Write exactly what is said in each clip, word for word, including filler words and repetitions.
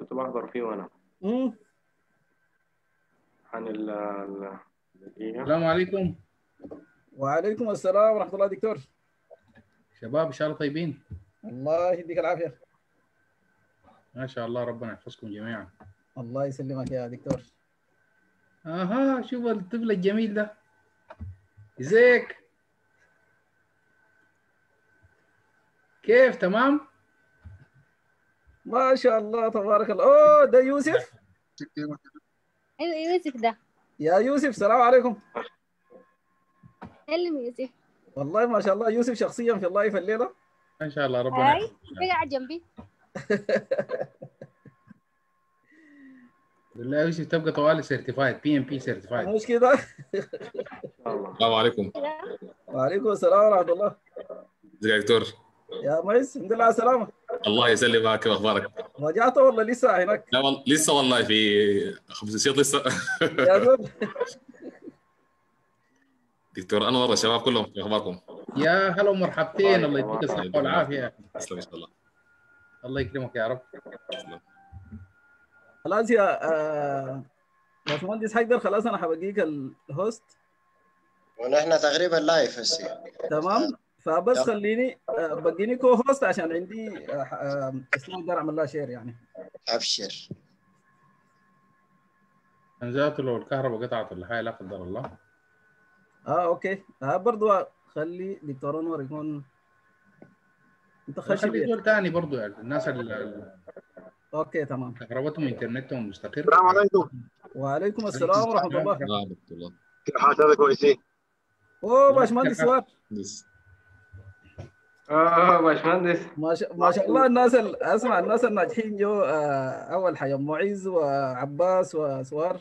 كنت بحضر فيه وانا امم عن ال السلام عليكم. وعليكم السلام ورحمه الله. دكتور شباب ان شاء الله طيبين؟ الله يديك العافيه. ما شاء الله ربنا يحفظكم جميعا. الله يسلمك يا دكتور. اها شوف الطفل الجميل ده. ازيك؟ كيف تمام؟ ما شاء الله تبارك الله. اوه ده يوسف؟ ايوه يوسف ده. يا يوسف السلام عليكم. سلم يوسف. والله ما شاء الله يوسف شخصيا في الله في الليله. ان شاء الله ربنا يحفظك. اي قاعد جنبي. بالله يوسف تبقى طوالي سيرتيفايد بي ام بي سيرتيفايد. مش كده؟ السلام عليكم. وعليكم السلام ورحمه الله. ازيك يا دكتور؟ يا ميس الحمد لله على السلامه. الله يسلمك. كيف اخبارك؟ رجعت والله لسه هناك. لا والله لسه والله في خمسة وستين لسه. يا زول دكتور انور الشباب كلهم كيف اخباركم؟ يا هلا ومرحبتين. الله يديك الصحه والعافيه. تسلم ان شاء الله. الله يكرمك يا رب. خلاص يا باشمهندس حيدر خلاص انا حبقيك الهوست ونحن تقريبا لايف هسه. تمام فبس خليني بقيني كو هوست عشان عندي اقدر اعمل لها شير يعني. ابشر. انزلت لو الكهرباء قطعت ولا حاجه لا قدر الله. اه اوكي اه برضه خلي دكتور انور يكون انت خش خلي دور ثاني برضه يعني الناس اللي اوكي تمام كهربتهم انترنتهم مستقر. السلام عليكم. وعليكم السلام ورحمه الله. ورحمه الله. كيف حالك كويسين؟ اوه باشمهندس سوار. اه باشمهندس ما شاء ما شاء الله الناس ال... اسمع الناس الناجحين جو آه اول حاجه معيز وعباس وسوار.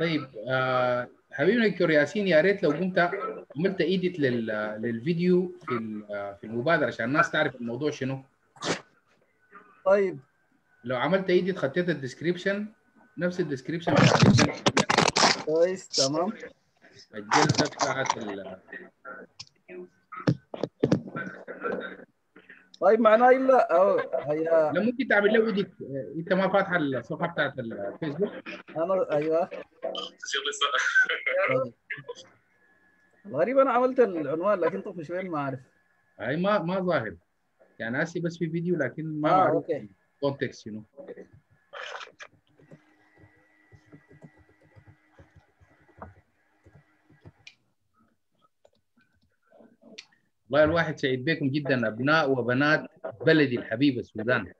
طيب آه حبيبنا دكتور ياسين يا ريت لو قمت عملت ايديت لل... للفيديو في في المبادره عشان الناس تعرف الموضوع شنو. طيب لو عملت ايديت خطيت الديسكربشن نفس الديسكربشن كويس تمام. الجلسه بتاعت ال طيب معناه الا او هي لا ممكن تعمل له ايديت. انت ما فاتح الصفحه بتاعت الفيسبوك؟ انا ايوه غريب انا عملت العنوان لكن طفل شويه ما اعرف. اي ما ما ظاهر يعني هسه بس في فيديو لكن ما معروف كونتكست شنو. والله الواحد سعيد بكم جدا ابناء وبنات بلدي الحبيبه السودان.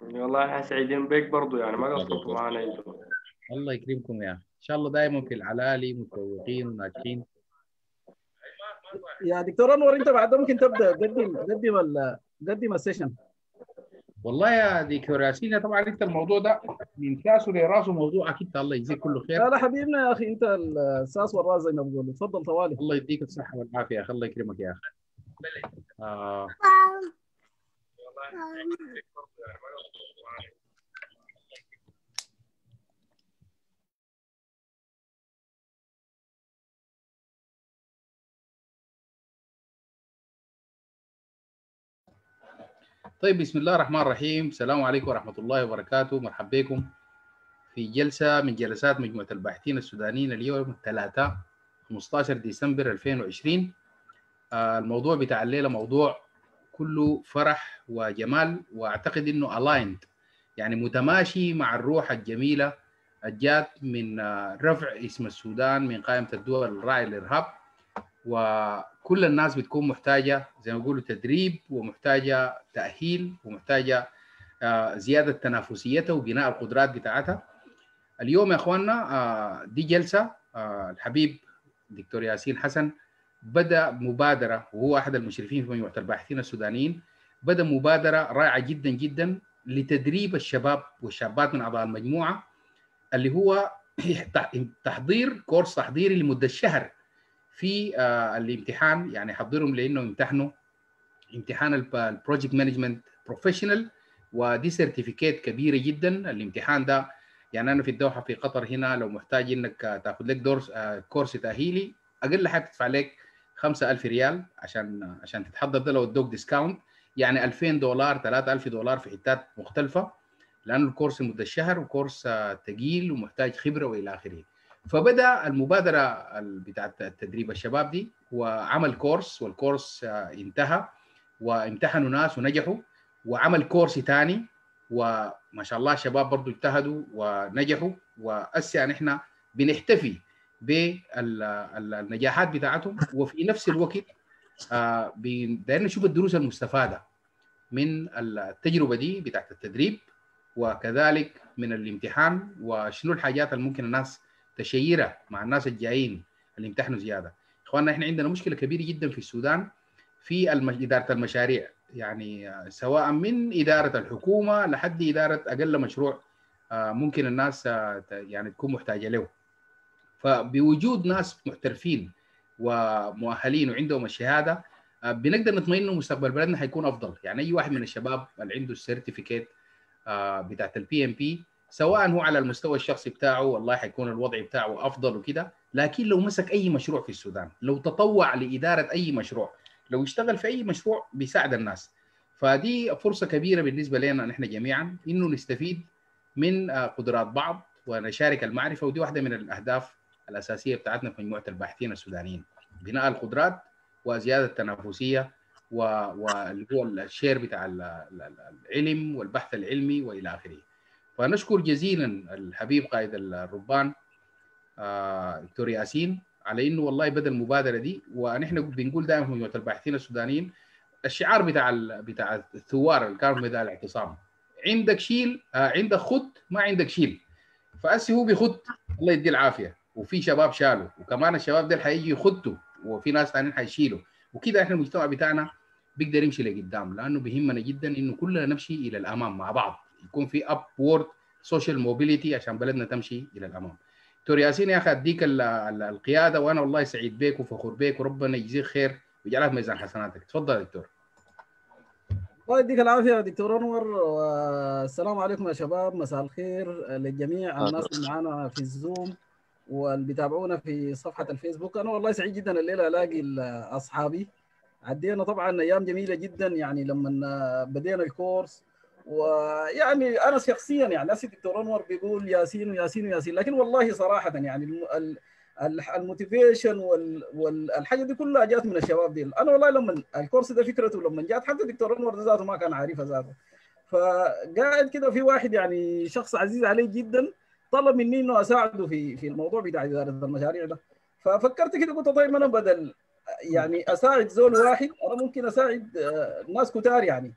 والله سعيدين بك برضه يعني ما قصرتوا معنا انتم. الله يكرمكم يا اخي، ان شاء الله دائما في العلالي متفوقين وناجحين. يا دكتور انور انت بعد ممكن تبدا قدم قدم قدم السيشن. والله يا دكتور ياسين طبعا انت الموضوع ده من كاسه لراسه موضوع اكيد الله يجزيك كله خير. لا لا حبيبنا يا اخي انت الساس والراس زي ما بقول. تفضل طوالي. الله يديك الصحه والعافيه يا اخي. الله يكرمك يا اخي. آه. طيب بسم الله الرحمن الرحيم. السلام عليكم ورحمة الله وبركاته. مرحبا بكم في جلسة من جلسات مجموعة الباحثين السودانيين اليوم الثلاثاء خمسة عشر ديسمبر ألفين وعشرين. آه الموضوع بتاع الليلة موضوع كله فرح وجمال واعتقد انه aligned يعني متماشي مع الروح الجميلة الجات من آه رفع اسم السودان من قائمة الدول الراعية للإرهاب. وكل الناس بتكون محتاجة زي ما بيقولوا تدريب ومحتاجة تأهيل ومحتاجة زيادة تنافسيتها وبناء القدرات بتاعتها. اليوم يا اخواننا دي جلسة الحبيب دكتور ياسين حسن بدأ مبادرة وهو أحد المشرفين في مجموعة الباحثين السودانيين. بدأ مبادرة رائعة جدا جدا لتدريب الشباب والشابات من أعضاء المجموعة اللي هو تحضير كورس تحضيري لمدة شهر في آه الامتحان يعني حضرهم لانه يمتحنوا امتحان البروجكت مانجمنت بروفيشنال ودي سيرتيفيكيت كبيره جدا. الامتحان ده يعني انا في الدوحه في قطر هنا لو محتاج انك تاخذ لك دورس آه كورس تاهيلي اقل حاجه تدفع لك خمسة آلاف ريال عشان عشان تتحضر ده لو ادوك ديسكاونت يعني ألفين دولار ثلاثة آلاف دولار في حتات مختلفه. لأن الكورس مدة شهر وكورس ثقيل ومحتاج خبرة وإلى آخره. فبدأ المبادرة بتاعة التدريب الشباب دي وعمل كورس، والكورس انتهى وامتحنوا ناس ونجحوا، وعمل كورس ثاني وما شاء الله الشباب برضو اجتهدوا ونجحوا، وأسيا نحن بنحتفي بالنجاحات بتاعتهم، وفي نفس الوقت بدأنا نشوف الدروس المستفادة من التجربة دي بتاعة التدريب وكذلك من الامتحان، وشنو الحاجات اللي ممكن الناس تشيرها مع الناس الجايين اللي امتحنوا زيادة. إخواننا إحنا عندنا مشكلة كبيرة جدا في السودان في إدارة المشاريع، يعني سواء من إدارة الحكومة لحد إدارة أقل مشروع ممكن الناس يعني تكون محتاجة له. فبوجود ناس محترفين ومؤهلين وعندهم الشهادة بنقدر نطمئن إنه مستقبل بلدنا حيكون أفضل. يعني أي واحد من الشباب اللي عنده السيرتيفيكيت بتاعت البي ام بي سواء هو على المستوى الشخصي بتاعه والله حيكون الوضع بتاعه أفضل وكده، لكن لو مسك أي مشروع في السودان، لو تطوع لإدارة أي مشروع، لو اشتغل في أي مشروع بيساعد الناس. فدي فرصة كبيرة بالنسبة لنا نحن جميعا إنه نستفيد من قدرات بعض ونشارك المعرفة، ودي واحدة من الأهداف الأساسية بتاعتنا في مجموعة الباحثين السودانيين، بناء القدرات وزيادة التنافسية والشير بتاع العلم والبحث العلمي وإلى آخره. فنشكر جزيلا الحبيب قائد الربان دكتور ياسين على انه والله بدا المبادره دي، ونحن بنقول دائما في مجموعه الباحثين السودانيين الشعار بتاع بتاع الثوار اللي كانوا في ميدان الاعتصام، عندك شيل عندك خد ما عندك شيل. فاسي هو بيخد الله يديه العافيه، وفي شباب شالوا، وكمان الشباب ده حيجي يخدوا، وفي ناس ثانيين حيشيلوا، وكده احنا المجتمع بتاعنا بيقدر يمشي لقدام، لانه بيهمنا جدا انه كلنا نمشي الى الامام مع بعض، يكون في ابورد سوشيال موبيليتي عشان بلدنا تمشي الى الامام. دكتور ياسين يا اخي اديك القياده، وانا والله سعيد بيك وفخور بيك، وربنا يجزيك خير ويجعلها في ميزان حسناتك. تفضل يا دكتور. الله يديك العافيه يا دكتور انور، والسلام عليكم يا شباب، مساء الخير للجميع الناس اللي معانا في الزوم واللي بيتابعونا في صفحه الفيسبوك. انا والله سعيد جدا الليله الاقي اصحابي، عدينا طبعا ايام جميله جدا يعني لما بدينا الكورس، ويعني انا شخصيا يعني نفسي الدكتور انور بيقول ياسين وياسين وياسين، لكن والله صراحه يعني الموتيفيشن والحاجه دي كلها جات من الشباب دي. انا والله لما الكورس ده فكرته لما جات حتى الدكتور انور ذاته ما كان عارفها ذاته، فقاعد كده في واحد يعني شخص عزيز علي جدا طلب مني انه اساعده في في الموضوع بتاع اداره المشاريع ده، ففكرت كده قلت طيب انا بدل يعني اساعد زول واحد انا ممكن اساعد ناس كتار يعني.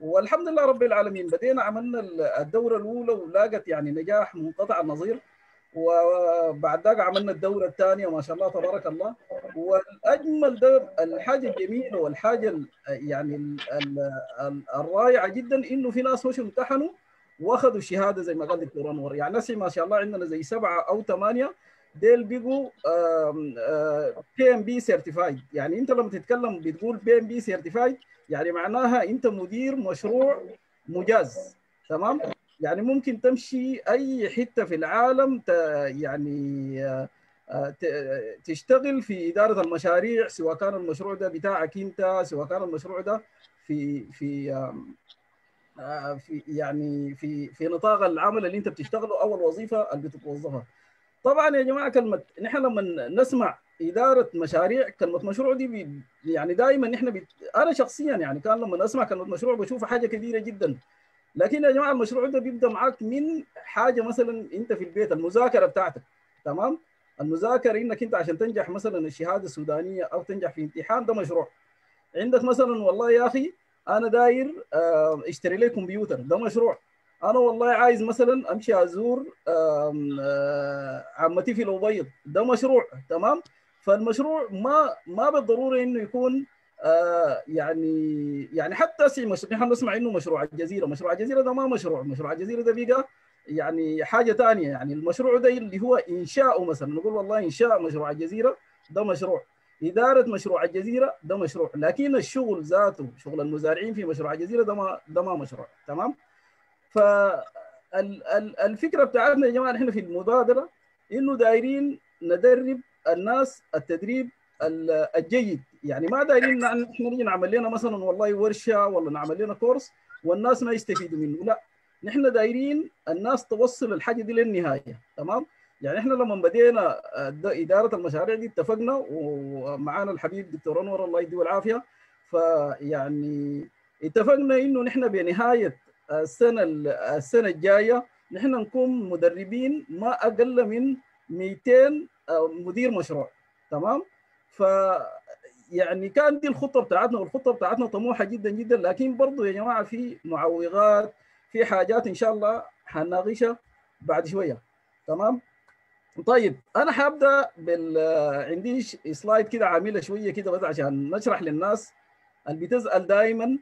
والحمد لله رب العالمين بدينا عملنا الدورة الأولى ولاقت يعني نجاح منقطع النظير، وبعد ذاك عملنا الدورة الثانية وما شاء الله تبارك الله. والأجمل دور الحاجة الجميلة والحاجة يعني الرائعة جدا إنه في ناس مش امتحنوا وأخذوا الشهادة زي ما قال الدكتور أنور، يعني ناس ما شاء الله عندنا زي سبعة أو ثمانية ديل بيجوا بي ام بي سيرتيفايد. يعني انت لما تتكلم بتقول بي ام بي سيرتيفايد يعني معناها انت مدير مشروع مجاز، تمام؟ يعني ممكن تمشي اي حته في العالم يعني تشتغل في اداره المشاريع، سواء كان المشروع ده بتاعك انت، سواء كان المشروع ده في في في يعني في في نطاق العمل اللي انت بتشتغله او الوظيفه اللي بتتوظفها. طبعا يا جماعه كلمه نحن لما نسمع اداره مشاريع كلمه مشروع دي يعني دائما نحن بي... انا شخصيا يعني كان لما اسمع كلمه مشروع بشوف حاجه كبيره جدا، لكن يا جماعه المشروع ده بيبدا معاك من حاجه مثلا انت في البيت، المذاكره بتاعتك، تمام؟ المذاكره انك انت عشان تنجح مثلا الشهاده السودانيه او تنجح في امتحان، ده مشروع عندك. مثلا والله يا اخي انا داير اشتري لي كمبيوتر، ده مشروع. أنا والله عايز مثلا أمشي أزور عمتي في الأبيض، ده مشروع، تمام؟ فالمشروع ما ما بالضرورة إنه يكون يعني يعني حتى سي مشروع، نحن نسمع إنه مشروع الجزيرة، مشروع الجزيرة ده ما مشروع، مشروع الجزيرة ده بيجا يعني حاجة ثانية، يعني المشروع ده اللي هو إنشاءه مثلا نقول والله إنشاء مشروع الجزيرة ده مشروع، إدارة مشروع الجزيرة ده مشروع، لكن الشغل ذاته شغل المزارعين في مشروع الجزيرة ده ما ده ما مشروع، تمام؟ فالفكرة بتاعتنا يا جماعة نحن في المبادرة إنه دايرين ندرب الناس التدريب الجيد، يعني ما دايرين نحن نيجي نعمل لنا مثلا والله ورشة ولا نعمل لنا كورس والناس ما يستفيدوا منه، لا نحن دايرين الناس توصل الحاجه دي للنهايه، تمام؟ يعني احنا لما بدينا اداره المشاريع دي اتفقنا ومعانا الحبيب دكتور انور الله يديه العافيه، فيعني اتفقنا انه نحن بنهايه السنه السنه الجايه نحن نكون مدربين ما اقل من مئتين مدير مشروع، تمام؟ ف يعني كان دي الخطه بتاعتنا، والخطه بتاعتنا طموحه جدا جدا، لكن برضه يا جماعه في معوقات، في حاجات ان شاء الله هنناقشها بعد شويه، تمام؟ طيب انا هبدا بال عندي سلايد كده عامله شويه كده بس عشان نشرح للناس اللي بتسال دائما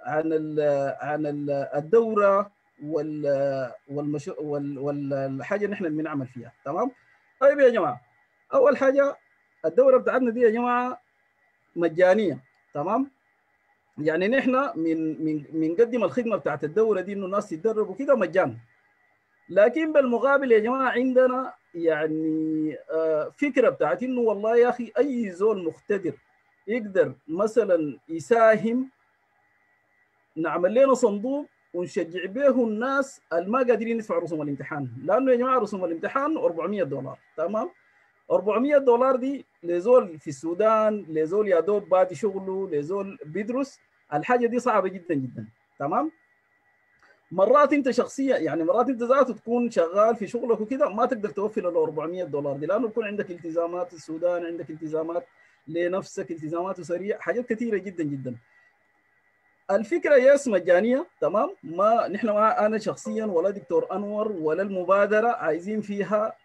عن ال عن ال الدوره وال والمش... وال... والحاجه اللي احنا بنعمل فيها، تمام؟ طيب يا جماعه اول حاجه الدوره بتاعتنا دي يا جماعه مجانيه، تمام؟ يعني نحن من من بنقدم الخدمه بتاعت الدوره دي انه الناس تتدرب وكده مجانا، لكن بالمقابل يا جماعه عندنا يعني فكره بتاعت انه والله يا اخي اي زول مقتدر يقدر مثلا يساهم نعمل لنا صندوق ونشجع به الناس اللي ما قادرين يدفعوا رسوم الامتحان، لانه يا جماعه رسوم الامتحان أربعمئة دولار، تمام؟ أربعمئة دولار دي لزول في السودان، لزول يا دوب بادي شغله، لزول بيدرس، الحاجه دي صعبه جدا جدا، تمام؟ مرات انت شخصيا يعني مرات انت ذاته تكون شغال في شغلك وكده ما تقدر توفر ال أربعمئة دولار دي، لانه بكون عندك التزامات السودان، عندك التزامات لنفسك، التزامات سريع، حاجات كثيره جدا جدا. الفكره يس مجانيه، تمام؟ ما نحن ما انا شخصيا ولا دكتور انور ولا المبادره عايزين فيها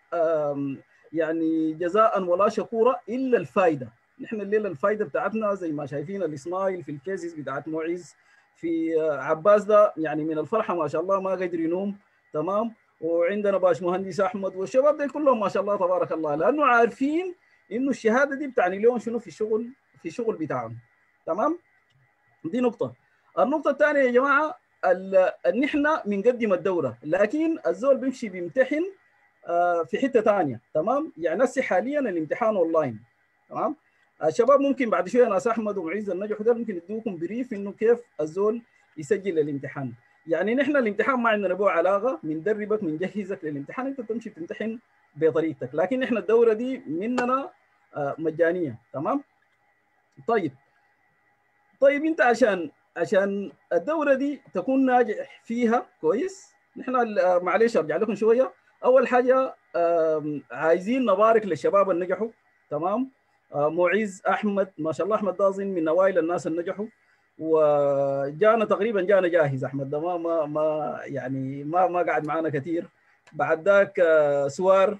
يعني جزاء ولا شكوره الا الفائده، نحن الليله الفائده بتاعتنا زي ما شايفين الاسمايل في الكيسز بتاعت معيز، في عباس ده يعني من الفرحه ما شاء الله ما قادر ينوم، تمام؟ وعندنا باشمهندس احمد والشباب ده كلهم ما شاء الله تبارك الله، لانه عارفين انه الشهاده دي بتعني لهم شنو في الشغل في الشغل بتاعهم، تمام؟ دي نقطه. النقطه الثانيه يا جماعه ان احنا بنقدم الدوره، لكن الزول بيمشي بيمتحن في حته ثانيه، تمام؟ يعني هسه حاليا الامتحان اونلاين، تمام؟ الشباب ممكن بعد شويه ناس احمد ومعيز النجح ده ممكن يدوكم بريف انه كيف الزول يسجل الامتحان، يعني نحن الامتحان ما عندنا به علاقه، بندربك بنجهزك للامتحان، انت بتمشي بتمتحن بطريقتك، لكن نحن الدوره دي مننا مجانيه، تمام؟ طيب طيب انت عشان عشان الدوره دي تكون ناجح فيها كويس، نحن معلش ارجع لكم شويه. اول حاجه عايزين نبارك للشباب اللي نجحوا، تمام؟ معيز احمد ما شاء الله احمد دازن من اوائل الناس اللي نجحوا، وجانا تقريبا جانا جاهز احمد ده ما ما يعني ما ما قعد معانا كثير، بعد ذاك سوار،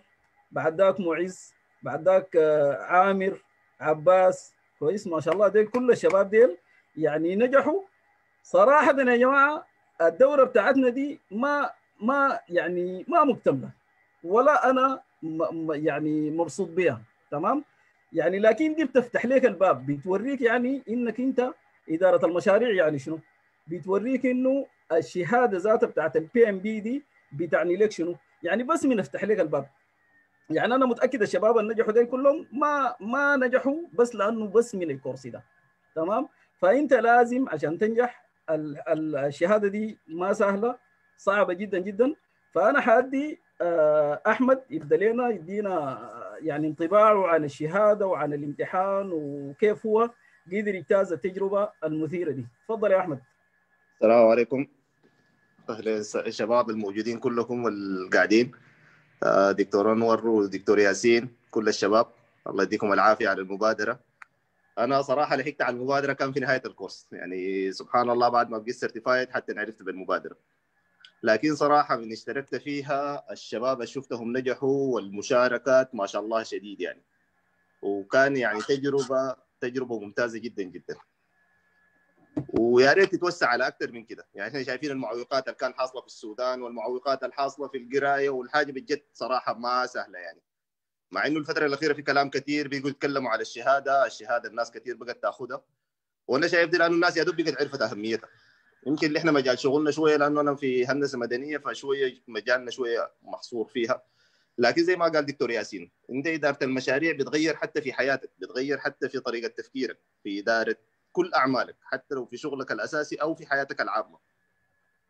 بعد ذاك معيز، بعد ذاك عامر، عباس، كويس ما شاء الله ديل كل الشباب ديل يعني نجحوا صراحه يا جماعه. الدوره بتاعتنا دي ما ما يعني ما مكتمله ولا انا يعني مبسوط بيها، تمام؟ يعني لكن دي بتفتح لك الباب، بتوريك يعني انك انت اداره المشاريع يعني شنو؟ بتوريك انه الشهاده ذاتها بتاعت البي ام بي دي بتعني لك شنو؟ يعني بس من افتح لك الباب. يعني انا متاكد الشباب اللي نجحوا دي كلهم ما ما نجحوا بس لانه بس من الكورس ده، تمام؟ فانت لازم عشان تنجح الشهاده دي ما سهله، صعبه جدا جدا، فانا حادي احمد يبدا لنا يدينا يعني انطباعه عن الشهاده وعن الامتحان وكيف هو قدر يجتاز التجربه المثيره دي. تفضل يا احمد. السلام عليكم اهلا الشباب الموجودين كلكم والقاعدين، دكتور انور ودكتور ياسين كل الشباب الله يديكم العافيه على المبادره. انا صراحه لحقت على المبادره كان في نهايه الكورس، يعني سبحان الله بعد ما بقيت سيرتيفايد حتى عرفت بالمبادره، لكن صراحة من اشتركت فيها الشباب اللي شفتهم نجحوا والمشاركات ما شاء الله شديد يعني، وكان يعني تجربة تجربة ممتازة جدا جدا، ويا ريت تتوسع على أكثر من كده. يعني احنا شايفين المعوقات اللي كان حاصلة في السودان والمعوقات الحاصلة في القراية، والحاجة بجد صراحة ما سهلة يعني، مع إنه الفترة الأخيرة في كلام كثير بيقول يتكلموا على الشهادة، الشهادة الناس كثير بقت تاخذها، وأنا شايف دي لأنه الناس يا دوب بقت عرفت أهميتها. يمكن اللي احنا مجال شغلنا شويه لانه انا في هندسه مدنيه فشويه مجالنا شويه محصور فيها، لكن زي ما قال دكتور ياسين انت اداره المشاريع بتغير حتى في حياتك، بتغير حتى في طريقه تفكيرك في اداره كل اعمالك، حتى لو في شغلك الاساسي او في حياتك العامه.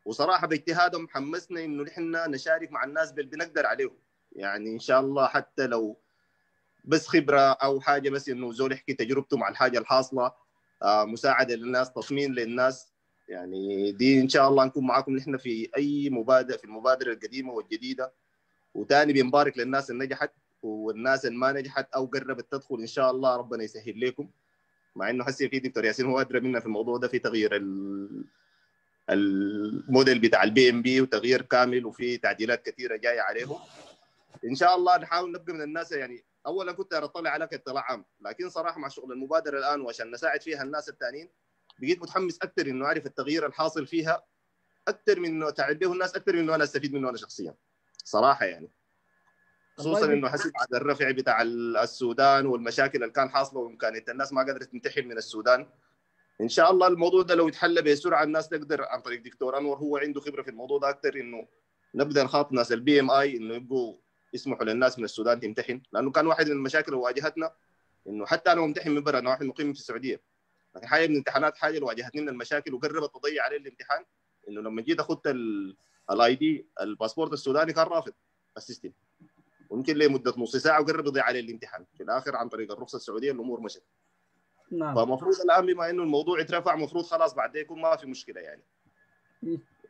وصراحه باجتهادهم حمسنا انه نحن نشارك مع الناس باللي بنقدر عليه، يعني ان شاء الله حتى لو بس خبره او حاجه، بس انه زول يحكي تجربته مع الحاجه الحاصله، مساعده للناس، تطمين للناس. يعني دي ان شاء الله نكون معاكم نحن في اي مبادره، في المبادره القديمه والجديده. وثاني بنبارك للناس اللي نجحت والناس اللي ما نجحت او قربت تدخل، ان شاء الله ربنا يسهل لكم. مع انه هسه في دكتور ياسين هو ادرى منا في الموضوع ده، في تغيير الموديل بتاع البي ام بي وتغيير كامل، وفي تعديلات كثيره جايه عليهم. ان شاء الله نحاول نبقى من الناس، يعني اولا كنت اطلع عليك اطلاع عام، لكن صراحه مع شغل المبادره الان وعشان نساعد فيها الناس الثانيين بقيت متحمس اكثر انه اعرف التغيير الحاصل فيها اكثر من انه تعب به الناس، اكثر من انه انا استفيد منه انا شخصيا صراحه. يعني خصوصا انه حسب عدد الرفع بتاع السودان والمشاكل اللي كان حاصله وامكانيه الناس ما قدرت تنتحل من السودان، ان شاء الله الموضوع ده لو يتحل بسرعه الناس تقدر، عن طريق دكتور انور هو عنده خبره في الموضوع ده اكثر، انه نبدا نخاطب ناس البي ام اي انه يبقوا يسمحوا للناس من السودان تمتحن. لانه كان واحد من المشاكل اللي واجهتنا انه حتى انا ممتحن من برا، انا واحد مقيم في السعوديه، لكن حاجه من الامتحانات حاجه اللي واجهتني من المشاكل وقربت تضيع عليه الامتحان، انه لما جيت اخذت الاي دي الباسبورت السوداني كان رافض السيستم، ويمكن لي مده نص ساعه وقرب يضيع عليه الامتحان. في الاخر عن طريق الرخصه السعوديه الامور مشت. نعم. فمفروض الان بما انه الموضوع اترفع مفروض خلاص بعد يكون ما في مشكله، يعني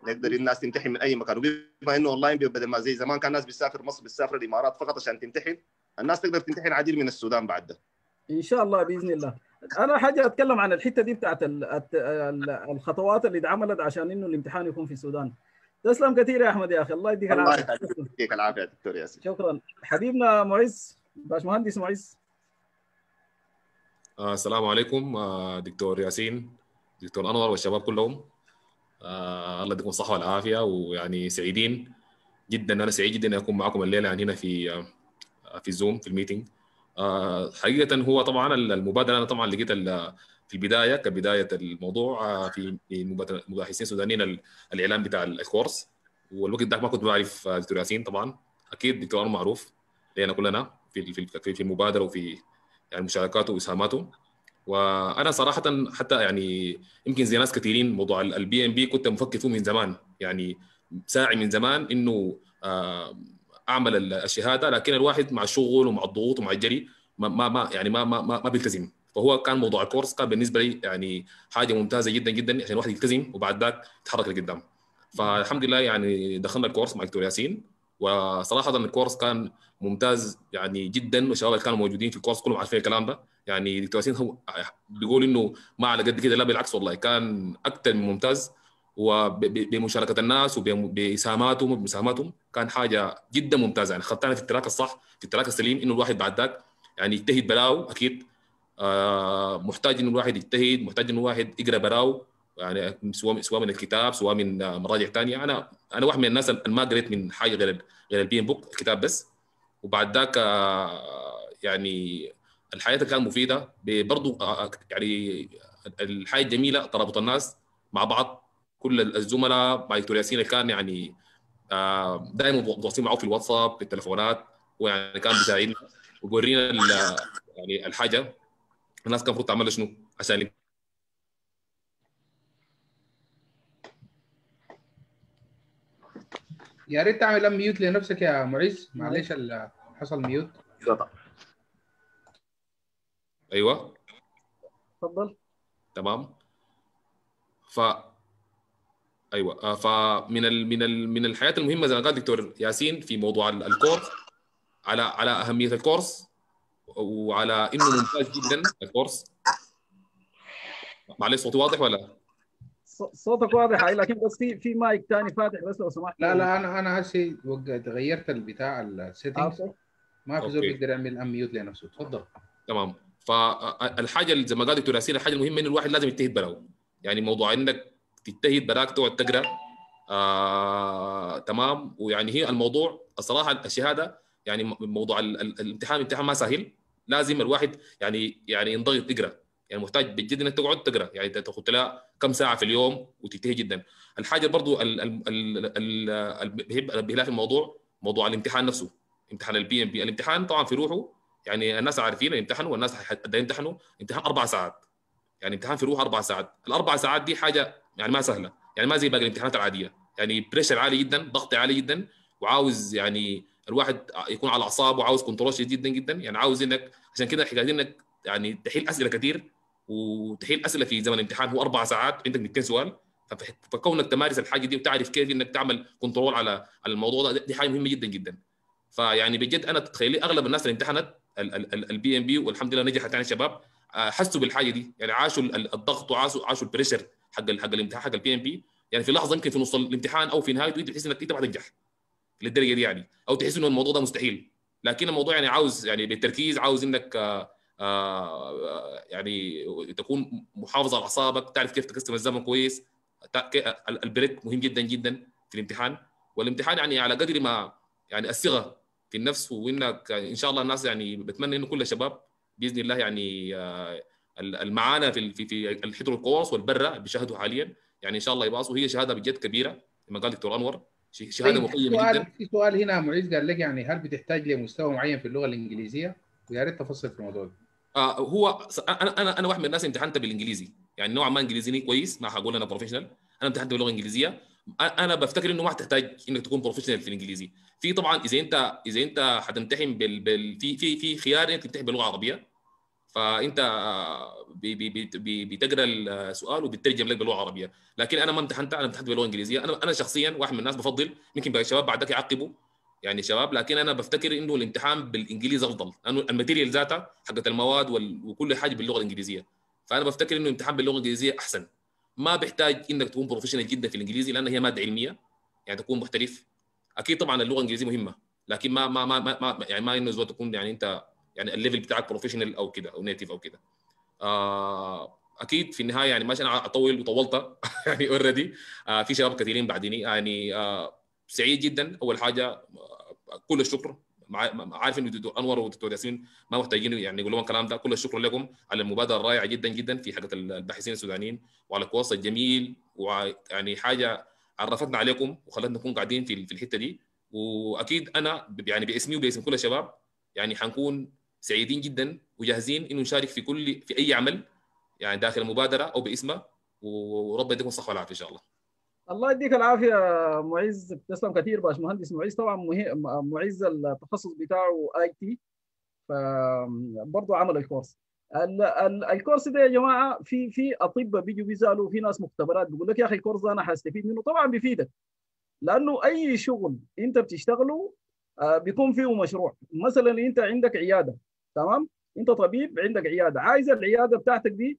نقدر الناس تمتحن من اي مكان. وبما انه اونلاين بدل ما زي زمان كان الناس بتسافر مصر، بتسافر الامارات فقط عشان تمتحن، الناس تقدر تمتحن عديل من السودان بعد ده. ان شاء الله باذن الله. انا حاجه اتكلم عن الحته دي بتاعت الخطوات اللي اتعملت عشان انه الامتحان يكون في السودان. تسلم كثير يا احمد يا اخي، الله يديك العافيه. الله يديك العافيه دكتور ياسين. شكرا. حبيبنا معز، باشمهندس معز. آه السلام عليكم آه دكتور ياسين، دكتور انور والشباب كلهم. آه الله يديكم الصحه والعافيه، ويعني سعيدين جدا، انا سعيد جدا ان اكون معكم الليله يعني هنا في آه في زوم في الميتنج. آه حقيقه هو طبعا المبادره انا طبعا لقيت في البدايه كبدايه الموضوع في مباحثين سودانيين الاعلان بتاع الكورس، والوقت ده ما كنت بعرف دكتور ياسين طبعا، اكيد دكتور معروف لينا كلنا في في في المبادره وفي يعني مشاركاته واسهاماته. وانا صراحه حتى يعني يمكن زي ناس كثيرين موضوع البي ام بي كنت مفكر فيه من زمان، يعني ساعي من زمان انه اعمل الشهاده، لكن الواحد مع الشغل ومع الضغوط ومع الجري ما ما يعني ما ما ما بيلتزم. فهو كان موضوع الكورس كان بالنسبه لي يعني حاجه ممتازه جدا جدا عشان الواحد يلتزم وبعد ذاك يتحرك لقدام. فالحمد لله يعني دخلنا الكورس مع دكتور ياسين، وصراحه الكورس كان ممتاز يعني جدا، والشباب اللي كانوا موجودين في الكورس كلهم عارفين الكلام ده. يعني دكتور ياسين هو بيقول انه ما على قد كده، لا بالعكس والله كان اكثر من ممتاز، وبمشاركه الناس وباسهاماتهم وبمساهماتهم كان حاجه جدا ممتازه. يعني خدتنا في التراك الصح، في التراك السليم، انه الواحد بعد ذاك يعني يجتهد براو اكيد. آه محتاج انه الواحد يجتهد، محتاج انه الواحد يقرا براو، يعني سواء سواء من الكتاب سواء من مراجع ثانيه. انا انا واحد من الناس اللي ما قريت من حاجه غير غير البي ام بوك الكتاب بس. وبعد ذاك آه يعني الحياه كانت مفيده برضه. آه يعني الحياه الجميله ترابط الناس مع بعض، كل الزملاء مع دكتور ياسين كان يعني آه دائما متواصلين معه في الواتساب في التليفونات، ويعني كان بيساعدنا وبيورينا يعني الحاجه الناس كان المفروض تعمل شنو عشان يا ريت تعمل ميوت لنفسك يا معيز، معلش اللي حصل ميوت. ايوه تفضل. تمام. ف ايوه فمن ال... من ال... من الحياه المهمه زي ما قال دكتور ياسين في موضوع الكورس، على على اهميه الكورس وعلى انه ممتاز جدا الكورس. معلش صوتي واضح ولا؟ صوتك واضح لكن بس في في مايك ثاني فاتح بس لو سمحت. لا لا انا انا هسه غيرت البتاع السيتنجز، ما في زول بيقدر يعمل انميوت لنفسه. تفضل. تمام. فالحاجه اللي زي ما قال دكتور ياسين الحاجه المهمه انه الواحد لازم يجتهد براو، يعني موضوع انك تجتهد براك تقعد تقرا. آه تمام. ويعني هي الموضوع الصراحه الشهاده يعني موضوع الامتحان الامتحان ما سهل، لازم الواحد يعني يعني ينضغط يقرا، يعني محتاج بجد انك تقعد تقرا، يعني تاخذ لها كم ساعه في اليوم وتنتهي جدا. الحاجه برضه اللي بهلا في الموضوع موضوع الامتحان نفسه، امتحان البي ام بي، الامتحان طبعا في روحه يعني الناس عارفين يمتحنوا والناس قد يمتحنوا، امتحان اربع ساعات، يعني امتحان في روحه اربع ساعات، الاربع ساعات دي حاجه يعني ما سهله، يعني ما زي باقي الامتحانات العاديه، يعني بريشر عالي جدا، ضغط عالي جدا، وعاوز يعني الواحد يكون على اعصابه، وعاوز كنترول شديد جدا جدا. يعني عاوز انك عشان كده حكايه انك يعني تحل اسئله كثير، وتحل اسئله في زمن الامتحان هو اربع ساعات عندك مئتين سؤال. فكونك تمارس الحاجه دي وتعرف كيف انك تعمل كنترول على على الموضوع ده، دي حاجه مهمه جدا جدا. فيعني بجد انا تخيلي اغلب الناس اللي امتحنت البي ام بي والحمد لله نجحت يعني الشباب حسوا بالحاجه دي، يعني عاشوا الضغط وعاشوا عاشوا البريشر حق حق الامتحان حق البي ام بي. يعني في لحظه يمكن في نص الامتحان او في نهايته تحس انك انت ما هتنجح للدرجه دي يعني، او تحس انه الموضوع ده مستحيل. لكن الموضوع يعني عاوز يعني بالتركيز، عاوز انك آآ آآ يعني تكون محافظ على اعصابك، تعرف كيف تقسم الزمن كويس. البريك مهم جدا جدا في الامتحان، والامتحان يعني على قدر ما يعني الصغه في النفس. وانك ان شاء الله الناس يعني بتمنى انه كل الشباب باذن الله يعني المعاناه في في الحضور الكورس والبره بيشاهدوا حاليا يعني ان شاء الله يباصوا. هي شهاده بجد كبيره كما قال دكتور انور، شهاده مقيمه جدا. في سؤال هنا معيز قال لك يعني هل بتحتاج لمستوى معين في اللغه الانجليزيه؟ ويا ريت تفصل في الموضوع ده. آه هو انا انا انا واحد من الناس امتحنت بالانجليزي، يعني نوعا ما انجليزي كويس، ما هقول انا بروفيشنال، انا امتحنت باللغه الانجليزيه. انا بفتكر انه ما تحتاج انك تكون بروفيشنال في الانجليزي. في طبعا اذا انت اذا انت هتمتحن بال... بال... في في في خيار انك تمتحن باللغه العربيه، فانت بتقرا السؤال وبترجم لك باللغه العربيه. لكن انا ما امتحنت، انا امتحنت باللغه الانجليزيه. انا انا شخصيا واحد من الناس بفضل، يمكن بقى الشباب بعدك يعقبوا يعني شباب، لكن انا بفتكر انه الامتحان بالانجليزي افضل، لانه الماتيريال ذاتها حقت المواد وال... وكل حاجه باللغه الانجليزيه. فانا بفتكر انه الامتحان باللغه الانجليزيه احسن. ما بيحتاج انك تكون بروفيشنال جدا في الانجليزي، لان هي ماده علميه، يعني تكون محترف. اكيد طبعا اللغه الانجليزيه مهمه، لكن ما ما ما, ما يعني ما انه زود تكون يعني انت يعني الليفل بتاعك بروفيشنال او كده او نيتيف او كده. آه اكيد في النهايه يعني ماشي انا اطول وطولت يعني اوريدي. آه في شباب كثيرين بعديني يعني. آه سعيد جدا اول حاجه، كل الشكر. عارف ان الدكتور انور والدكتور ياسين ما محتاجين يعني يقولوا الكلام ده. كل الشكر لكم على المبادره الرائعه جدا جدا في حاجه الباحثين السودانيين، وعلى الكورس الجميل، ويعني حاجه عرفتنا عليكم وخلتنا نكون قاعدين في الحته دي. واكيد انا يعني باسمي وباسم كل الشباب يعني حنكون سعيدين جدا وجاهزين انه نشارك في كل في اي عمل يعني داخل المبادره او باسمها، وربنا يديكم الصحه والعافيه ان شاء الله. الله يديك العافيه معز، بتسلم كثير باشمهندس معز. طبعا معز التخصص بتاعه اي تي، فبرضه عمل الكورس. ال ال الكورس ده يا جماعه في في اطباء بيجوا بيسالوا، في ناس مختبرات بيقول لك يا اخي الكورس ده انا هستفيد منه. طبعا بيفيدك، لانه اي شغل انت بتشتغله بيكون فيه مشروع. مثلا انت عندك عياده، تمام؟ انت طبيب عندك عياده، عايز العياده بتاعتك دي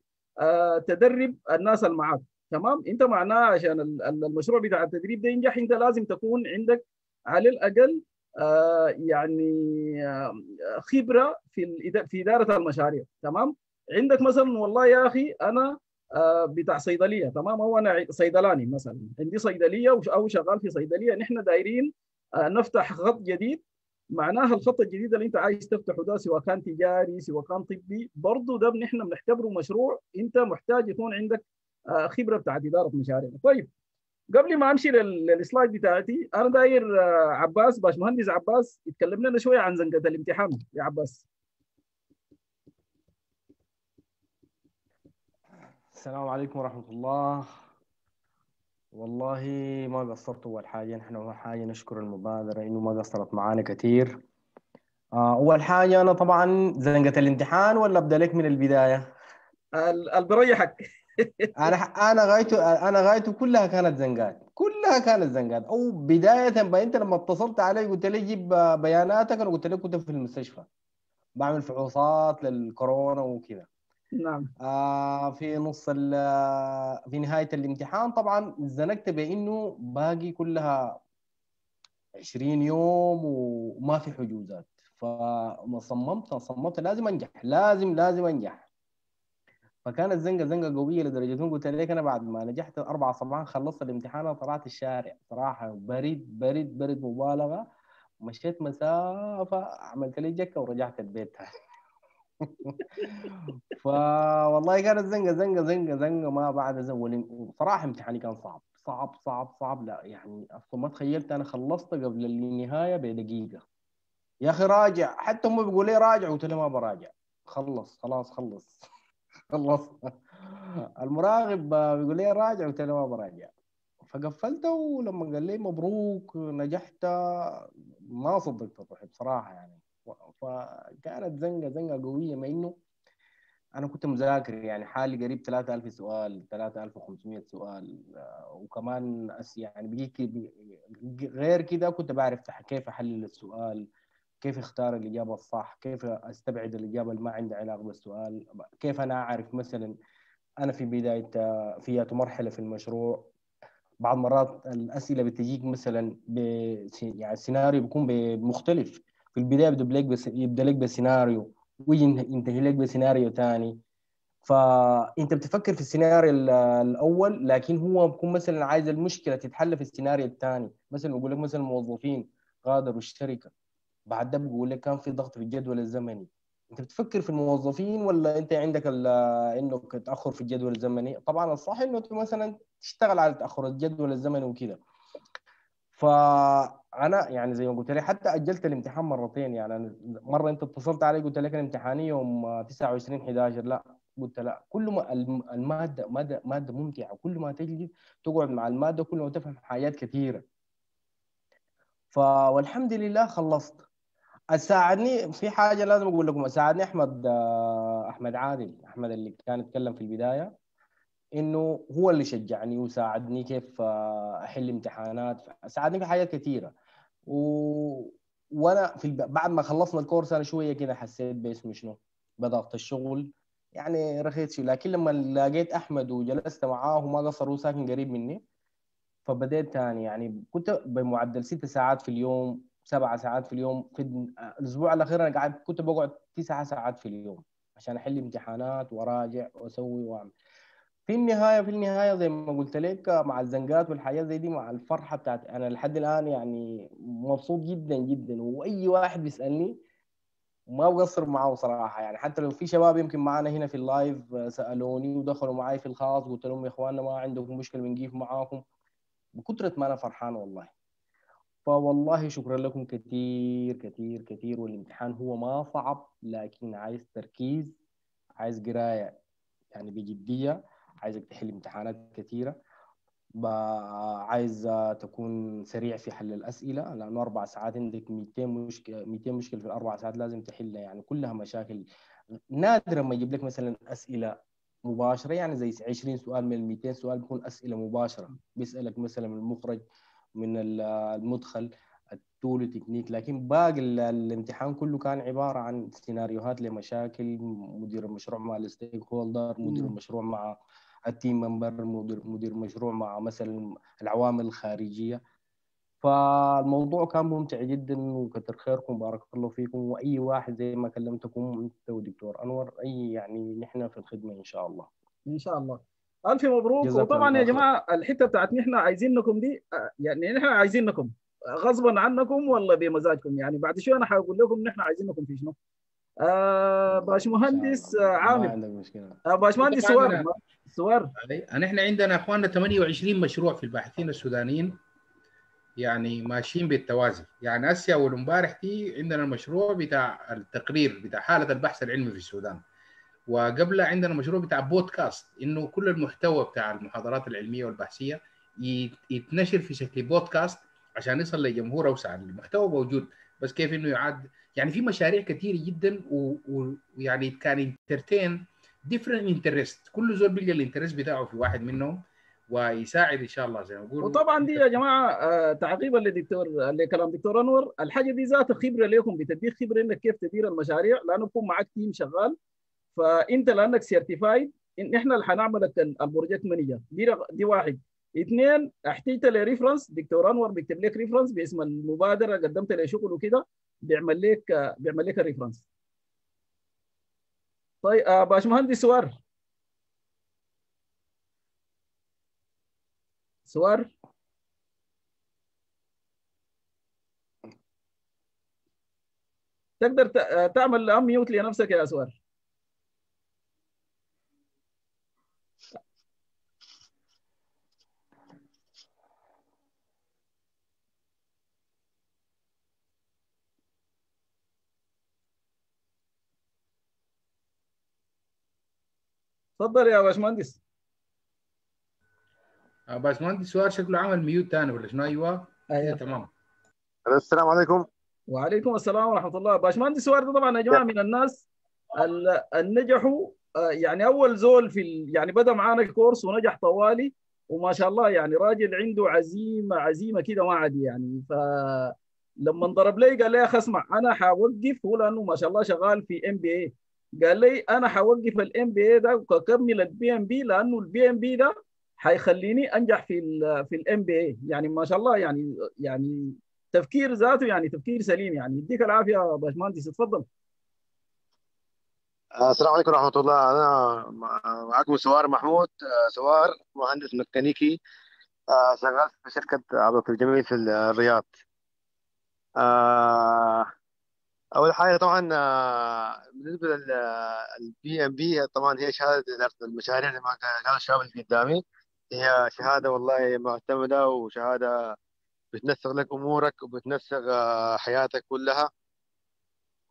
تدرب الناس اللي معاك، تمام؟ انت معناه عشان المشروع بتاع التدريب ده ينجح انت لازم تكون عندك على الاقل آه يعني آه خبره في في اداره المشاريع، تمام؟ عندك مثلا والله يا اخي انا آه بتاع صيدليه، تمام؟ او انا صيدلاني مثلا، عندي صيدليه او شغال في صيدليه، نحن دايرين آه نفتح خط جديد. معناها الخط الجديد اللي انت عايز تفتحه ده سواء كان تجاري سواء كان طبي، برضه ده نحن بنعتبره مشروع انت محتاج يكون عندك خبره بتاعت اداره مشاريع. طيب قبل ما امشي للسلايد بتاعتي، انا داير عباس، باشمهندس عباس، يتكلم لنا شويه عن زنقه الامتحان يا عباس. السلام عليكم ورحمه الله. والله ما قصرت. اول حاجه نحن اول حاجه نشكر المبادره انه ما قصرت معانا كثير. اول حاجه انا طبعا زنقه الامتحان، ولا ابدا لك من البدايه؟ اللي بريحك. انا انا غايته انا غايته كلها كانت زنقات، كلها كانت زنقات. او بدايه بقى انت لما اتصلت علي قلت لي جيب بياناتك، انا قلت لك كنت في المستشفى بعمل فحوصات للكورونا وكذا. نعم. آه في نص في نهايه الامتحان طبعا زنقت بانه باقي كلها عشرين يوم وما في حجوزات، فصممت صممت لازم انجح، لازم لازم انجح. فكانت زنقه زنقه قويه لدرجه قلت لك انا بعد ما نجحت اربع صباحا خلصت الامتحان وطلعت الشارع صراحه بريد بريد بريد مبالغه، مشيت مسافه عملت لي جكه ورجعت البيت ثاني. فوالله كانت زنقه زنقه زنقه زنقه ما بعد زول صراحه. امتحاني كان صعب صعب صعب صعب، لا يعني اصلا ما تخيلت انا خلصت قبل النهايه بدقيقه. يا اخي راجع، حتى هم بيقولوا لي راجع، قلت له ما براجع، خلص خلاص خلص خلص. المراقب بيقول لي راجع، قلت له ما براجع. فقفلته، ولما قال لي مبروك نجحت ما صدقت الرحب بصراحه يعني. فكانت زنقه زنقه قويه، ما انه انا كنت مذاكر يعني حالي قريب ثلاثة آلاف سؤال، ثلاثة آلاف وخمسمئة سؤال، وكمان يعني بيجيك غير كده كنت بعرف كيف احلل السؤال، كيف اختار الاجابه الصح، كيف استبعد الاجابه اللي ما عندها علاقه بالسؤال، كيف انا اعرف مثلا انا في بدايه في مرحله في المشروع بعض مرات الاسئله بتجيك مثلا ب يعني السيناريو بيكون مختلف، في البدايه بيبدا لك بس يبدا لك بسيناريو وينتهي لك بسيناريو ثاني، فانت بتفكر في السيناريو الاول لكن هو بيكون مثلا عايز المشكله تتحل في السيناريو الثاني، مثلا بيقول لك مثلا الموظفين غادروا الشركه، بعد ده بيقول لك كان في ضغط في الجدول الزمني، انت بتفكر في الموظفين ولا انت عندك انك تاخر في الجدول الزمني؟ طبعا الصح انه مثلا تشتغل على تاخر الجدول الزمني وكده. فانا يعني زي ما قلت لي حتى اجلت الامتحان مرتين، يعني مره انت اتصلت علي قلت لك الامتحان يوم تسعة وعشرين حداشر، لا قلت لا، كل ما الماده ماده ماده ممتعه، كل ما تجي تقعد مع الماده كل ما تفهم حاجات كثيره. فالحمد لله خلصت. ساعدني في حاجه لازم اقول لكم، ساعدني احمد احمد عادل، احمد اللي كان يتكلم في البدايه، انه هو اللي شجعني وساعدني كيف احل امتحانات، ساعدني في حاجات كثيره. و... وانا في الب... بعد ما خلصنا الكورس انا شويه كده حسيت باسمه شنو بضغط الشغل يعني رخيت شويه، لكن لما لقيت احمد وجلست معاه وما قصر هو ساكن قريب مني فبدأت ثاني، يعني كنت بمعدل ست ساعات في اليوم، سبع ساعات في اليوم، في الاسبوع الاخير انا قاعد كنت بقعد تسع ساعات في اليوم عشان احل امتحانات وراجع واسوي واعمل. في النهايه في النهايه زي ما قلت لك مع الزنقات والحياه زي دي مع الفرحه بتاعت انا لحد الان يعني مبسوط جدا جدا، واي واحد بيسالني ما بقصر معاه صراحه يعني، حتى لو في شباب يمكن معانا هنا في اللايف سالوني ودخلوا معي في الخاص قلت لهم يا اخواننا ما عندكم مشكله بنقيف معاكم، بكثره ما انا فرحان والله. فوالله شكرا لكم كثير كثير كثير. والامتحان هو ما صعب لكن عايز تركيز، عايز قرايه يعني بجديه، عايزك تحل امتحانات كثيره، عايز تكون سريع في حل الاسئله لانه اربع ساعات عندك مئتين مشكله، مئتين مشكله في الاربع ساعات لازم تحلها، يعني كلها مشاكل، نادرا ما يجيب لك مثلا اسئله مباشره يعني زي عشرين سؤال من ال مئتين سؤال بيكون اسئله مباشره، بيسالك مثلا من المخرج من المدخل التول والتكنيك، لكن باقي الامتحان كله كان عباره عن سيناريوهات لمشاكل، مدير المشروع مع الستيك هولدر، مدير المشروع مع التيم ممبر، مدير مدير المشروع مع مثلا العوامل الخارجيه. فالموضوع كان ممتع جدا وكثر خيركم بارك الله فيكم، واي واحد زي ما كلمتكم انت ودكتور انور اي يعني نحن في الخدمه ان شاء الله. ان شاء الله. ألف مبروك. وطبعا يا جماعه الحته بتاعت نحن عايزينكم دي يعني نحن عايزينكم غصبا عنكم ولا بمزاجكم، يعني بعد شوي انا هقول لكم نحن عايزينكم في شنو. آه باشمهندس عامر، آه باشمهندس سوار سوار نحن عندنا اخواننا ثمانية وعشرين مشروع في الباحثين السودانيين يعني ماشيين بالتوازي، يعني هسه اول امبارح دي عندنا المشروع بتاع التقرير بتاع حاله البحث العلمي في السودان، وقبل عندنا مشروع بتاع بودكاست انه كل المحتوى بتاع المحاضرات العلميه والبحثيه يتنشر في شكل بودكاست عشان يصل لجمهور اوسع، المحتوى موجود بس كيف انه يعاد، يعني في مشاريع كثيره جدا ويعني كان انترتين ديفرنت انترست، كل زول بيلقى الانترست بتاعه في واحد منهم ويساعد ان شاء الله زي ما بيقولوا. وطبعا دي يا جماعه تعقيبا للدكتور لكلام دكتور انور، الحاجه دي ذات خبره لكم، بتديك خبره انك كيف تدير المشاريع لانه بكون معك تيم شغال، فانت لانك سيرتيفايد نحن اللي حنعمل البروجكت مانجر دي، دي واحد. اثنين احتجت لريفرنس، دكتور انور بيكتب لك ريفرنس باسم المبادره قدمت له شغل وكده بيعمل لك بيعمل لك الريفرنس. طيب آه باشمهندس سوار سوار تقدر تعمل ام ميوت لنفسك يا سوار. تفضل يا باشمهندس. باشمهندس وائل شكله عمل ميوت ثاني ولا شنو؟ ايوه ايوه تمام. السلام عليكم. وعليكم السلام ورحمه الله. باشمهندس وائل طبعا يا جماعه من الناس اللي نجحوا، يعني اول زول في يعني بدا معانا الكورس ونجح طوالي، وما شاء الله يعني راجل عنده عزيمه عزيمه كده ما عادي يعني. ف لما انضرب لي قال لي يا اخي اسمع انا حوقف، هو لانه ما شاء الله شغال في ام بي اي، قال لي انا حوقف الام بي اي ده وكمل البي ام بي، لانه البي ام بي ده حيخليني انجح في ال في الام بي اي. يعني ما شاء الله يعني يعني تفكير ذاته يعني تفكير سليم يعني. يديك العافيه يا باشمهندس، اتفضل. السلام عليكم ورحمه الله. انا معكم سوار محمود، سوار مهندس ميكانيكي شغال في شركه عبد اللطيف الجميل في الرياض. آه أول حاجة طبعا آه بالنسبة للبي ام بي، طبعا هي شهادة إدارة المشاريع اللي مع الشباب اللي قدامي، هي شهادة والله معتمدة وشهادة بتنسق لك أمورك وبتنسق آه حياتك كلها،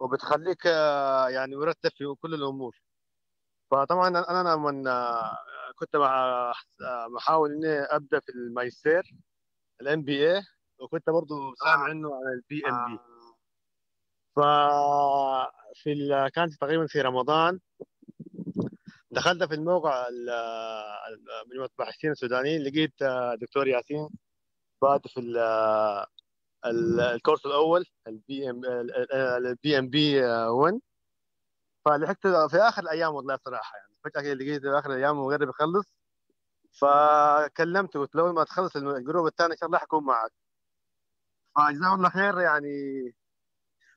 وبتخليك آه يعني مرتب في كل الأمور. فطبعا أنا من آه كنت بحاول إني أبدأ في الماجستير الام بي اي، وكنت برضه سامع عنه على البي ام بي. ف في كانت تقريبا في رمضان دخلت في الموقع مجموعة الباحثين السودانيين، لقيت دكتور ياسين بادئ في الكورس الاول البي ام البي ام بي واحد. فلحقت في اخر الايام والله صراحه يعني، فجاه لقيت في اخر الايام وقرب يخلص، فكلمته قلت له ما تخلص الجروب الثاني ان شاء الله حكون معك. فجزاهم الله خير يعني.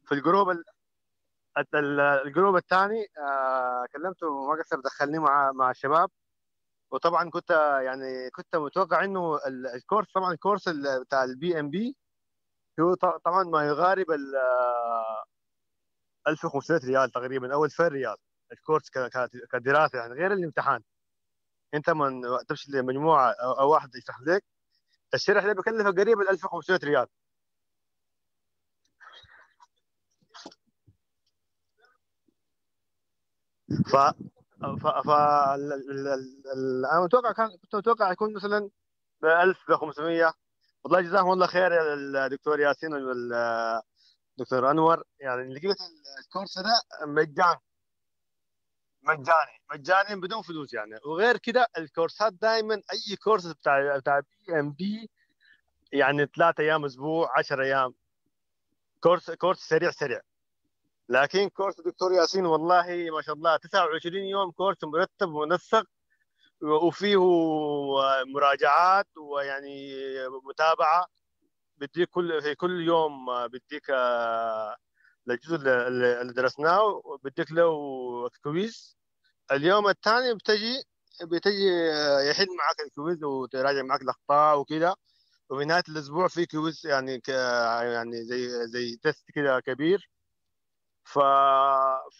في الجروب ال... الجروب الثاني آه كلمته وما قصر دخلني مع مع الشباب. وطبعا كنت يعني كنت متوقع انه الكورس طبعا الكورس بتاع البي ام بي هو طبعا ما يقارب ال ألف وخمسمائة ريال تقريبا او ألفين ريال الكورس كدراسه يعني، غير الامتحان. انت من تمشي لمجموعه او واحد يشرح لك، الشرح ده بيكلفك قريب ال ألف وخمسمائة ريال. ف ف ف انا متوقع كان كنت متوقع يكون مثلا ب ألف وخمسمائة. والله جزاهم الله خير يا الدكتور ياسين والدكتور انور، يعني لقيت الكورس ده مجاني مجاني مجاني بدون فلوس يعني. وغير كده الكورسات دائما اي كورس بتاع بتاع بي ام بي يعني ثلاث ايام اسبوع عشر ايام كورس كورس سريع سريع. لكن كورس الدكتور ياسين والله ما شاء الله تسعة وعشرين يوم كورس مرتب ومنسق، وفيه مراجعات ويعني متابعه، بديك كل في كل يوم بديك الجزء اللي درسناه بديك له كويز. اليوم الثاني بتجي بتجي يحل معك الكويز وتراجع معك الاخطاء وكده، وفي نهايه الاسبوع في كويز يعني ك يعني زي زي تست كده كبير. ف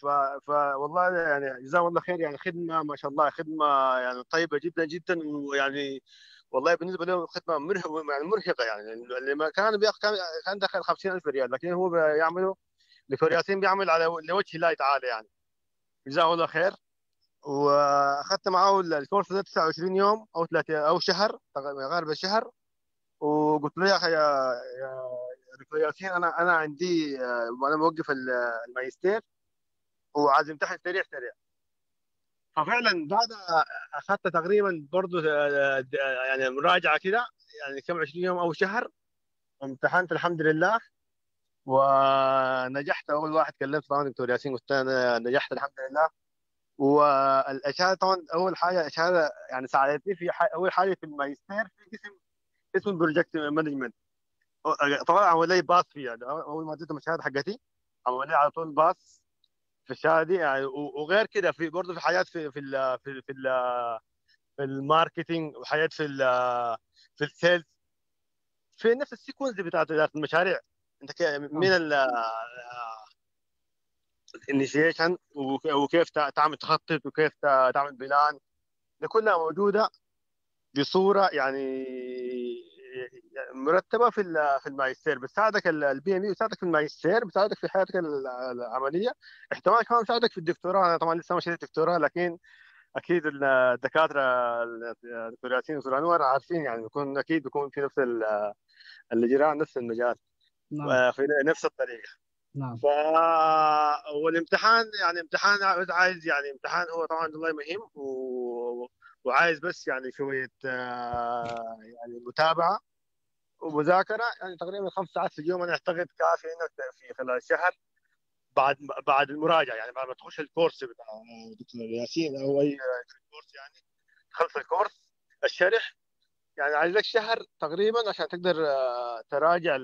ف ف والله يعني جزاهم الله خير يعني، خدمه ما شاء الله خدمه يعني طيبه جدا جدا. ويعني والله بالنسبه لهم خدمه مرهقه يعني مرهقه يعني، اللي ما كان بياخذ كان دخل خمسين ألف ريال، لكن هو بيعمله دكتور ياسين بيعمل على لوجه الله تعالى يعني. جزاه الله خير. واخذت معاه الكورس ده تسعة وعشرين يوم او ثلاثة او شهر غالبا شهر. وقلت له يا اخي يا دكتور ياسين انا انا عندي انا موقف الماجستير وعايز امتحن سريع سريع. ففعلا بعد اخذت تقريبا برضه يعني مراجعه كده يعني كم عشرين يوم او شهر، امتحنت الحمد لله ونجحت. اول واحد كلمت طبعا دكتور ياسين قلت انا نجحت الحمد لله. والاشهاد طبعا اول حاجه اشهاد يعني ساعدتني في اول حاجه في الماجستير في قسم اسمه البروجكت مانجمنت. طبعا عملوا لي باص فيها اول ما اديتهم الشهاده حقتي، عملوا لي على طول باص في الشهاده يعني. وغير كده في برضه في حاجات في في ال في ال في, ال في الماركتينج وحاجات في ال في السيلز في نفس السيكونس بتاعت اداره المشاريع. انت من الانيشيشن وكيف تعمل تخطط وكيف تعمل بلان، دي كلها موجوده بصوره يعني مرتبه في في الماجستير. بتساعدك البي ام اي بتساعدك في الماجستير، بتساعدك في حياتك العمليه، احتمال كمان بتساعدك في الدكتوراه. انا طبعا لسه ما شريت دكتوراه، لكن اكيد الدكاتره دكتور ياسين ودكتور انور عارفين يعني بيكون اكيد بيكون في نفس الجيران نفس المجال. نعم. في نفس الطريقه. نعم. ف والامتحان يعني امتحان عايز يعني امتحان هو طبعا الله مهم و... وعايز بس يعني شويه يعني متابعه ومذاكره، يعني تقريبا خمس ساعات في اليوم انا اعتقد كافي انك في خلال شهر بعد بعد المراجعه، يعني بعد ما تخش الكورس بتاع دكتور ياسين او اي كورس، يعني تخلص الكورس الشرح يعني عايز لك شهر تقريبا عشان تقدر تراجع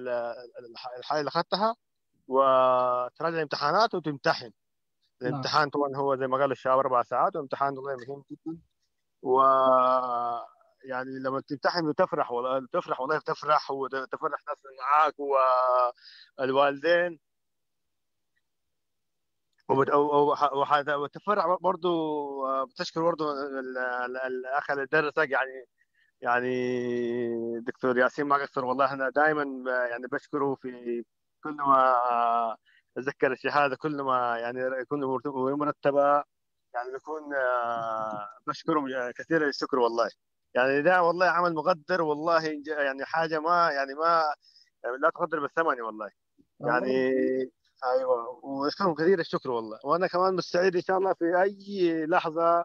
الحاجه اللي اخذتها وتراجع الامتحانات وتمتحن. الامتحان طبعا هو زي ما قال الشباب اربع ساعات، والامتحان والله مهم جدا. و يعني لما تمتحن بتفرح والله، تفرح والله، بتفرح وتفرح الناس اللي معاك والوالدين، وتفرح برضه بتشكر برضه الاخ اللي درسك، يعني يعني دكتور ياسين ما قصر والله، انا دائما يعني بشكره في كل ما اتذكر الشهاده، كل ما يعني كل مرتبه يعني بكون بشكره كثير الشكر والله، يعني ده والله عمل مقدر والله، يعني حاجه ما يعني ما يعني لا تقدر بالثمن والله، يعني ايوه واشكرهم كثير الشكر والله. وانا كمان مستعد ان شاء الله في اي لحظه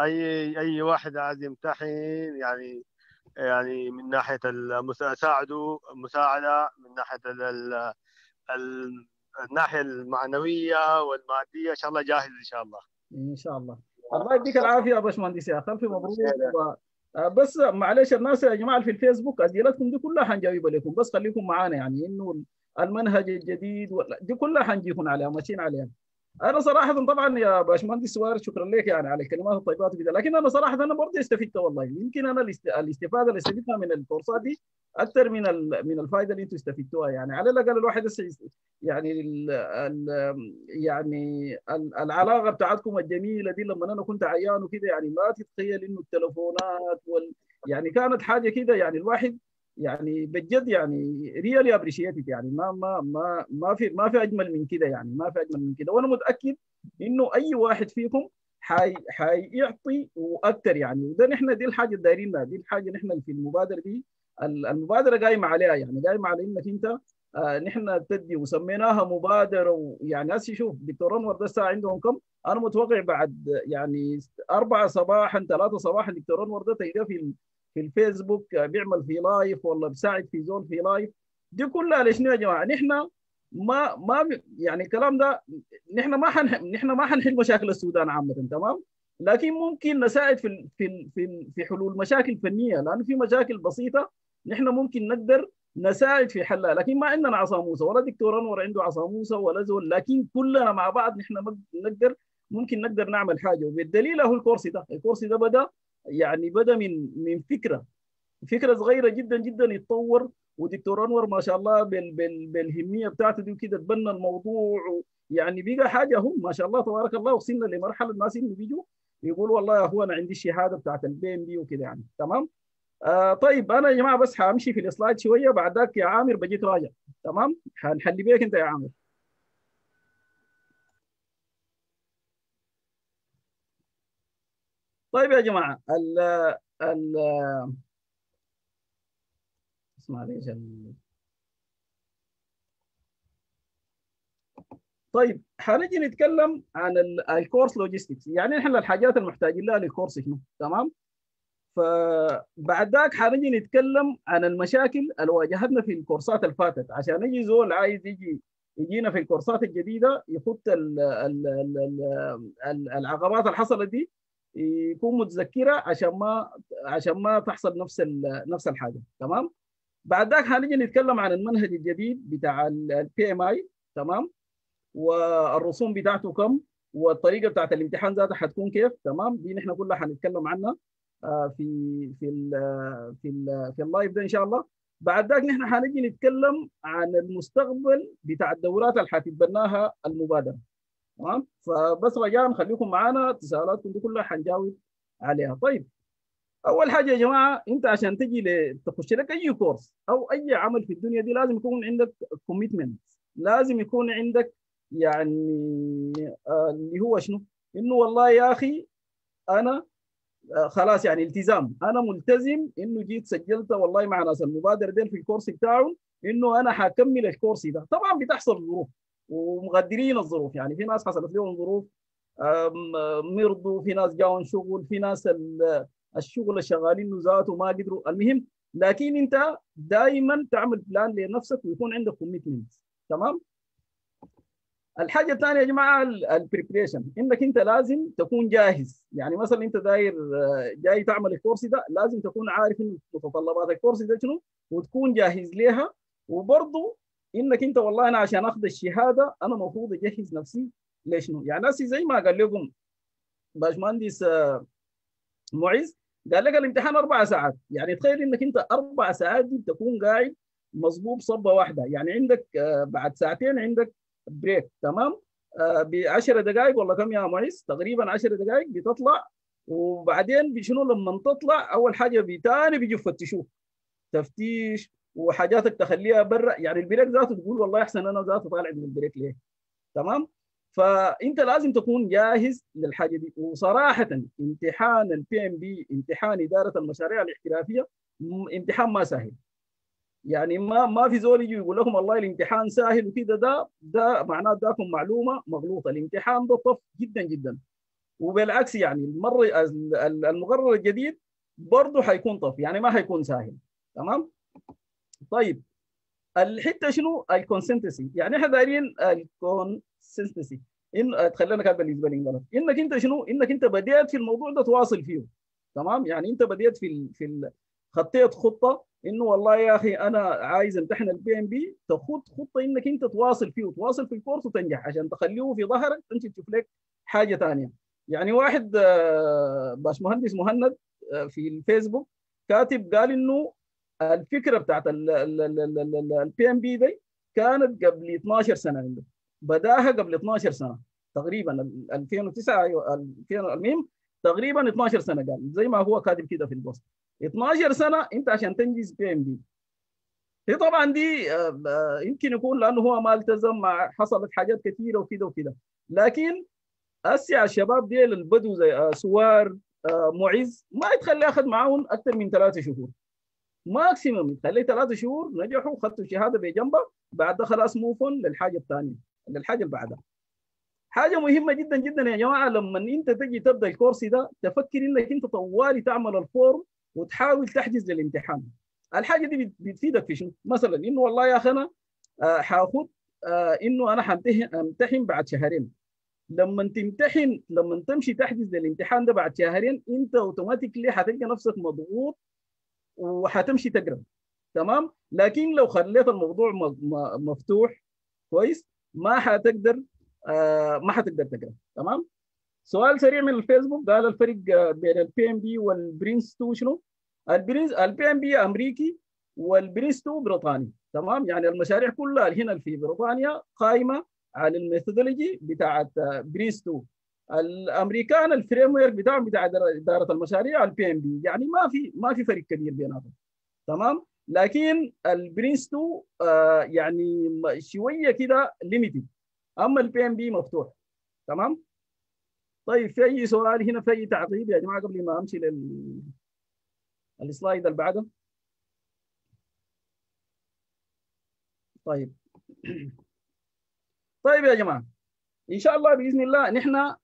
اي اي واحد عايز يمتحن يعني يعني من ناحيه المساعده مساعده من ناحيه ال الناحيه المعنويه والماديه، ان شاء الله جاهز ان شاء الله. ان شاء الله. الله يديك العافيه يا باشمهندس يا اخي، الف مبروك. بس معلش الناس يا جماعه في الفيسبوك اسئلتكم دي كلها حنجاوبها لكم، بس خليكم معانا، يعني انه المنهج الجديد دي كلها حنجيكم عليها ماشيين عليها. انا صراحه طبعا يا باشمهندس سوار شكرا لك يعني على الكلمات الطيبات وكذا، لكن انا صراحه انا برضه استفدت والله، يمكن انا الاستفاده اللي استفدتها من الكورسات دي اكثر من من الفائده اللي انتم استفدتوها، يعني على الاقل الواحد يعني ال ال يعني ال العلاقه بتاعتكم الجميله دي لما انا كنت عيان وكذا، يعني ما تتخيل انه التليفونات وال يعني كانت حاجه كذا، يعني الواحد يعني بجد يعني ريالي ابريشيتد، يعني ما ما ما ما في ما في اجمل من كده، يعني ما في اجمل من كده، وانا متاكد انه اي واحد فيكم حي حيعطي واكثر، يعني وده نحن دي الحاجه اللي دايرينها، دي الحاجه نحن في المبادره دي، المبادره قايمه عليها، يعني قايمه على انك انت آه نحن تدي وسميناها مبادره، ويعني هسه شوف دكتور انور ده الساعه عندهم كم؟ انا متوقع بعد يعني أربعة صباحا ثلاثة صباحا دكتور انور ده تلقاه في في الفيسبوك بيعمل في لايف والله بيساعد في زول في لايف، دي كلها لشنو يا جماعه؟ نحن ما ما يعني الكلام ده نحن ما حن نحن ما حنحل مشاكل السودان عامه تمام؟ لكن ممكن نساعد في في في في حلول مشاكل فنيه، لانه في مشاكل بسيطه نحن ممكن نقدر نساعد في حلها، لكن ما عندنا عصا موسى ولا دكتور انور عنده عصا موسى ولا زول، لكن كلنا مع بعض نحن نقدر ممكن نقدر نعمل حاجه، وبالدليل هو الكورس ده، الكورس ده بدا يعني بدا من من فكره فكره صغيره جدا جدا يتطور، ودكتور انور ما شاء الله بال بال بالهميه بتاعته دي وكده تبنى الموضوع، يعني بقى حاجه هم ما شاء الله تبارك الله وصلنا لمرحله الناس اللي بيجوا يقولوا والله يا هو انا عندي الشهاده بتاعت البي ام بي وكده، يعني تمام؟ آه طيب انا يا جماعه بس حامشي في السلايد شويه، بعد ذاك يا عامر بجيك راجع تمام؟ حنحلي بيك انت يا عامر. طيب يا جماعه ال ال اسمع ليش ال... طيب حنجي نتكلم عن ال... الكورس لوجيستكس، يعني احنا الحاجات المحتاجين لها للكورس شنو تمام؟ فبعد ذاك حنجي نتكلم عن المشاكل اللي واجهتنا في الكورسات اللي فاتت، عشان يجي زول عايز يجي يجينا في الكورسات الجديده يحط ال... ال... ال... ال... العقبات اللي حصلت دي يكون متذكره عشان ما عشان ما تحصل نفس نفس الحاجه تمام. بعد ذاك حنيجي نتكلم عن المنهج الجديد بتاع البي ام اي تمام، والرسوم بتاعته كم، والطريقه بتاعت الامتحان ذاتها حتكون كيف تمام، دي نحن كلها حنتكلم عنها في في ال في ال في اللايف ده ان شاء الله. بعد ذاك نحن حنيجي نتكلم عن المستقبل بتاع الدورات اللي حتتبناها المبادره تمام، فبس رجاء خليكم معانا، تساؤلاتكم دي كلها حنجاوب عليها. طيب اول حاجه يا جماعه، انت عشان تجي تخش لك اي كورس او اي عمل في الدنيا دي لازم يكون عندك كوميتمنت، لازم يكون عندك يعني اللي هو شنو؟ انه والله يا اخي انا خلاص يعني التزام، انا ملتزم انه جيت سجلت والله مع ناس المبادره ديل في الكورس بتاعهم انه انا حكمل الكورس ده. طبعا بتحصل ظروف ومغدرين الظروف، يعني في ناس حصلت لهم ظروف، مرضوا، في ناس جاهم شغل، في ناس الشغل شغالين ذاته ما قدروا، المهم لكن انت دائما تعمل بلان لنفسك ويكون عندك كوميتمنت. تمام؟ الحاجه الثانيه يا جماعه البريبريشن، انك انت لازم تكون جاهز، يعني مثلا انت داير جاي تعمل الكورس ده لازم تكون عارف انه متطلبات الكورس ده شنو وتكون جاهز ليها، وبرضه انك انت والله انا عشان اخذ الشهاده انا المفروض اجهز نفسي ليشنو، يعني نفسي زي ما قال لكم باشمهندس معز قال لك الامتحان اربع ساعات، يعني تخيل انك انت اربع ساعات دي بتكون قاعد مصبوب صبه واحده، يعني عندك بعد ساعتين عندك بريك. تمام؟ ب عشر دقائق ولا كم يا معز؟ تقريبا عشر دقائق بتطلع، وبعدين بشنو لما تطلع اول حاجه بتاني بيجوا يفتشوك تفتيش وحاجاتك تخليها برا، يعني البريك ذاته تقول والله احسن انا ذاته طالع من البريك ليه؟ تمام؟ فانت لازم تكون جاهز للحاجه دي. وصراحه امتحان البي ام بي امتحان اداره المشاريع الاحترافيه امتحان ما سهل، يعني ما ما في زول يجي يقول لكم والله الامتحان سهل وكذا، ده ده معناه داكم معلومه مغلوطه، الامتحان ده طف جدا جدا، وبالعكس يعني المره المقرر الجديد برضه حيكون طف، يعني ما حيكون سهل. تمام؟ طيب الحته شنو؟ الكونسنتسي، يعني احنا دايرين الكونسنتسي ان خلينا كاتب بالنسبه لي غلط، انك انت شنو؟ انك انت بديت في الموضوع ده تواصل فيه. تمام؟ يعني انت بديت في ال... في ال... خطيت خطه انه والله يا اخي انا عايز امتحن البي ام بي، تخط خطه انك انت تواصل فيه وتواصل في الكورس وتنجح عشان تخليه في ظهرك انت تشوف لك حاجه ثانيه. يعني واحد باشمهندس مهند في الفيسبوك كاتب قال انه الفكره بتاعت البي ام بي دي كانت قبل اتناشر سنه، عنده بداها قبل اتناشر سنه تقريبا الفين وتسعة، ايوه المهم تقريبا اتناشر سنه، قال زي ما هو كاتب كده في البوست اتناشر سنه انت عشان تنجز بي ام بي. هي طبعا دي يمكن يكون لانه هو ما التزم، مع حصلت حاجات كثيره وكذا وكذا، لكن اسيع الشباب ديل البدو زي سوار معز ما يتخلي اخذ معاهم اكثر من ثلاثه شهور ماكسيموم، يتخلي ثلاثه شهور نجحوا خدوا الشهاده بجنبه، بعد ده خلاص موفون للحاجه الثانيه للحاجه اللي بعدها. حاجه مهمه جدا جدا يا جماعه لما انت تجي تبدا الكورس ده تفكر انك انت طوالي تعمل الفورم وتحاول تحجز للامتحان. الحاجه دي بتفيدك في شنو؟ مثلا انه والله يا اخي انا حاخد انه انا حامتحن بعد شهرين، لما تمتحن لما تمشي تحجز للامتحان ده بعد شهرين انت اوتوماتيكلي حتلقى نفسك مضغوط وحتمشي تقرب. تمام؟ لكن لو خليت الموضوع مفتوح كويس ما حتقدر ما حتقدر تقرب. تمام؟ سؤال سريع من الفيسبوك قال الفرق بين البي ام بي والبرنس تو شنو؟ البي ام بي امريكي والبرنس تو بريطاني. تمام؟ يعني المشاريع كلها هنا في بريطانيا قائمه على الميثودولوجي بتاعت برنس تو. الامريكان الفريم ورك بتاعهم بتاع اداره المشاريع البي ام بي، يعني ما في ما في فرق كبير بيناتهم. تمام؟ لكن البرنس تو آه يعني شويه كده ليميتد، اما البي ام بي مفتوح. تمام؟ طيب في اي سؤال هنا، في اي تعقيب يا جماعه قبل ما امشي لل السلايد اللي بعده؟ طيب طيب يا جماعه ان شاء الله باذن الله نحن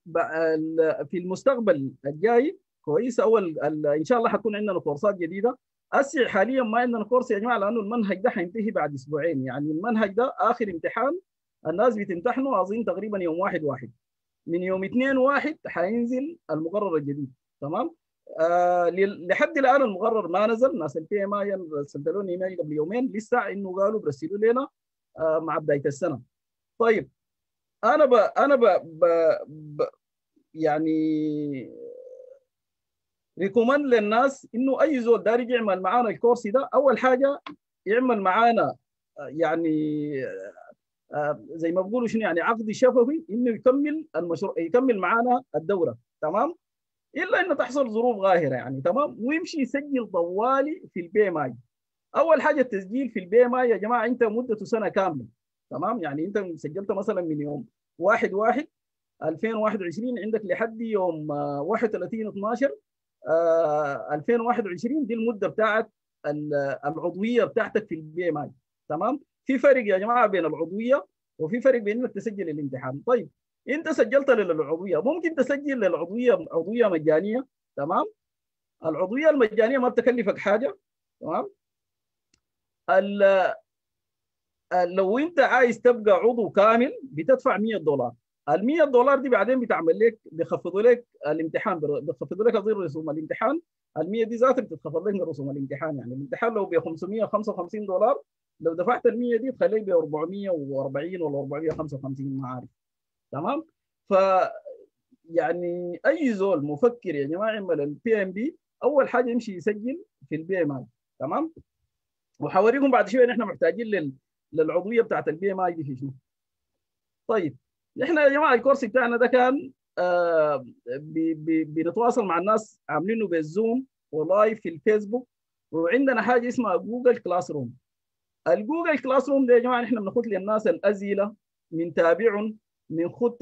في المستقبل الجاي كويس اول ان شاء الله حتكون عندنا كورسات جديده. اسرع حاليا ما عندنا كورس يا جماعه لانه المنهج ده حينتهي بعد اسبوعين، يعني المنهج ده اخر امتحان الناس بتمتحنه اظن تقريبا يوم واحد واحد، من يوم اثنين واحد حينزل المقرر الجديد. تمام؟ آه لحد الان المقرر ما نزل، ناس البي ام اي ارسلوا لي ايميل قبل يومين لسه انه قالوا برسلوا لنا آه مع بدايه السنه. طيب انا ب انا ب ب ب يعني ريكومند للناس انه اي زول دارج يعمل معانا الكورس ده اول حاجه يعمل معانا يعني آه زي ما بقولوا شنو يعني عقد شفوي انه يكمل المشروع يكمل معانا الدوره. تمام؟ الا انه تحصل ظروف قاهره يعني. تمام؟ ويمشي يسجل طوالي في البي ام اي. اول حاجه التسجيل في البي ام اي يا جماعه انت مدته سنه كامله. تمام؟ يعني انت سجلت مثلا من يوم واحد واحد ألفين وواحد وعشرين عندك لحد يوم واحد وثلاثين اثناشر ألفين وواحد وعشرين دي المده بتاعت العضويه بتاعتك في البي ام اي. تمام؟ في فرق يا جماعه بين العضويه وفي فرق بين انك تسجل الامتحان. طيب انت سجلت للعضويه، ممكن تسجل للعضويه عضويه مجانيه. تمام؟ العضويه المجانيه ما بتكلفك حاجه. تمام؟ لو انت عايز تبقى عضو كامل بتدفع مية دولار. ال مية دولار دي بعدين بتعمل لك، بيخفضوا لك الامتحان، بيخفضوا لك قصدي رسوم الامتحان. ال مية دي ذاتها بتتخفض لك من رسوم الامتحان، يعني الامتحان لو ب خمسمية وخمسة وخمسين دولار لو دفعت ال مية دي تخليك ب أربعمية وأربعين ولا أربعمية وخمسة وخمسين ما عارف. تمام؟ ف يعني اي زول مفكر يا جماعه يعمل البي ام بي اول حاجه يمشي يسجل في البي ام اي. تمام؟ وحوريكم بعد شويه نحن محتاجين لل للعضويه بتاعت البي ام اي دي في شنو. طيب احنا يا جماعه الكورس بتاعنا ده كان آه بي بي بنتواصل مع الناس عاملينه بالزوم ولايف في الفيسبوك، وعندنا حاجه اسمها جوجل كلاس روم. الجوجل كلاس روم ده يا جماعه احنا بناخد للناس الاسئله من تابعهم، بناخد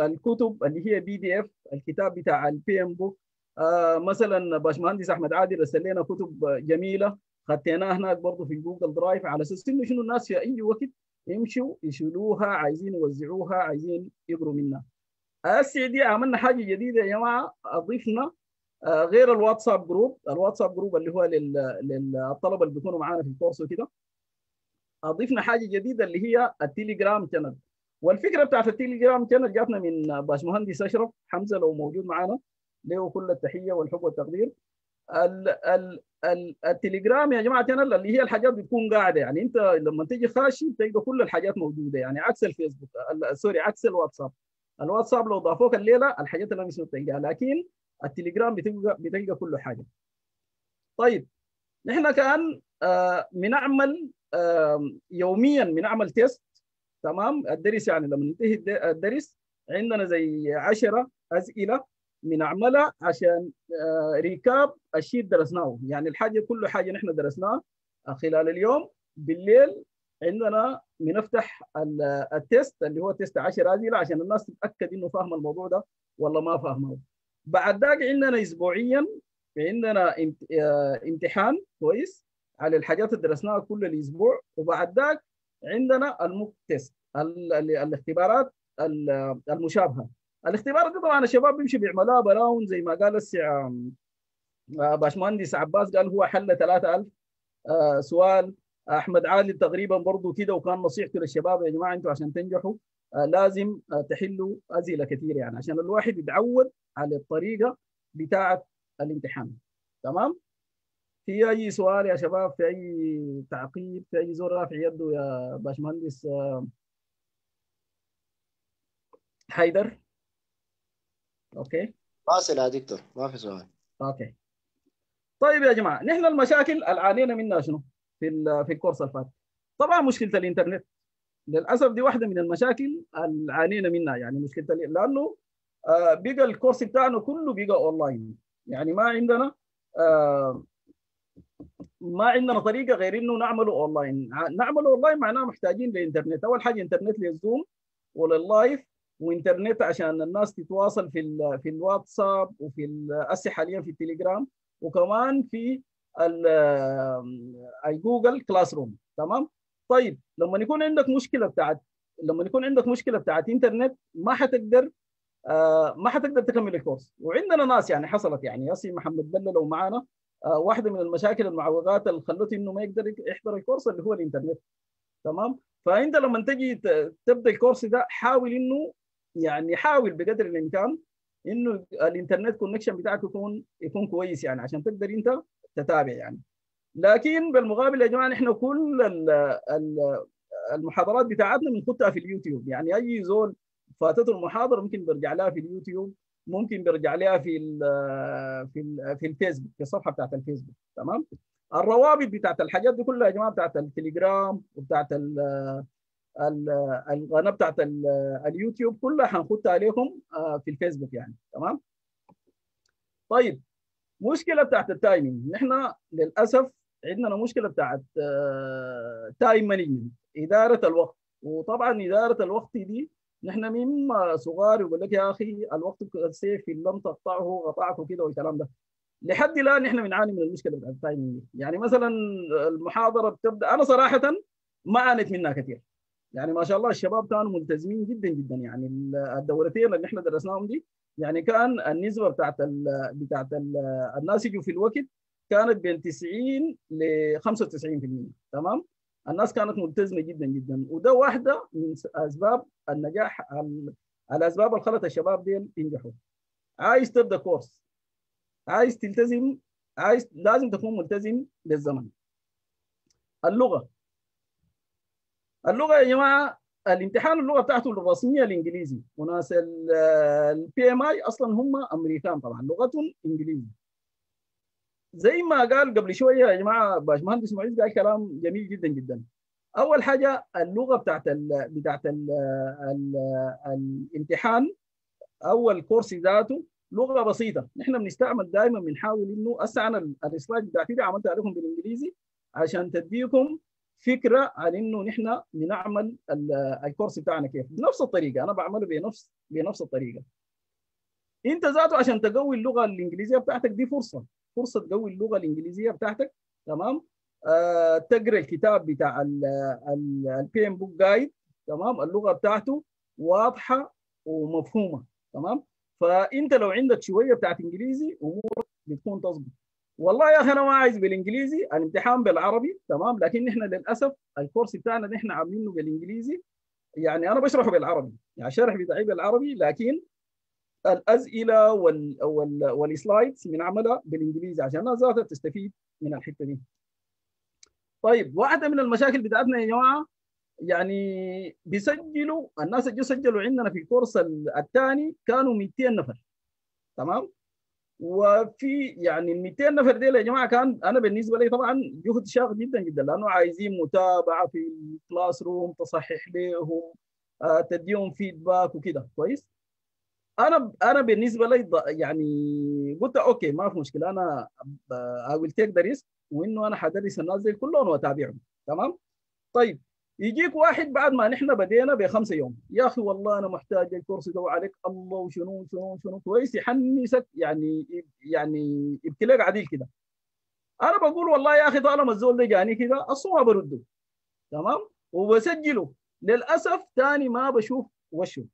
الكتب اللي هي بي دي اف، الكتاب بتاع البي ام بوك. آه مثلا باشمهندس احمد عادل رسل لنا كتب جميله خدتيناها هناك برضه في جوجل درايف، على اساس انه شنو الناس في اي وقت يمشوا يشيلوها، عايزين يوزعوها، عايزين يقروا منها. هسه دي عملنا حاجه جديده يا جماعه، اضفنا غير الواتساب جروب، الواتساب جروب اللي هو للطلبه اللي بيكونوا معانا في الكورس وكده، اضفنا حاجه جديده اللي هي التليجرام شانل. والفكره بتاعت التليجرام شانل جاتنا من باشمهندس اشرف حمزه، لو موجود معانا له كل التحيه والحب والتقدير. ال ال ال التليجرام يا جماعه انا اللي هي الحاجات بتكون قاعده، يعني انت لما تيجي خاشي بتلقى كل الحاجات موجوده، يعني عكس الفيسبوك سوري عكس الواتساب. الواتساب لو ضافوك الليله الحاجات اللي مش بتلقاها، لكن التليجرام بتلقى بتلقى كل حاجه. طيب نحن كان بنعمل يوميا بنعمل تيست. تمام؟ الدرس يعني لما ننتهي الدرس عندنا زي عشرة اسئله بنعملها عشان ريكاب الشيء درسناه، يعني الحاجه كل حاجه نحن درسناها خلال اليوم. بالليل عندنا بنفتح التيست اللي هو تيست عشرة اسئله عشان الناس تتاكد انه فاهمه الموضوع ده ولا ما فاهمه. بعد ذاك عندنا اسبوعيا عندنا امتحان كويس على الحاجات اللي درسناها كل الاسبوع، وبعد ذاك عندنا الموك تيست، الاختبارات المشابهه. الاختبارات دي طبعا الشباب بيمشي بيعملوها براون زي ما قال السي باشمهندس عباس، قال هو حل ثلاثة آلاف آه سؤال. احمد عادل تقريبا برضه كده، وكان نصيحته للشباب يا جماعه انتوا عشان تنجحوا آه لازم آه تحلوا اسئله كثير، يعني عشان الواحد يتعود على الطريقه بتاعه الامتحان. تمام؟ في اي سؤال يا شباب؟ في اي تعقيب؟ في اي زول رافع يده يا باشمهندس آه حيدر؟ اوكي راسل يا دكتور، ما في سؤال. اوكي طيب يا جماعه نحن المشاكل اللي عانينا منها شنو في في الكورس الفات؟ طبعا مشكله الانترنت للاسف دي واحده من المشاكل اللي عانينا منها، يعني مشكله لانه بقى الكورس بتاعنا كله بقى اونلاين، يعني ما عندنا ما عندنا طريقه غير انه نعمله اونلاين. نعمله اونلاين معناه محتاجين للانترنت، اول حاجه انترنت للزوم ولللايف، وانترنت عشان الناس تتواصل في ال في الواتساب وفي الأسي حاليا في التليجرام، وكمان في الجوجل كلاس روم. تمام؟ طيب لما يكون عندك مشكله بتاعت لما يكون عندك مشكله بتاعت انترنت ما حتقدر آه ما حتقدر تكمل الكورس. وعندنا ناس يعني حصلت، يعني ياسين محمد بلة لو معانا آه واحده من المشاكل المعوقات اللي خلته انه ما يقدر يحضر الكورس اللي هو الانترنت. تمام؟ فانت لما تجي تبدا الكورس ده حاول انه يعني حاول بقدر الامكان انه الانترنت كونكشن بتاعك يكون يكون كويس، يعني عشان تقدر انت تتابع يعني. لكن بالمقابل يا جماعه احنا كل المحاضرات بتاعتنا بنحطها في اليوتيوب، يعني اي زول فاتته المحاضره ممكن بيرجع لها في اليوتيوب، ممكن بيرجع لها في ال في ال في الفيسبوك، في الصفحه بتاعت الفيسبوك. تمام؟ الروابط بتاعت الحاجات دي كلها يا جماعه بتاعت التليجرام وبتاعت القناه بتاعت اليوتيوب كلها حنحطها عليكم في الفيسبوك يعني. تمام؟ طيب مشكله بتاعت التايمينج، نحن للاسف عندنا مشكله بتاعت تايم مانجمنت، اداره الوقت. وطبعا اداره الوقت دي نحن من صغار يقول لك يا اخي الوقت السيف اللي لم تقطعه قطعته كده والكلام ده. لحد الان نحن بنعاني من المشكله بتاعت التايمينج. يعني مثلا المحاضره بتبدا، انا صراحه ما عانيت منها كثير. يعني ما شاء الله الشباب كانوا ملتزمين جدا جدا. يعني الدورتين اللي احنا درسناهم دي يعني كان النسبه بتاعت ال بتاعت ال الناس يجوا في الوقت كانت بين تسعين لخمسة وتسعين بالمئة. تمام؟ الناس كانت ملتزمه جدا جدا، وده واحده من اسباب النجاح، الاسباب اللي خلت الشباب ديل ينجحوا. عايز تبدا كورس، عايز تلتزم، عايز لازم تكون ملتزم للزمن. اللغه اللغه يا جماعه، الامتحان اللغه بتاعته الرسميه الانجليزي، وناس البي ام اي اصلا هم امريكان طبعا لغتهم انجليزي. زي ما قال قبل شويه يا جماعه باشمهندس معيز قال كلام جميل جدا جدا. اول حاجه اللغه بتاعت ال بتاعت ال ال الامتحان او الكورس ذاته لغه بسيطه، نحن بنستعمل دائما بنحاول انه هسه انا السلايد بتاعتي دي عملتها لكم بالانجليزي عشان تديكم فكره عن انه نحن بنعمل الكورس بتاعنا كيف، بنفس الطريقه انا بعمله بنفس بنفس الطريقه. انت ذاته عشان تقوي اللغه الانجليزيه بتاعتك دي فرصه، فرصه تقوي اللغه الانجليزيه بتاعتك، تمام؟ آه، تقرا الكتاب بتاع البي ام بوك جايد، تمام؟ اللغه بتاعته واضحه ومفهومه، تمام؟ فانت لو عندك شويه بتاعت انجليزي امورك بتكون تظبط. والله يا اخي انا ما عايز بالانجليزي، الامتحان بالعربي، تمام؟ لكن احنا للاسف الكورس بتاعنا اللي احنا عاملينه بالانجليزي، يعني انا بشرحه بالعربي، يعني الشرح بتاعي بالعربي، لكن الاسئله وال وال والسلايدز بنعملها بالانجليزي عشان الناس ذاتها تستفيد من الحته دي. طيب واحده من المشاكل بتاعتنا يا جماعه، يعني بيسجلوا الناس اللي سجلوا عندنا في الكورس الثاني كانوا مئتين نفر، تمام؟ وفي يعني ال مئتين نفر ديل يا جماعه كان انا بالنسبه لي طبعا جهد شاق جدا جدا، لانه عايزين متابعه في الكلاس روم، تصحح لهم، آه، تديهم فيدباك وكده، كويس؟ انا انا بالنسبه لي يعني قلت اوكي ما في مشكله، انا اي ويل تيك ذا ريسك، وانه انا حدرس الناس دي كلهم واتابعهم، تمام؟ طيب يجيك واحد بعد ما نحن بدينا بخمسه يوم، يا اخي والله انا محتاج الكورس ده وعليك الله وشنو شنو شنو، كويس؟ يحمسك يعني يعني يبكي لك عديل كده. انا بقول والله يا اخي طالما الزول ده جاني كده اصلا ما برده، تمام؟ وبسجله، للاسف ثاني ما بشوف وشه.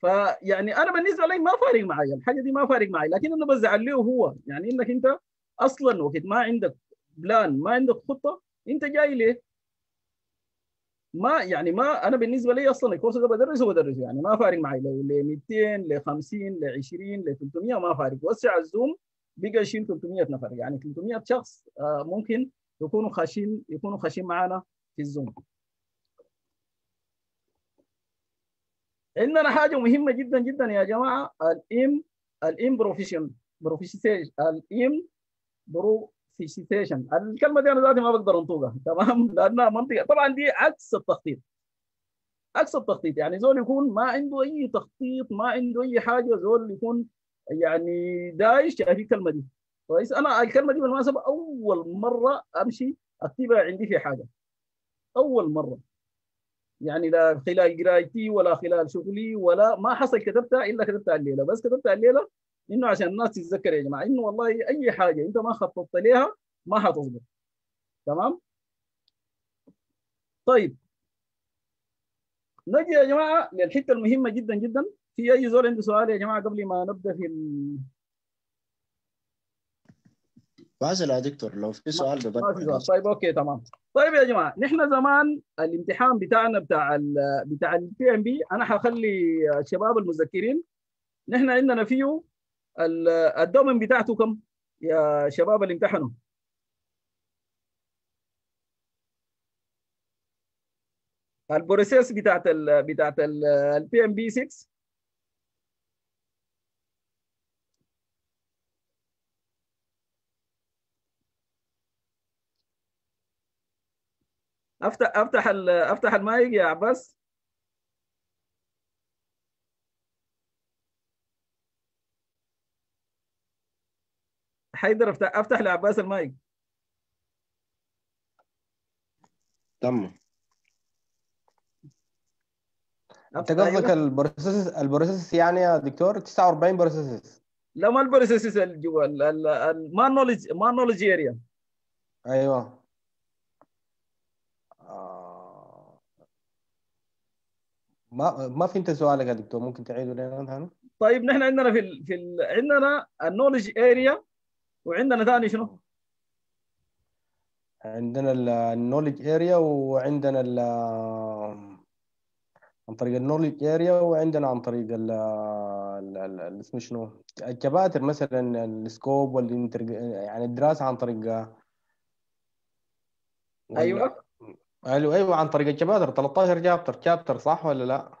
فيعني انا بالنسبه لي ما فارق معي الحاجه دي، ما فارق معي، لكن انا بزعل له هو. يعني انك انت اصلا وقت ما عندك بلان، ما عندك خطه، انت جاي ليه؟ ما يعني ما انا بالنسبه لي اصلا الكورس ده بدرسه بدرسه، يعني ما فارق معي لو ل مئتين ل خمسين ل عشرين ل ثلاثمئة، ما فارق. وسع الزوم بقى يشيل ثلاثمئة نفر، يعني ثلاثمئة شخص ممكن يكونوا خاشين يكونوا خاشين معانا في الزوم. عندنا حاجه مهمه جدا جدا يا جماعه، الام الام بروفيشن بروفيشن الام بروفيشن، الكلمه دي انا ذاتي ما بقدر انطقها، تمام؟ لانها منطقه طبعا دي عكس التخطيط، عكس التخطيط. يعني زول يكون ما عنده اي تخطيط، ما عنده اي حاجه، زول يكون يعني دايش هذه الكلمه دي، كويس؟ انا الكلمه دي بالمناسبه اول مره امشي اكتبها عندي في حاجه، اول مره، يعني لا خلال قرايتي ولا خلال شغلي ولا ما حصل كتبتها الا كتبتها الليله، بس كتبتها الليله انه عشان الناس تتذكر يا جماعه انه والله اي حاجه انت ما خططت لها ما حتظبط، تمام؟ طيب نجي يا جماعه للحته المهمه جدا جدا. في اي زول عنده سؤال يا جماعه قبل ما نبدا في ال... فاصل يا دكتور لو في سؤال ببدا. طيب اوكي تمام. طيب يا جماعه نحن زمان الامتحان بتاعنا بتاع ال بتاع البي ام بي، انا حخلي الشباب المذكرين، نحن عندنا فيه الدومين بتاعته كم يا شباب اللي امتحنوا؟ البروسيس بتاعت ال بتاعت البي ام بي ستة افتح افتح افتح المايك يا عباس. حيدر افتح افتح لعباس المايك. تمام. انت قصدك البروسيس البروسيس يعني يا دكتور تسعة وأربعين بروسيس؟ لا ما البروسيس جوا ما نولج ما نولج اريا. ايوه ما ما فهمت سؤالك يا دكتور، ممكن تعيده لنا ثاني؟ طيب نحن عندنا في ال في ال عندنا النولج اريا وعندنا ثاني شنو؟ عندنا النولج اريا وعندنا ال عن طريق النولج اريا وعندنا عن طريق ال اسمه شنو؟ الكباتر مثلا السكوب والانتر يعني الدراسه عن طريق ايوه ايوه ايوه عن طريق الشابتر ثلاثة عشر شابتر شابتر صح ولا لا؟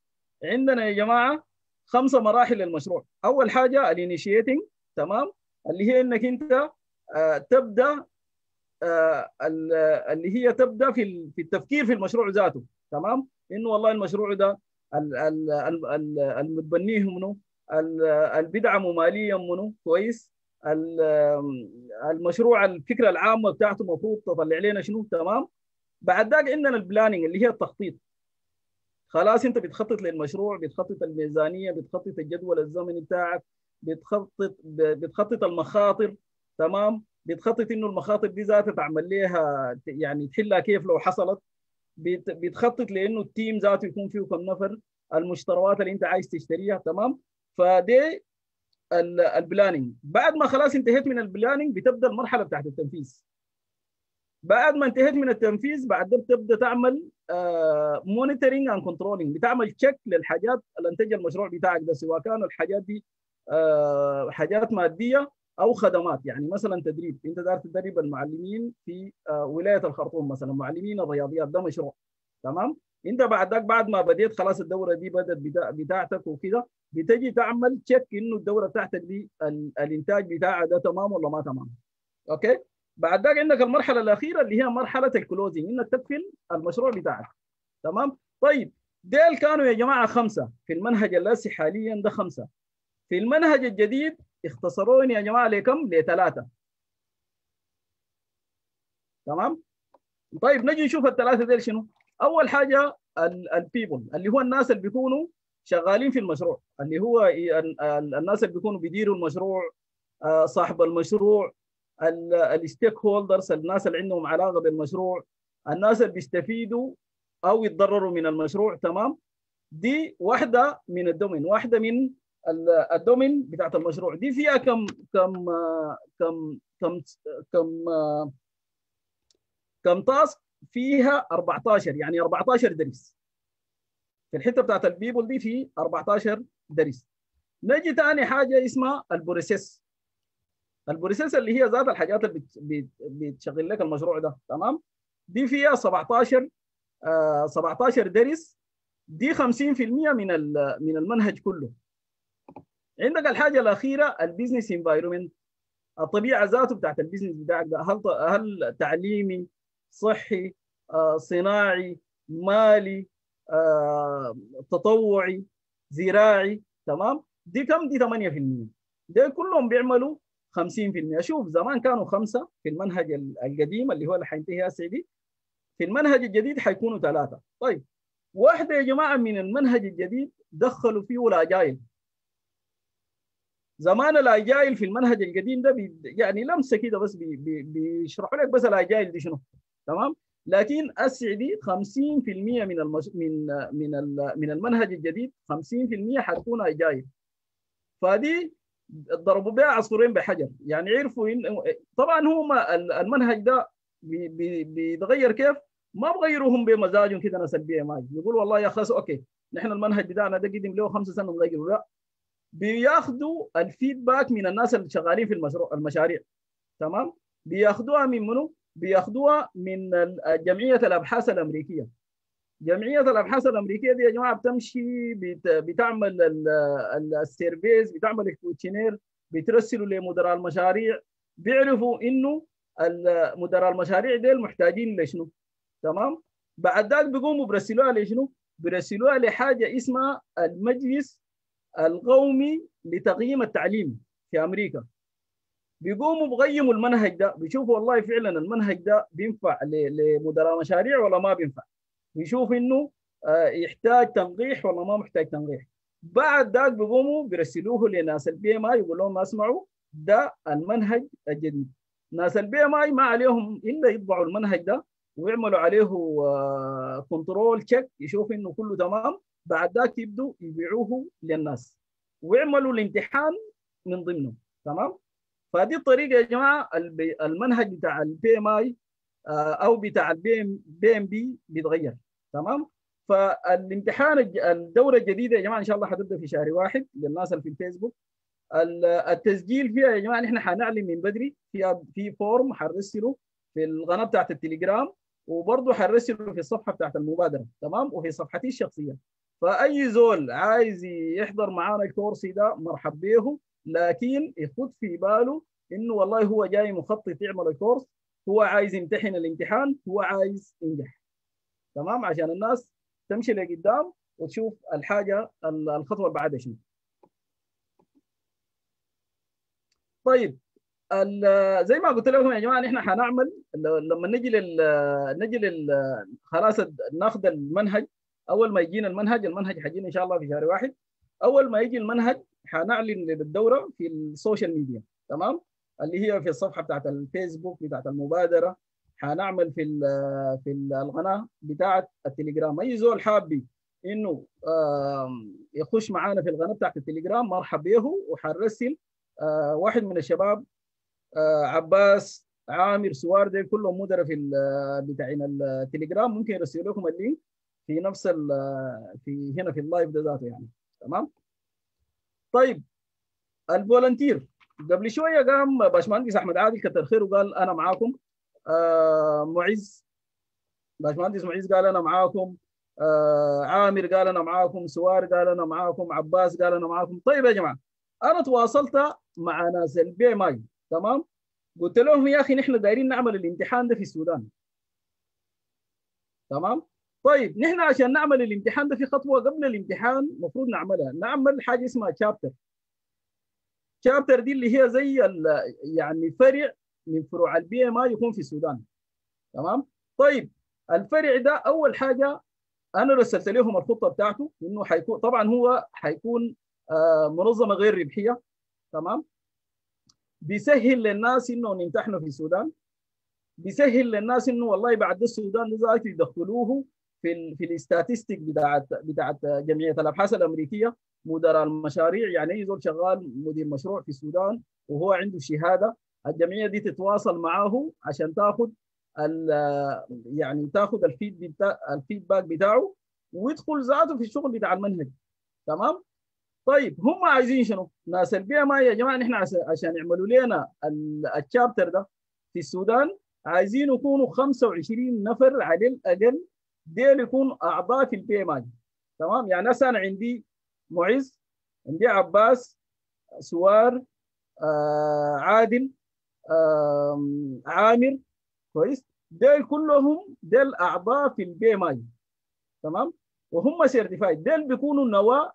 عندنا يا جماعه خمسه مراحل للمشروع. اول حاجه الانيشيتنج تمام اللي هي انك انت تبدا اللي هي تبدا في في التفكير في المشروع ذاته تمام انه والله المشروع ده المتبنيه منه البدعه ماليا منه كويس المشروع الفكره العامه بتاعته المفروض تطلع لنا شنو تمام. بعد ذاك عندنا البلاننج اللي هي التخطيط. خلاص انت بتخطط للمشروع، بتخطط الميزانيه، بتخطط الجدول الزمني بتاعك، بتخطط بتخطط المخاطر تمام، بتخطط انه المخاطر دي ذاتها تعمل لها يعني تحلها كيف لو حصلت، بتخطط لانه التيم ذاته يكون فيه كم نفر، المشتريات اللي انت عايز تشتريها تمام. فدي البلاننج. بعد ما خلاص انتهيت من البلاننج بتبدا المرحله بتاعت التنفيذ. بعد ما انتهيت من التنفيذ بعد ده بتبدا تعمل مونيتورنج اند كنترولينج، بتعمل تشيك للحاجات اللي انتجها المشروع بتاعك ده سواء كانوا الحاجات دي آه حاجات ماديه او خدمات. يعني مثلا تدريب، انت داير تدرب المعلمين في آه ولايه الخرطوم مثلا، معلمين الرياضيات، ده مشروع تمام. انت بعد ذاك بعد ما بديت خلاص الدوره دي بدات بتاعتك وكده بتجي تعمل تشيك انه الدوره بتاعتك دي الانتاج بتاعها ده تمام ولا ما تمام. اوكي بعد ذاك عندك المرحله الاخيره اللي هي مرحله الكلوزنج انك تقفل المشروع بتاعك تمام. طيب ديل كانوا يا جماعه خمسه في المنهج اللاسي حاليا ده خمسه. في المنهج الجديد اختصروهم يا جماعه لكم؟ لثلاثه تمام. طيب نجي نشوف الثلاثه ديل شنو. اول حاجه البيبل اللي هو الناس اللي بيكونوا شغالين في المشروع، اللي هو الناس اللي بيكونوا بيديروا المشروع، صاحب المشروع، الستيك هولدرز، الناس اللي عندهم علاقه بالمشروع، الناس اللي بيستفيدوا او يتضرروا من المشروع تمام. دي واحده من الدومين، واحده من الدومين بتاعت المشروع. دي فيها كم كم كم كم كم كم تاسك؟ فيها أربعة عشر يعني أربعة عشر درس. في الحته بتاعت البيبل دي في أربعة عشر درس. نجي ثاني حاجه اسمها البروسيس. البروسيس اللي هي ذات الحاجات اللي بتشغل لك المشروع ده تمام. دي فيها سبعة عشر آه سبعة عشر درس. دي خمسين بالمئة من من المنهج كله. عندك الحاجه الاخيره البيزنس انفايرمنت، الطبيعه ذاته بتاعت البيزنس بتاعك ده، هل هل تعليمي، صحي، آه صناعي، مالي، آه، تطوعي، زراعي تمام. دي كم؟ دي ثمانية بالمئة. دي كلهم بيعملوا خمسين بالمئة. شوف زمان كانوا خمسه في المنهج القديم اللي هو اللي حينتهي هسه دي، في المنهج الجديد حيكونوا ثلاثه. طيب واحده يا جماعه من المنهج الجديد دخلوا فيه الاجايل. زمان الاجايل في المنهج القديم ده يعني لمسه كده بس بي بي بيشرحوا لك بس الاجايل دي شنو تمام. لكن هسه دي خمسين بالمئة من المش... من من من المنهج الجديد خمسين بالمئة حتكون اجايل. فدي ضربوا بها عصفورين بحجر، يعني عرفوا إن... طبعا هم المنهج ده بي... بيتغير كيف؟ ما بغيروهم بمزاجهم كده ناس البي ام اي، يقول والله يا خلاص اوكي نحن المنهج بتاعنا ده قدم له خمسة سنين نغيره، لا بياخذوا الفيدباك من الناس اللي شغالين في المشروع المشاريع تمام. بياخذوها من منو؟ بياخذوها من جمعيه الابحاث الامريكيه. جمعية الأبحاث الأمريكية دي يا جماعة بتمشي بت... بتعمل ال... السيرفيز، بتعمل الكوتشينير، بترسلوا لمدراء المشاريع، بيعرفوا إنه مدراء المشاريع ديل محتاجين لشنو، تمام؟ بعد ذلك بيقوموا برسلوها لشنو؟ برسلوها لحاجة اسمها المجلس القومي لتقييم التعليم في أمريكا. بيقوموا بقيموا المنهج ده، بيشوفوا والله فعلا المنهج ده بينفع لمدراء مشاريع ولا ما بينفع، بيشوف انه يحتاج تنقيح ولا ما محتاج تنقيح. بعد ذاك بيقوموا بيرسلوه لناس البي ام اي، يقول لهم اسمعوا ده المنهج الجديد. ناس البي ام اي ما عليهم الا يطبعوا المنهج ده ويعملوا عليه كنترول تشيك، يشوف انه كله تمام. بعد ذاك يبدوا يبيعوه للناس ويعملوا الامتحان من ضمنه، تمام؟ فهذه الطريقه يا جماعه المنهج بتاع البي ام اي او بتاع البي ام بي بيتغير، تمام؟ فالامتحان الدوره الجديده يا جماعه ان شاء الله حتبدا في شهر واحد للناس اللي في الفيسبوك. التسجيل فيها يا جماعه نحن حنعلن من بدري، فيها في فورم حنرسله في القناه بتاعت التليجرام، وبرضه حنرسله في الصفحه بتاعت المبادره، تمام؟ وفي صفحتي الشخصيه. فاي زول عايز يحضر معانا الكورس ده مرحب بيه، لكن يخد في باله انه والله هو جاي مخطط يعمل الكورس، هو عايز يمتحن الامتحان، هو عايز ينجح، تمام؟ عشان الناس تمشي لقدام وتشوف الحاجه الخطوه اللي بعدها شنو. طيب زي ما قلت لكم يا جماعه نحن حنعمل لما نجي لل نجي لل خلاص ناخذ المنهج. اول ما يجينا المنهج، المنهج حيجينا ان شاء الله في شهر واحد. اول ما يجي المنهج حنعلن للدوره في السوشيال ميديا، تمام؟ اللي هي في الصفحه بتاعت الفيسبوك بتاعت المبادره، حنعمل في في القناه بتاعت التليجرام. اي زول حابب انه يخش معانا في القناه بتاعت التليجرام مرحب بيه، وحنرسل واحد من الشباب، عباس، عامر، سوار، دي كلهم مدراء في بتاعين التليجرام، ممكن يرسل لكم اللينك في نفس في هنا في اللايف ده ذاته يعني، تمام؟ طيب الفولنتير قبل شويه قام باشمهندس احمد عادل كتر خيره وقال انا معاكم. آه معز، باشمهندس معز قال انا معاكم. آه عامر قال انا معاكم. سوار قال انا معاكم. عباس قال انا معاكم. طيب يا جماعه انا تواصلت مع ناس البي ام اي، تمام؟ قلت لهم يا اخي نحن دايرين نعمل الامتحان ده في السودان، تمام؟ طيب نحن عشان نعمل الامتحان ده في خطوه قبل الامتحان المفروض نعملها، نعمل حاجه اسمها تشابتر. تشابتر دي اللي هي زي يعني فرع من فروع البي ام اي يكون في السودان، تمام؟ طيب الفرع ده اول حاجه انا رسلت لهم الخطه بتاعته، انه حيكون طبعا هو حيكون منظمه غير ربحيه، تمام؟ بيسهل للناس انهم يمتحنوا في السودان، بيسهل للناس انه والله بعد السودان ذاته يدخلوه في في الاستاتستيك بتاعت بتاعت جمعيه الابحاث الامريكيه مدراء المشاريع. يعني اي زول شغال مدير مشروع في السودان وهو عنده شهاده، الجمعيه دي تتواصل معاه عشان تاخذ يعني تاخذ الفيد الفيدباك بتاعه ويدخل ذاته في الشغل بتاع المنهج، تمام؟ طيب هم عايزين شنو؟ ناس البي ام اي يا جماعه نحن عشان يعملوا لنا الشابتر ده في السودان عايزين يكونوا خمسة وعشرين نفر على الاقل، ديل يكون اعضاء في البي ام اي، تمام؟ يعني هسه انا عندي معز، عندي عباس، سوار، آه عادل، آه عامر، كويس؟ ديل كلهم ديل اعضاء في البي ام اي، تمام؟ وهم سيرتيفايد، ديل بيكونوا النواه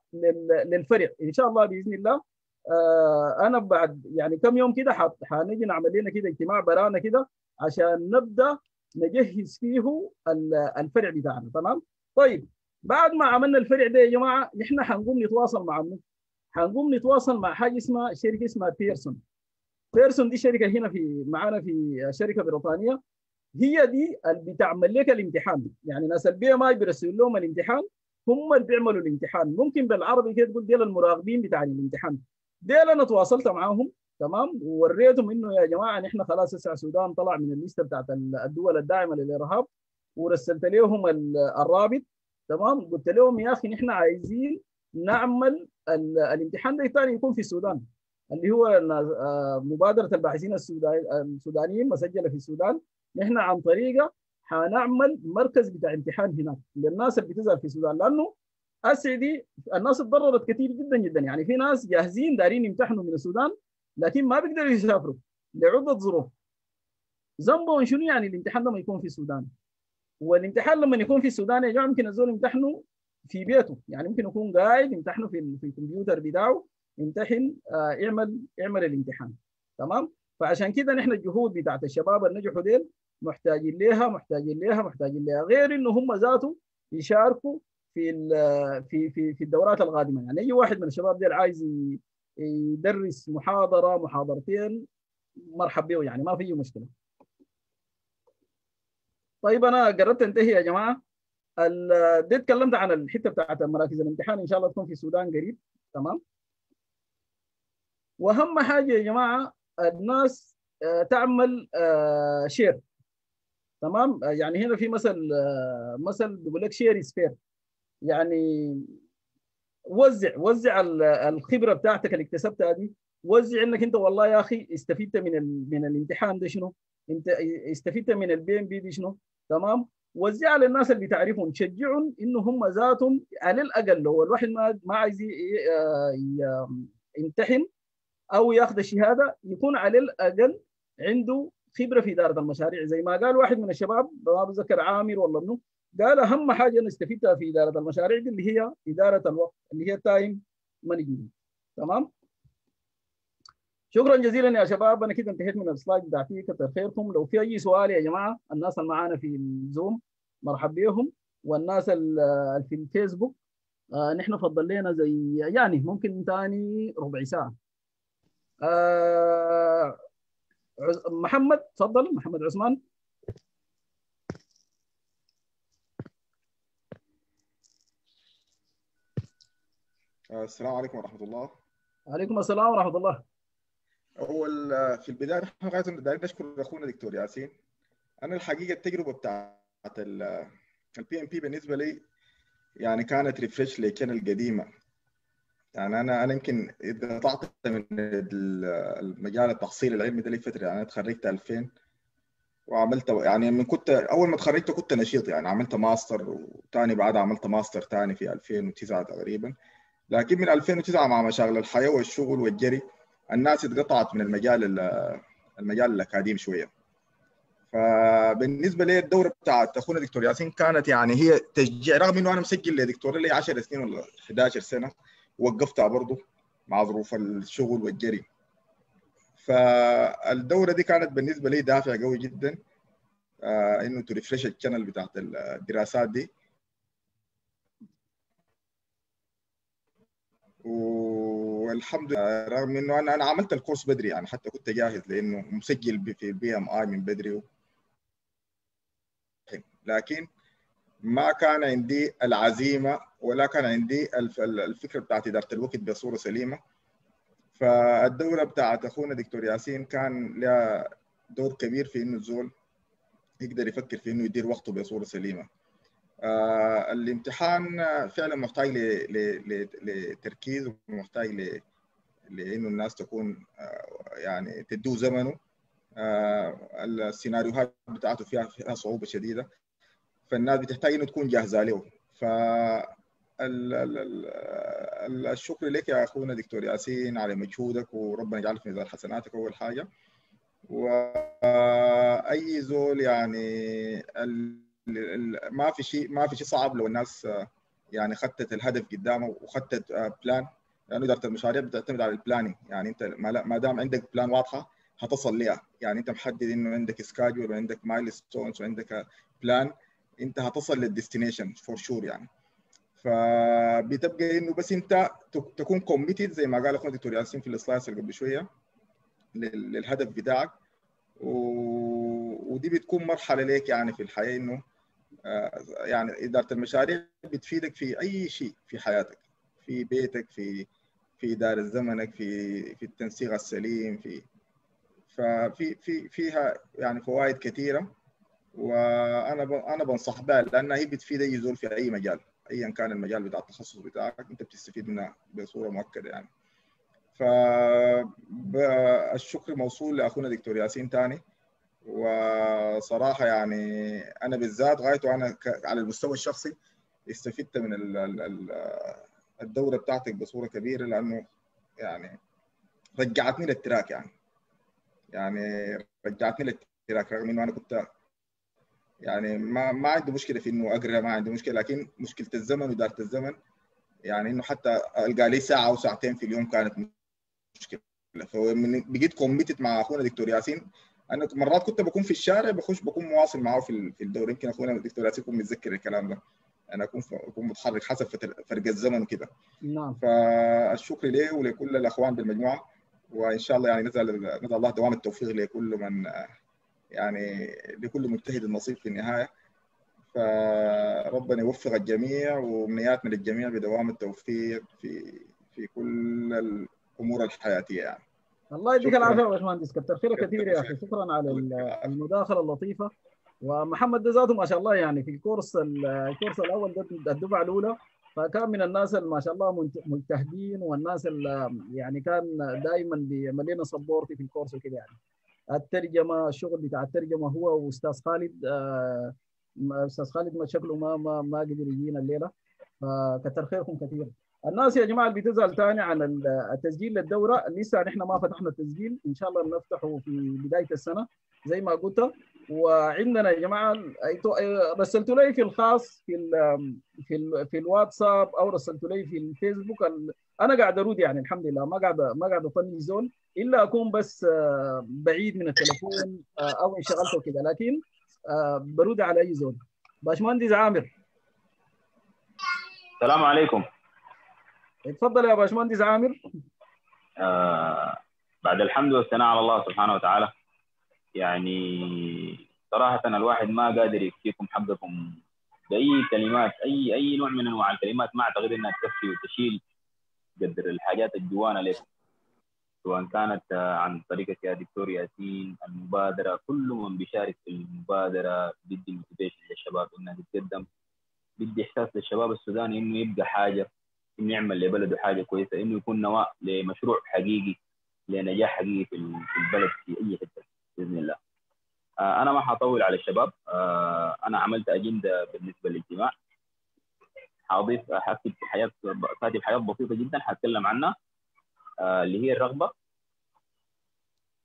للفرع ان شاء الله باذن الله. آه انا بعد يعني كم يوم كده حنيجي نعمل لنا كده اجتماع برانا كده عشان نبدا نجهز فيه الفرع بتاعنا، تمام؟ طيب بعد ما عملنا الفرع ده يا جماعه نحن حنقوم نتواصل مع منو؟ حنقوم نتواصل مع حاجه اسمها شركه اسمها بيرسون. بيرسون دي شركه هنا في معانا في شركه بريطانيه، هي دي اللي بتعمل لك الامتحان. يعني ناس البي ام اي بيرسلوا لهم الامتحان، هم اللي بيعملوا الامتحان. ممكن بالعربي كده تقول ديل المراقبين بتاع الامتحان. ديل انا تواصلت معاهم، تمام؟ ووريتهم انه يا جماعه نحن خلاص هسه السودان طلع من الليسته بتاعت الدول الداعمه للارهاب، ورسلت لهم الرابط، تمام؟ قلت لهم يا اخي نحن عايزين نعمل الامتحان ده الثاني يكون في السودان، اللي هو مبادره الباحثين السودانيين مسجله في السودان، نحن عن طريقه حنعمل مركز بتاع امتحان هناك للناس اللي بتظهر في السودان، لانه هسه دي الناس اتضررت كثير جدا جدا. يعني في ناس جاهزين دارين يمتحنوا من السودان لكن ما بيقدروا يسافروا لعده ظروف. ذنبهم شنو يعني الامتحان لما يكون في السودان؟ والامتحان لما يكون في السودان يا جماعه ممكن الزول يمتحنه في بيته، يعني ممكن يكون قاعد يمتحنه في في الكمبيوتر بتاعه، يمتحن اعمل اعمل الامتحان. تمام؟ فعشان كده نحن الجهود بتاعت الشباب النجحوا ديل محتاجين ليها محتاجين ليها محتاجين ليها، غير انه هم ذاته يشاركوا في في في في الدورات القادمه. يعني اي واحد من الشباب ديل عايز يدرس محاضره محاضرتين مرحب بيه، يعني ما فيه مشكله. طيب انا قربت انتهي يا جماعه. دي اتكلمت عن الحته بتاعت مراكز الامتحان، ان شاء الله تكون في السودان قريب. تمام؟ واهم حاجه يا جماعه الناس تعمل شير. تمام؟ يعني هنا في مثل مثل بيقول لك شير از فير، يعني وزع وزع الخبره بتاعتك اللي اكتسبتها دي، وزع انك انت والله يا اخي استفدت من ال... من الامتحان ده شنو؟ انت استفدت من البي ام بي دي شنو؟ تمام؟ وزعها للناس اللي تعرفهم، شجعهم انه هم ذاتهم على الاقل لو الواحد ما ما عايز يمتحن او ياخذ الشهاده يكون على الاقل عنده خبره في اداره المشاريع. زي ما قال واحد من الشباب ما بذكر عامر والله منه، قال اهم حاجه انا استفدتها في اداره المشاريع دي اللي هي اداره الوقت اللي هي تايم مانجمنت. تمام؟ شكرا جزيلا يا شباب، انا كده انتهيت من السلايد بتاعتي. كتر خيركم. لو في اي سؤال يا جماعه الناس اللي معانا في الزوم مرحب بيهم، والناس اللي في الفيسبوك آه نحن فضل لنا زي يعني ممكن ثاني ربع ساعه. آه محمد تفضل، محمد عثمان. السلام عليكم ورحمه الله. وعليكم السلام ورحمه الله. أول في البداية نحن دايرين نشكر أخونا دكتور ياسين. أنا الحقيقة التجربة بتاعت ال بي إم بي بالنسبة لي يعني كانت ريفريش لكن القديمة. يعني أنا أنا يمكن إذا طلعت من المجال التحصيل العلمي ده لي فترة، يعني أنا تخرجت ألفين وعملت يعني من كنت أول ما تخرجت كنت نشيط، يعني عملت ماستر وثاني بعد عملت ماستر ثاني في ألفين وتسعة تقريبا. لكن من ألفين وتسعة مع مشاغل الحياة والشغل والجري الناس اتقطعت من المجال المجال الاكاديمي شويه. فبالنسبه لي الدوره بتاعت اخونا دكتور ياسين كانت يعني هي تشجيع، رغم انه انا مسجل لدكتوراه لي عشر سنين ولا إحدى عشرة سنه وقفتها برضه مع ظروف الشغل والجري. فالدوره دي كانت بالنسبه لي دافع قوي جدا انه تريفريش الشانل بتاعت الدراسات دي. والحمد لله رغم انه انا انا عملت الكورس بدري، يعني حتى كنت جاهز لانه مسجل في البي ام اي من بدري و... لكن ما كان عندي العزيمه ولا كان عندي الف... الفكره بتاعت اداره الوقت بصوره سليمه. فالدوره بتاعت اخونا دكتور ياسين كان لها دور كبير في انه الزول يقدر يفكر في انه يدير وقته بصوره سليمه. آه الامتحان فعلا محتاج لتركيز ومحتاج لانه الناس تكون آه يعني تدوه زمنه. آه السيناريوهات بتاعته فيها فيها صعوبه شديده، فالناس بتحتاج انه تكون جاهزه له. ف الشكر لك يا اخونا دكتور ياسين على مجهودك، وربنا يجعلك في ميزان حسناتك اول حاجه. واي زول يعني ال ما في شيء ما في شيء صعب لو الناس يعني خطت الهدف قدامه وخطت بلان، لانه اداره المشاريع بتعتمد على البلاننج. يعني انت ما دام عندك بلان واضحه هتصل ليها، يعني انت محدد انه عندك سكادول وعندك مايل ستونز وعندك بلان، انت هتصل للديستنيشن فور شور. يعني فبتبقى انه بس انت تكون كوميتد زي ما قال اخونا دكتور ياسين في السلايس اللي قبل شويه للهدف بتاعك، ودي بتكون مرحله ليك يعني في الحياه انه يعني إدارة المشاريع بتفيدك في أي شيء في حياتك، في بيتك، في في إدارة زمنك، في في التنسيق السليم، في ففي في فيها يعني فوائد كثيرة. وأنا أنا بنصح بها لأنها هي بتفيد أي زول في أي مجال أيا كان المجال بتاع التخصص بتاعك، أنت بتستفيد منها بصورة مؤكدة. يعني فالشكر موصول لأخونا دكتور ياسين تاني، وصراحه يعني انا بالذات غايته وانا على المستوى الشخصي استفدت من الدوره بتاعتك بصوره كبيره، لانه يعني رجعتني للتراك، يعني يعني رجعتني للتراك رغم انه انا كنت يعني ما ما عندي مشكله في انه اقرا، ما عندي مشكله، لكن مشكله الزمن واداره الزمن يعني انه حتى القى لي ساعه او ساعتين في اليوم كانت مشكله. فبقيت كوميتد مع اخونا دكتور ياسين، انا مرات كنت بكون في الشارع بخش بكون مواصل معه في الدوري، يمكن اخونا الدكتور ياسين يكون متذكر الكلام ده، انا اكون اكون متحرك حسب فرق الزمن وكده. نعم. فالشكر ليه ولكل الاخوان بالمجموعه، وان شاء الله يعني نسال نسال الله دوام التوفيق لكل من يعني لكل مجتهد نصيب في النهايه. فربنا يوفق الجميع، وامنياتنا للجميع بدوام التوفيق في في كل الامور الحياتيه يعني. الله يديك العافيه يا باشمهندس، كتر خيرك كثير يا اخي، شكرا على المداخله اللطيفه. ومحمد ده ذاته ما شاء الله يعني في الكورس الكورس الاول ده الدفعه الاولى، فكان من الناس اللي ما شاء الله مجتهدين، والناس اللي يعني كان دائما بيعمل لنا سبورت في الكورس وكده يعني. الترجمه، الشغل بتاع الترجمه هو واستاذ خالد، استاذ خالد ما شكله ما ما ما قدر يجينا الليله، فكتر خيركم كثير. الناس يا جماعه اللي بتسال ثاني عن التسجيل للدوره، لسه نحن ما فتحنا التسجيل، ان شاء الله نفتحه في بدايه السنه زي ما قلت. وعندنا يا جماعه رسلتوا لي في الخاص في ال في ال في الواتساب، او رسلتوا لي في الفيسبوك، انا قاعد ارد يعني الحمد لله، ما قاعد ما قاعد اطني زول الا اكون بس بعيد من التليفون او انشغلت وكذا، لكن برد على اي زول. باشمهندس عامر، السلام عليكم. اتفضل يا باشمهندس عامر. آه بعد الحمد والثناء على الله سبحانه وتعالى، يعني صراحة الواحد ما قادر يكفيكم حقكم بأي كلمات، أي أي نوع من أنواع الكلمات ما أعتقد أنها تكفي وتشيل قدر الحاجات الجوانة لكم، سواء كانت عن طريقك يا دكتور ياسين، المبادرة، كل من بيشارك في المبادرة بدي موتيفيشن للشباب إنها تتقدم، بدي إحساس للشباب السوداني إنه يبقى حاجة، إنه يعمل لبلده حاجة كويسة، إنه يكون نواة لمشروع حقيقي، لنجاح حقيقي في البلد في أي حتة باذن الله. آه انا ما حطول على الشباب، آه انا عملت اجنده بالنسبه للاجتماع، حاضيف حكتب حياه كاتب حياه بسيطه جدا حاتكلم عنها، آه اللي هي الرغبه.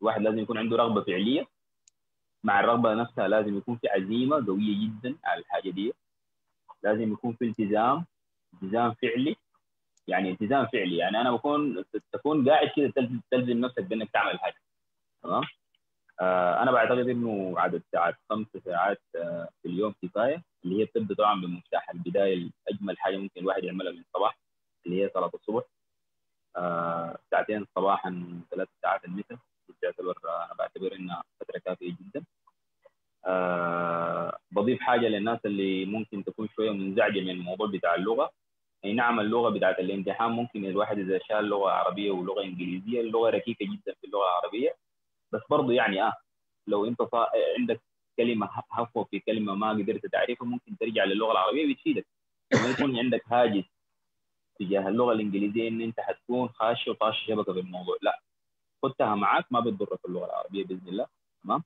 الواحد لازم يكون عنده رغبه فعليه، مع الرغبه نفسها لازم يكون في عزيمه قويه جدا على الحاجه دي، لازم يكون في التزام، التزام فعلي، يعني التزام فعلي يعني انا بكون تكون قاعد كده تلزم نفسك بانك تعمل حاجه، تمام؟ أنا بعتقد إنه عدد ساعات خمس ساعات في اليوم كفاية، اللي هي بتبدأ طبعاً بمفتاح البداية، أجمل حاجة ممكن الواحد يعملها من الصباح اللي هي صلاة الصبح، ساعتين صباحاً، ثلاث ساعات المساء، تعتبر أنا بعتبر إنها فترة كافية جدا. بضيف حاجة للناس اللي ممكن تكون شوية منزعجة من الموضوع بتاع اللغة، أي نعم اللغة بتاعت الامتحان ممكن الواحد إذا شال لغة عربية ولغة إنجليزية، اللغة ركيكة جدا في اللغة العربية، بس برضه يعني اه لو انت عندك كلمه هفوه في كلمه ما قدرت تعرفها ممكن ترجع للغه العربيه بتفيدك، لما يكون عندك هاجس تجاه اللغه الانجليزيه ان انت حتكون خاش وطاش شبكه بالموضوع، لا خدتها معاك ما بتضرك اللغه العربيه باذن الله، تمام؟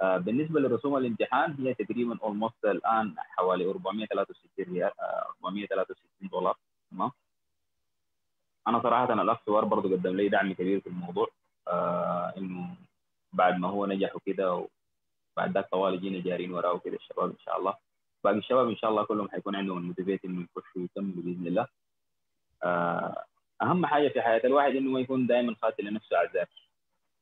آه بالنسبه لرسوم الامتحان هي تقريبا اولموست الان حوالي أربعمية وثلاثة وستين ريال، آه أربعمية وثلاثة وستين دولار، تمام؟ انا صراحه انا الاخ ثوار برضه قدم لي دعم كبير في الموضوع، آه انه بعد ما هو نجح وكده، وبعد ذاك طوال جينا جارين وراه وكده الشباب ان شاء الله، باقي الشباب ان شاء الله كلهم حيكون عندهم الموتيفيت انه يخشوا ويكملوا باذن الله. آه اهم حاجه في حياه الواحد انه ما يكون دائما قاتل لنفسه اعذار،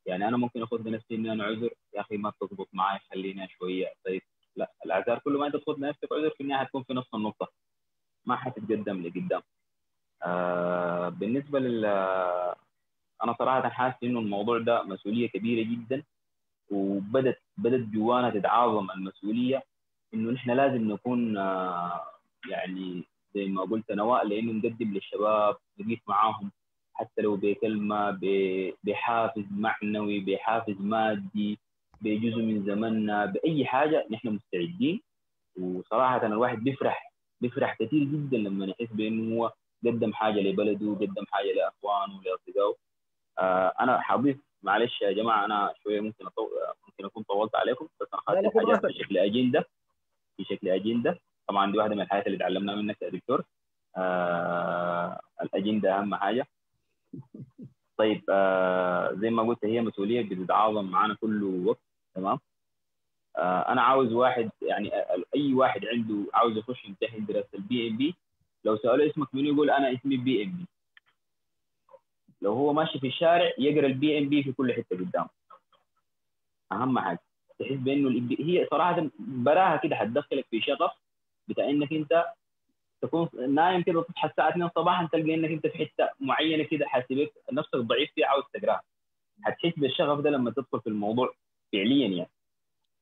يعني انا ممكن اخذ لنفسي ان انا عذر يا اخي ما تضبط معي خلينا شويه، طيب لا، الاعذار كل ما انت تاخذ لنفسك عذر في النهايه حتكون في نفس النقطه، ما حتتقدم لقدام. آه بالنسبه لل أنا صراحة حاسس إنه الموضوع ده مسؤولية كبيرة جدا، وبدت بدت جوانا تتعاظم المسؤولية، إنه نحن لازم نكون يعني زي ما قلت نواة، لأنه نقدم للشباب، نقيس معاهم حتى لو بكلمة، بحافز معنوي، بحافز مادي، بجزء من زمننا، بأي حاجة نحن مستعدين. وصراحة الواحد بيفرح بيفرح كثير جدا لما يحس بإنه هو قدم حاجة لبلده، قدم حاجة لأخوانه ولأصدقائه. آه انا حضيف معلش يا جماعه، انا شويه ممكن أطو... ممكن ممكن اكون طولت عليكم بس انا حاطط حاجات بشكل اجنده في شكل اجنده. طبعا دي واحده من الحاجات اللي اتعلمناها منك يا دكتور، آه الاجنده اهم حاجه. طيب آه زي ما قلت هي مسؤوليه بتتعاظم معانا كل وقت، تمام. آه انا عاوز واحد يعني اي واحد عنده عاوز يخش يمتحن دراسه البي ام بي، لو سالوه اسمك منو يقول انا اسمي بي ام بي. لو هو ماشي في الشارع يقرا البي ام بي في كل حته قدامه. اهم حاجه تحس بانه هي صراحه براها كده هتدخلك في شغف بتاع انك انت تكون نايم كده وتصحى الساعه اثنين صباحا تلقى انك انت في حته معينه كده حاسبك نفسك ضعيف فيها عاوز تقراها. هتحس بالشغف ده لما تدخل في الموضوع فعليا يعني.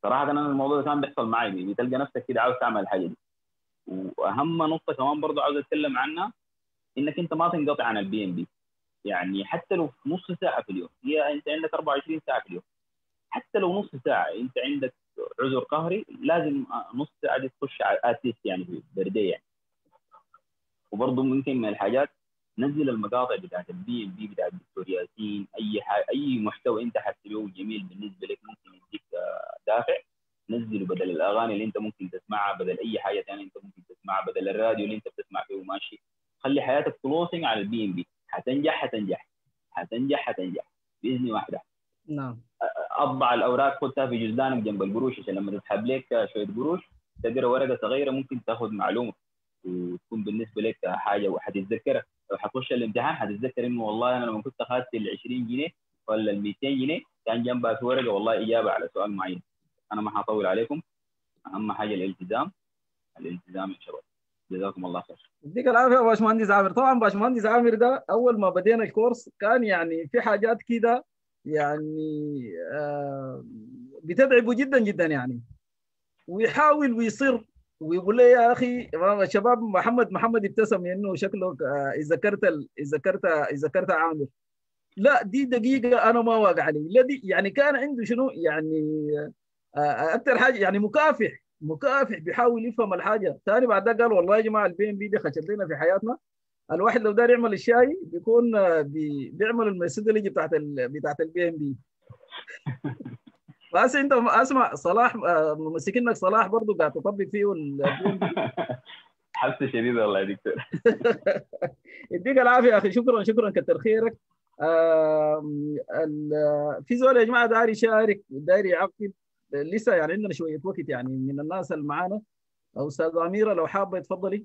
صراحه انا الموضوع ده كان بيحصل معي، بتلقى نفسك كده عاوز تعمل الحاجه دي. واهم نقطه كمان برضه عاوز اتكلم عنها انك انت ما تنقطع عن البي ام بي. يعني حتى لو نص ساعه في اليوم، هي انت عندك أربعة وعشرين ساعه في اليوم. حتى لو نص ساعه انت عندك عذر قهري لازم نص ساعه دي تخش على الاتيست يعني برديه يعني. وبرضه ممكن من الحاجات نزل المقاطع بتاعت البي ام بي بتاعت الدكتور ياسين، اي حاجه اي محتوى انت حتسويه جميل بالنسبه لك ممكن يديك دافع نزله بدل الاغاني اللي انت ممكن تسمعها، بدل اي حاجه ثانيه انت ممكن تسمعها، بدل الراديو اللي انت بتسمع فيه وماشي. خلي حياتك كلوسنج على البي ام بي، حتنجح حتنجح حتنجح حتنجح باذن واحده. نعم. اطبع الاوراق خدها في جزدانك جنب القروش عشان لما تسحب لك شويه قروش تقرا ورقه صغيره ممكن تاخذ معلومه وتكون بالنسبه لك حاجه وحتتذكرها. لو حتخش الامتحان حتتذكر انه والله انا لما كنت اخذت ال عشرين جنيه ولا ال مئتين جنيه كان جنبها في ورقه والله اجابه على سؤال معين. انا ما حاطول عليكم، اهم حاجه الالتزام الالتزام ان شاء الله. جزاكم الله خير. يديك العافيه يا باشمهندس عامر. طبعا باشمهندس عامر ده اول ما بدينا الكورس كان يعني في حاجات كده يعني آه بتدعبه جدا جدا يعني، ويحاول ويصر ويقول لي يا اخي شباب. محمد محمد ابتسم لانه شكله اذا ذكرت اذا ذكرت اذا ذكرت عامر لا دي دقيقه انا ما واقع عليه لا دي يعني كان عنده شنو يعني اكثر حاجه يعني مكافح مكافح بيحاول يفهم الحاجه. ثاني بعد ده قال والله يا جماعه البي ام بي دي خشت لنا في حياتنا. الواحد لو دار يعمل الشاي بيكون بيعمل الميثودولوجي بتاعت ال بتاعت البي ام بي. بس انت اسمع صلاح ممسكينك صلاح برضه قاعد تطبق فيه البي ام بي. حاسه شديده والله يا دكتور. يديك العافيه يا اخي، شكرا شكرا كتر خيرك. في زول يا جماعه داير يشارك داير يعقب لسه يعني عندنا شويه وقت يعني من الناس اللي معانا. استاذ اميره لو حابه تفضلي.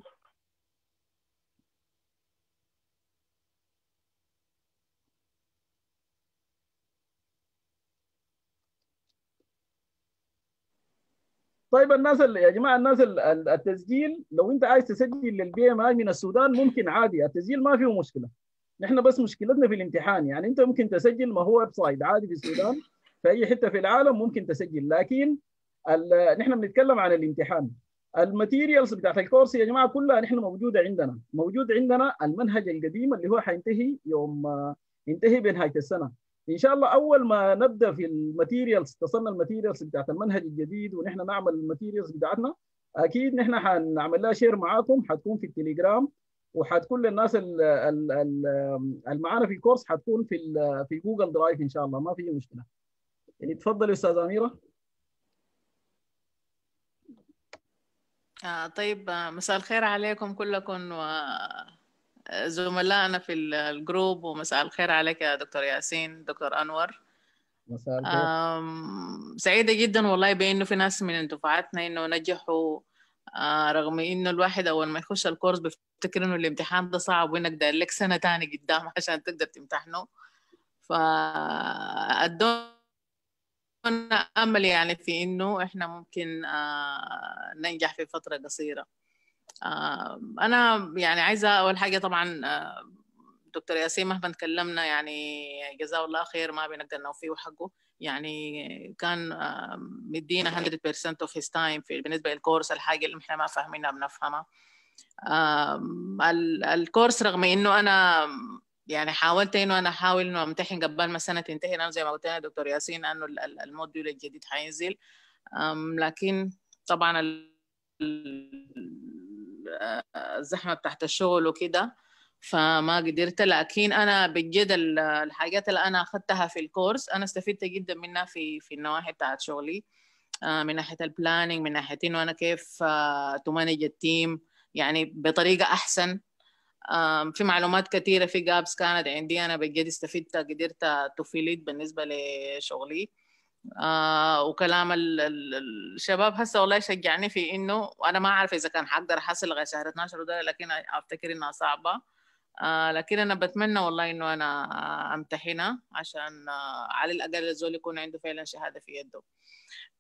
طيب الناس يا جماعه الناس التسجيل لو انت عايز تسجل للبي ام اي من السودان ممكن عادي، التسجيل ما فيه مشكله. نحن بس مشكلتنا في الامتحان يعني. انت ممكن تسجل ما هو ويب سايت عادي في السودان في اي حته في العالم ممكن تسجل، لكن نحن بنتكلم عن الامتحان. الماتيريالز بتاعت الكورس يا جماعه كلها نحن موجوده عندنا، موجود عندنا المنهج القديم اللي هو حينتهي يوم ينتهي بنهايه السنه ان شاء الله. اول ما نبدا في الماتيريالز تصلنا الماتيريالز بتاعت المنهج الجديد ونحن نعمل الماتيريالز بتاعتنا اكيد نحن حنعمل لها شير معاكم، حتكون في التليجرام وحتكون للناس اللي معانا في الكورس حتكون في في جوجل درايف ان شاء الله ما في مشكله. يعني تفضلي استاذه اميره. آه طيب مساء الخير عليكم كلكم و زملائنا في الجروب، ومساء الخير عليك يا دكتور ياسين دكتور أنور. مساء الخير. سعيدة جدا والله بأنه في ناس من دفعاتنا إنه نجحوا رغم إنه الواحد أول ما يخش الكورس بيفتكر إنه الامتحان ده صعب وإنك داير لك سنة تاني قدام عشان تقدر تمتحنه. فأدونا أمل يعني في إنه إحنا ممكن ننجح في فترة قصيرة. أنا يعني عايزة أول حاجة طبعا دكتور ياسين مهما تكلمنا يعني جزاه الله خير ما بنقدر فيه وحقه يعني كان مدينا مية بالمية of his time في بالنسبة للكورس. الحاجة اللي إحنا ما فاهمينها بنفهمها. الكورس رغم إنه أنا يعني حاولت إنه أنا أحاول إنه أمتحن قبل ما السنة تنتهي، أنا زي ما قلت لنا دكتور ياسين إنه الموديول الجديد حينزل، لكن طبعا الزحمة بتاعت الشغل وكده فما قدرت. لكن أنا بجد الحاجات اللي أنا أخذتها في الكورس أنا استفدت جدا منها في في النواحي بتاعت شغلي، من ناحية البلانينج، من ناحية إنه أنا كيف تمانج التيم يعني بطريقة أحسن. في معلومات كثيرة في جابس كانت عندي أنا بجد استفدت، قدرت تفيد بالنسبة لشغلي. آه وكلام الشباب هسه والله شجعني في انه انا ما اعرف اذا كان حقدر احصل لغايه شهر اثناشر وده، لكن افتكر انها صعبه. آه لكن انا بتمنى والله انه انا امتحنها عشان آه على الاقل الزول يكون عنده فعلا شهاده في يده.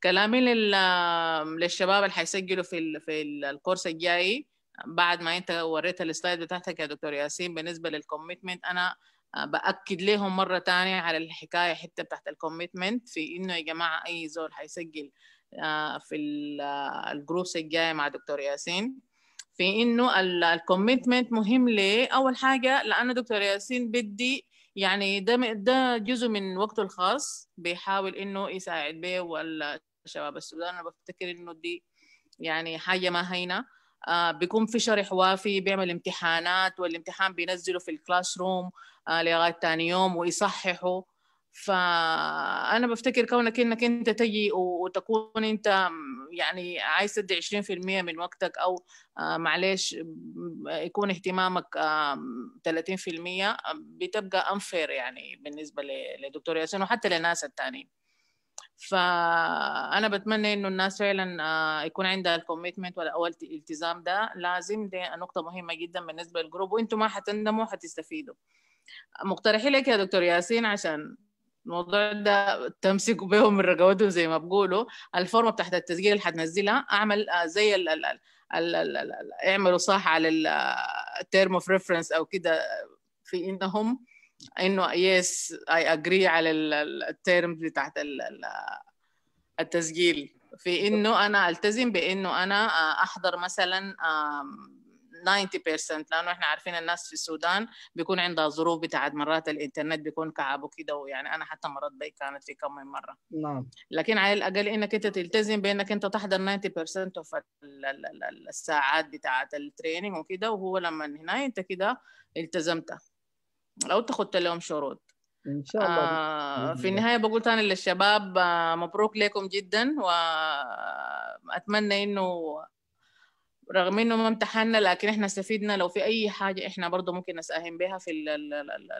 كلامي للشباب اللي حيسجلوا في في الكورس الجاي، بعد ما انت وريت السلايد بتاعتك يا دكتور ياسين بالنسبه للكوميتمنت، انا بأكد لهم مرة تانية على الحكاية حتى بتاعت الكوميتمنت، في إنه يا جماعة أي زول هيسجل في الجروبس الجاية مع دكتور ياسين، في إنه الكوميتمنت مهم. ليه؟ أول حاجة لأنه دكتور ياسين بدي يعني ده ده جزء من وقته الخاص بيحاول إنه يساعد بيه ولا شباب السودان. أنا بفتكر إنه دي يعني حاجة ما هينة. آه بيكون في شرح وافي، بيعمل امتحانات والامتحان بينزله في الكلاس روم آه لغاية تاني يوم ويصححه. فأنا بفتكر كونك إنك أنت تجي وتكون أنت يعني عايز تدي عشرين بالمية من وقتك أو آه معلش يكون اهتمامك آه ثلاثين بالمية، بتبقى أنفير يعني بالنسبة لدكتور ياسين وحتى للناس التانيين. فأنا بتمنى إنه الناس فعلا يكون عندها الكوميتمنت والأول الالتزام ده لازم، دي نقطة مهمة جدا بالنسبة للجروب وإنتم ما حتندموا حتستفيدوا. مقترحي لك يا دكتور ياسين عشان الموضوع ده تمسكوا بيهم من رقبتهم زي ما بقولوا، الفورمة بتاعت التسجيل اللي حتنزلها أعمل زي ال ال ال ال اعملوا صح على التيرم اوف ريفرنس أو كده، في إنهم إنه يس أي أجري على التيرمز بتاعت التسجيل، في إنه أنا ألتزم بإنه أنا أحضر مثلا تسعين بالمية، لأنه إحنا عارفين الناس في السودان بيكون عندها ظروف بتاعت مرات الإنترنت بيكون كعب وكده، ويعني أنا حتى مرات بي كانت في كم من مرة. نعم. لكن على الأقل إنك أنت تلتزم بإنك أنت تحضر تسعين بالمية في الساعات بتاعت التريننج وكده، وهو لما هنا أنت كده التزمته أو تاخد لهم شروط إن شاء الله. آه في النهاية بقول تاني للشباب آه مبروك لكم جدا، وأتمنى إنه رغم إنه ما امتحنا لكن إحنا استفدنا. لو في أي حاجة إحنا برضو ممكن نساهم بها في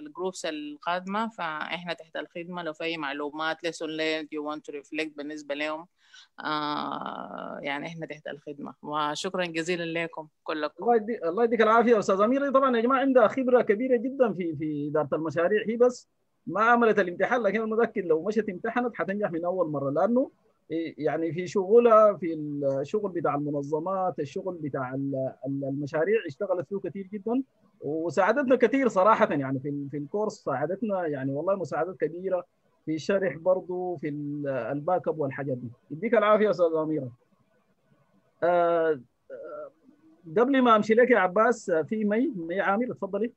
الجروبس القادمة فإحنا تحت الخدمة، لو في أي معلومات lesson learned you want to reflect بالنسبة لهم آه يعني إحنا تحت الخدمة. وشكرا جزيلا لكم كلكم. الله يديك الله يديك العافية أستاذ أميرة. طبعا يا جماعة عندها خبرة كبيرة جدا في في إدارة المشاريع، هي بس ما عملت الامتحان، لكن أنا متأكد لو مشت امتحنت حتنجح من أول مرة، لأنه يعني في شغلها في الشغل بتاع المنظمات، الشغل بتاع المشاريع اشتغلت فيه كثير جدا وساعدتنا كثير صراحه يعني في في الكورس، ساعدتنا يعني والله مساعدات كبيره في الشرح برضه في الباك اب والحاجات دي. يديك العافيه يا استاذه اميره. أه قبل ما امشي لك يا عباس، في مي مي عامر اتفضلي.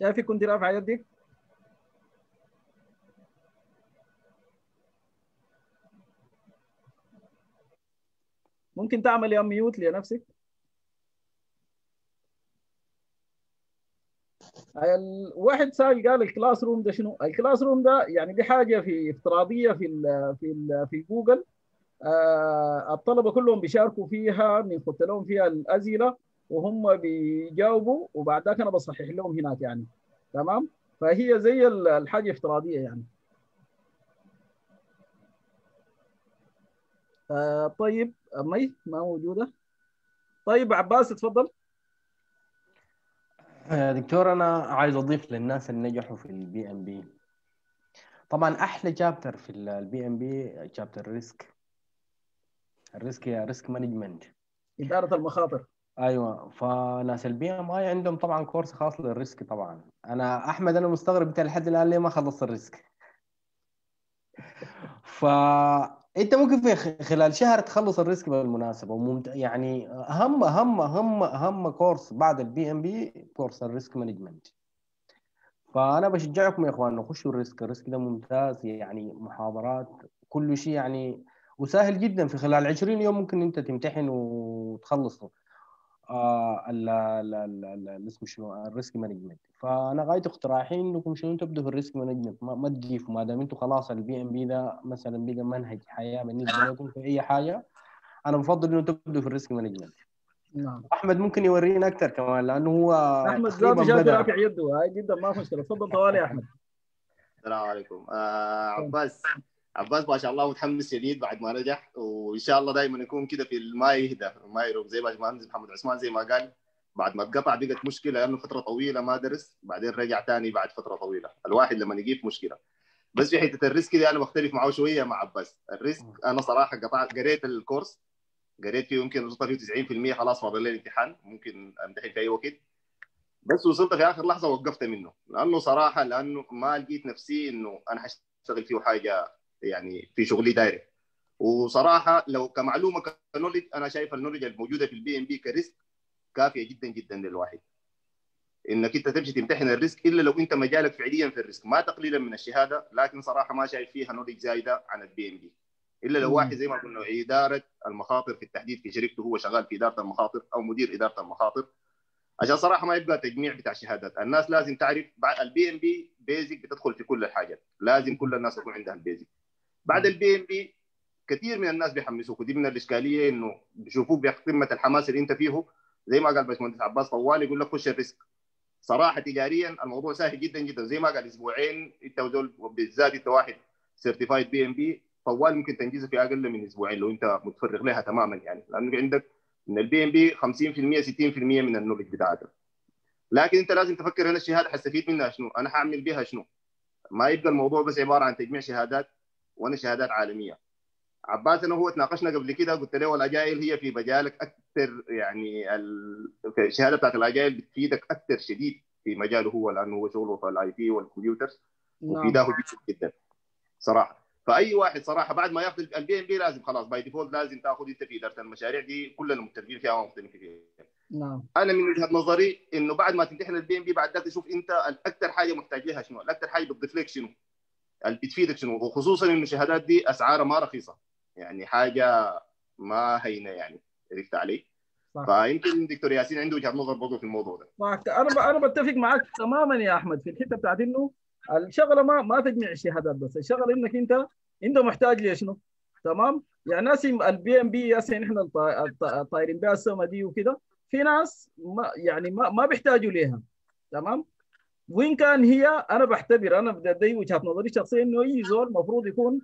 شايفك كنت رافعه يدك. ممكن تعملي ميوت لنفسك. الواحد سال قال الكلاس روم ده شنو؟ الكلاس روم ده يعني دي حاجه في افتراضيه في ال في ال في جوجل، الطلبه كلهم بيشاركوا فيها، بنحط لهم فيها الاسئله وهم بيجاوبوا وبعد ذاك انا بصحح لهم هناك يعني. تمام؟ فهي زي الحاجه افتراضيه يعني. آه طيب مي ما موجوده. طيب عباس اتفضل. يا دكتور انا عايز اضيف للناس اللي نجحوا في البي ام بي. طبعا احلى شابتر في البي ام بي شابتر ريسك. الريسك يا ريسك مانجمنت، اداره المخاطر. ايوه، فناس البي ام اي عندهم طبعا كورس خاص للريسك. طبعا انا احمد انا مستغرب انت لحد الان ليه ما خلصت الريسك. فا انت ممكن في خلال شهر تخلص الريسك بالمناسبه، وممت... يعني اهم اهم اهم اهم كورس بعد البي ام بي كورس الريسك مانجمنت. فانا بشجعكم يا اخواننا خشوا الريسك، الريسك ده ممتاز، يعني محاضرات كل شيء يعني، وسهل جدا في خلال عشرين يوم ممكن انت تمتحن وتخلصه. آه لا لا لا اسمه شنو الريسك مانجمنت. فانا غايه اقتراحي انكم شنو تبدوا في الريسك مانجمنت، ما تجيفوا ما دام انتم خلاص البي ام بي ده مثلا بقى منهج حياه بالنسبه لكم في اي حاجه، انا بفضل انه تبدوا في الريسك مانجمنت. نعم احمد ممكن يورينا اكثر كمان لانه هو احمد زاد جاب رافع يده، هاي جدا ما في مشكله، تفضل طوالي يا احمد. السلام عليكم. آه عباس عباس ما شاء الله متحمس شديد بعد ما نجح، وان شاء الله دائما يكون كده في ما يهدى ما يروق زي باشمهندس محمد عثمان زي ما قال، بعد ما اتقطع بقت مشكله لانه فتره طويله ما درس، بعدين رجع ثاني بعد فتره طويله، الواحد لما يجيب مشكله. بس في حته الريسك دي انا بختلف معه شويه مع عباس، الريسك انا صراحه قطعت قريت الكورس قريت فيه يمكن وصلت فيه تسعين بالمية خلاص، فاضل لي الامتحان ممكن امتحن في اي وقت، بس وصلت في اخر لحظه وقفت منه لانه صراحه لانه ما لقيت نفسي انه انا حشتغل فيه حاجه يعني في شغلي دايركت. وصراحه لو كمعلومه كنولج انا شايف النولج الموجوده في البي ام بي كريسك كافيه جدا جدا للواحد انك انت تمشي تمتحن الريسك، الا لو انت مجالك فعليا في الريسك، ما تقليلا من الشهاده لكن صراحه ما شايف فيها نولج زايده عن البي ام بي، الا لو واحد زي ما قلنا اداره المخاطر في التحديد في شركته هو شغال في اداره المخاطر او مدير اداره المخاطر، عشان صراحه ما يبقى تجميع بتاع شهادات. الناس لازم تعرف البي ام بي بيزك بتدخل في كل الحاجات، لازم كل الناس يكون عندها البيزك. بعد البي ام بي كثير من الناس بيحمسوك، ودي من الاشكاليه انه بيشوفوك بقمه الحماس اللي انت فيه، زي ما قال باشمهندس عباس طوال يقول لك خش الريسك. صراحه تجاريا الموضوع سهل جدا جدا، زي ما قال اسبوعين انت وزول بالذات انت واحد سيرتيفايد بي ام بي طوال ممكن تنجزه في اقل من اسبوعين لو انت متفرغ لها تماما، يعني لانه عندك من البي ام بي خمسين بالمية ستين بالمية من النولج بتاعتك. لكن انت لازم تفكر هنا الشهاده حستفيد منها شنو؟ انا حاعمل بها شنو؟ ما يبقى الموضوع بس عباره عن تجميع شهادات وانا شهادات عالميه. عباس انا هو تناقشنا قبل كده، قلت له الاجايل هي في مجالك اكثر، يعني الشهاده بتاعت الاجايل بتفيدك اكثر شديد في مجاله هو لانه هو شغله في الاي تي والكمبيوترز وفيداه جدا صراحه. فاي واحد صراحه بعد ما ياخذ البي ام بي لازم خلاص باي ديفولت لازم تاخذ انت في اداره المشاريع دي كلنا متفقين فيها ومختلفين فيها. نعم انا من وجهه نظري انه بعد ما تمتحن البي ام بي بعد ذاك تشوف انت الاكثر حاجه محتاجها شنو، الاكثر حاجه بتضيف لك شنو، اللي بتفيدك شنو، وخصوصا انه الشهادات دي اسعارها ما رخيصه، يعني حاجه ما هينه، يعني عرفت علي؟ فيمكن دكتور ياسين عنده وجهه نظر برضه في الموضوع ده. صح، انا انا بتفق معك تماما يا احمد في الحته بتاعت انه الشغله ما ما تجمع الشهادات بس، الشغله انك انت انت محتاج لشنو؟ تمام؟ يعني ناس البي ام بي ياسين احنا طايرين بها السما دي وكده، في ناس ما يعني ما ما بيحتاجوا ليها، تمام؟ وإن كان هي أنا بعتبر أنا بدي وجهة نظري شخصيا إنه أي زول المفروض يكون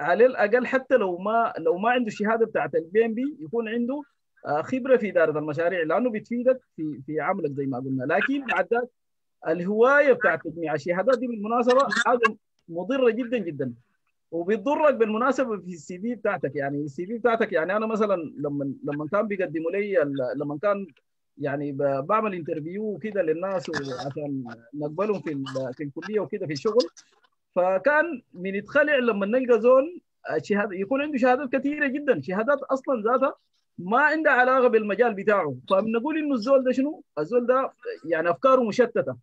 على الأقل حتى لو ما لو ما عنده الشهادة بتاعت البي إم بي يكون عنده خبرة في إدارة المشاريع لأنه بتفيدك في في عملك زي ما قلنا، لكن بعد ذاك الهواية بتاعت تجميع الشهادات دي بالمناسبة حاجة مضرة جدا جدا وبتضرك بالمناسبة في السي في بتاعتك، يعني السي في بتاعتك يعني أنا مثلا لما لما كان بيقدموا لي لما كان يعني بعمل انترفيو وكده للناس عشان نقبلهم في في الكليه وكده في الشغل، فكان من يتخلع لما نلقى زول شهاده يكون عنده شهادات كثيره جدا، شهادات اصلا ذاتها ما عندها علاقه بالمجال بتاعه، فبنقول انه الزول ده شنو؟ الزول ده يعني افكاره مشتته.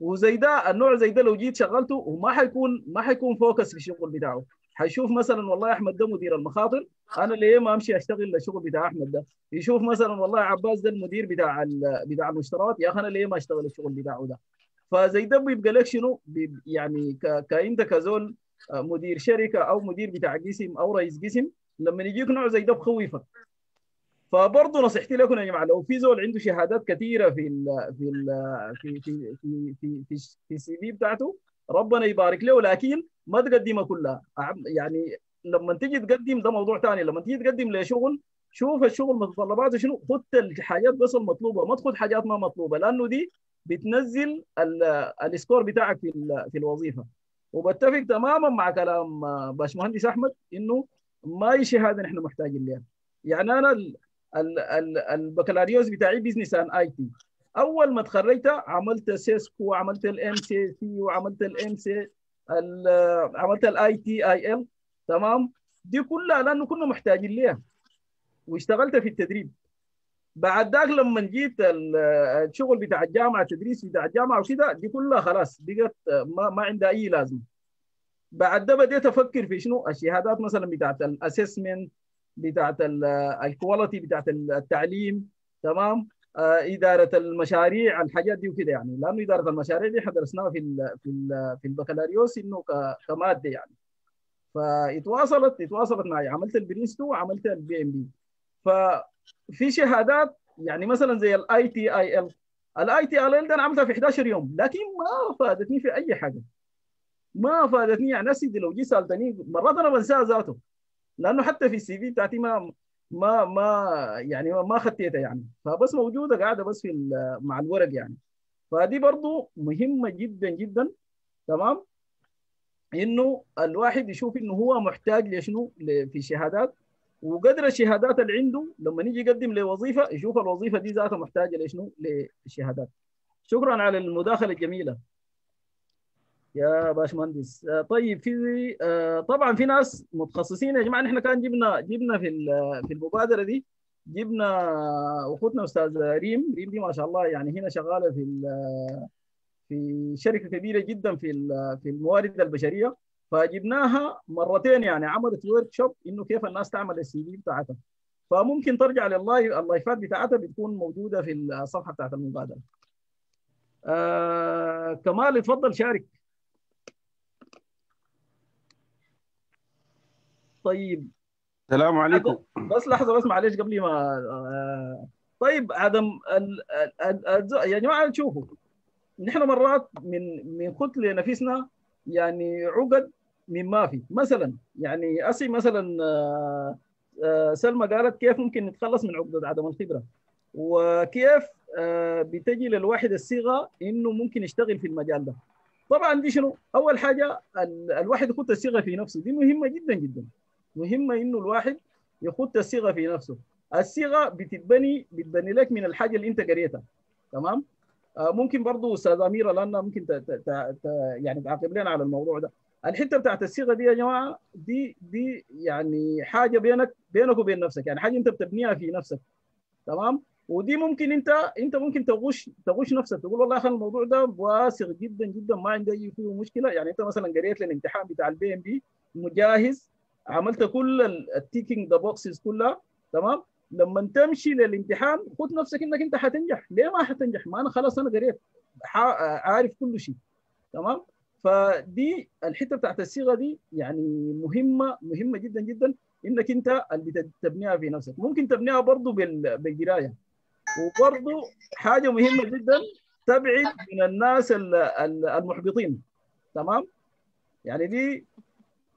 وزي ده النوع زي ده لو جيت شغلته وما حيكون ما حيكون فوكس في الشغل بتاعه، حيشوف مثلا والله احمد ده مدير المخاطر، انا ليه ما امشي اشتغل للشغل بتاع احمد ده؟ يشوف مثلا والله عباس ده المدير بتاع بتاع المشتريات، يا اخي انا ليه ما اشتغل الشغل بتاعه ده؟ فزي ده بيبقى لك شنو؟ يعني كأنت كزول مدير شركه او مدير بتاع قسم او رئيس قسم، لما يجيك نوع زي ده بخوفك. فبرضه نصيحتي لكم يا جماعه لو في زول عنده شهادات كثيره في ال في ال في في في في في, في السي في بتاعته ربنا يبارك له، لكن ما تقدمها كلها، يعني لما تيجي تقدم ده موضوع ثاني، لما تيجي تقدم لشغل شوف الشغل متطلباته شنو، خد الحاجات بس المطلوبه، ما تخد حاجات ما مطلوبه لانه دي بتنزل السكور بتاعك في في الوظيفه. وبتفق تماما مع كلام باشمهندس احمد انه ما هي شهاده نحن محتاجين لها، يعني انا ال ال ال البكالوريوس بتاعي بزنس اند اي تي، اول ما تخرجت عملت سيسكو وعملت الام سي سي وعملت الام سي عملت الاي تي اي ال، تمام، دي كلها لانه كنا محتاجين ليها واشتغلت في التدريب. بعد ذاك لما جيت الشغل بتاع الجامعه، التدريس بتاع الجامعه وكده، دي كلها خلاص بقت ما, ما عندها اي لازمه. بعد ده بديت افكر في شنو الشهادات مثلا بتاعت الاسسمنت، بتاعت الكواليتي، بتاعت التعليم، تمام، اداره المشاريع، الحاجات دي وكده يعني، لانه اداره المشاريع دي درسناها في ال في ال في البكالوريوس انه كماده يعني. فاتواصلت اتواصلت معي، عملت البرنس تو وعملت البي ام بي. ففي شهادات يعني مثلا زي الاي تي اي ال، الاي تي اي ال ده انا عملتها في احد عشر يوم، لكن ما فادتني في اي حاجه. ما فادتني يعني، سيدي لو جيت سالتني مرات انا بنساها ذاته، لانه حتى في السي في بتاعتي ما ما ما يعني ما خطيتها يعني، فبس موجوده قاعده بس في مع الورق يعني. فدي برضه مهمه جدا جدا، تمام، انه الواحد يشوف انه هو محتاج لشنو في شهادات، وقدر الشهادات اللي عنده لما نيجي يقدم لوظيفه يشوف الوظيفه دي ذاتها محتاجه لشنو، للشهادات. شكرا على المداخله الجميله يا باشمهندس. طيب، في طبعا في ناس متخصصين يا جماعه، نحن كان جبنا جبنا في في المبادره دي جبنا اخوتنا استاذ ريم، ريم دي ما شاء الله يعني هنا شغاله في في شركه كبيره جدا في في الموارد البشريه، فجبناها مرتين يعني، عملت ورك شوب انه كيف الناس تعمل السي في بتاعتها، فممكن ترجع لللايف اللايفات بتاعتها بتكون موجوده في الصفحه بتاعت المبادره. آه كمال اتفضل شارك. طيب السلام عليكم. بس لحظه بس معلش قبل ما، طيب عدم ال... ال... ال... يا جماعه شوفوا، نحن مرات من من قلت لنفسنا يعني عقد من ما في، مثلا يعني اسي مثلا آ... آ... سلمى قالت كيف ممكن نتخلص من عقده عدم الخبره، وكيف آ... بتجي للواحد الصيغه انه ممكن يشتغل في المجال ده. طبعا دي شنو؟ اول حاجه ال... الواحد يحط الصيغه في نفسه، دي مهمه جدا جدا. مهمه انه الواحد يخط الصيغه في نفسه، الصيغه بتتبني بتبني لك من الحاجه اللي انت قريتها، تمام؟ آه ممكن برضه استاذه اميره لانها ممكن ت ت ت ت يعني تعاقب لنا على الموضوع ده، الحته بتاعت الصيغه دي يا جماعه دي دي يعني حاجه بينك بينك وبين نفسك، يعني حاجه انت بتبنيها في نفسك، تمام؟ ودي ممكن انت انت ممكن تغش تغش نفسك، تقول والله خلي الموضوع ده واسع جدا جدا ما عندي اي فيه مشكله، يعني انت مثلا قريت للامتحان بتاع البي ام بي مجهز، عملت كل التيكينج ذا بوكسز كلها، تمام؟ لما تمشي للامتحان خد نفسك انك انت حتنجح. ليه ما حتنجح؟ ما انا خلاص انا قريت عارف كل شيء، تمام؟ فدي الحته بتاعت الصيغه دي يعني مهمه مهمه جدا جدا، انك انت اللي تبنيها في نفسك. ممكن تبنيها برضه بالقرايه، وبرضه حاجه مهمه جدا تبعد من الناس المحبطين، تمام؟ يعني دي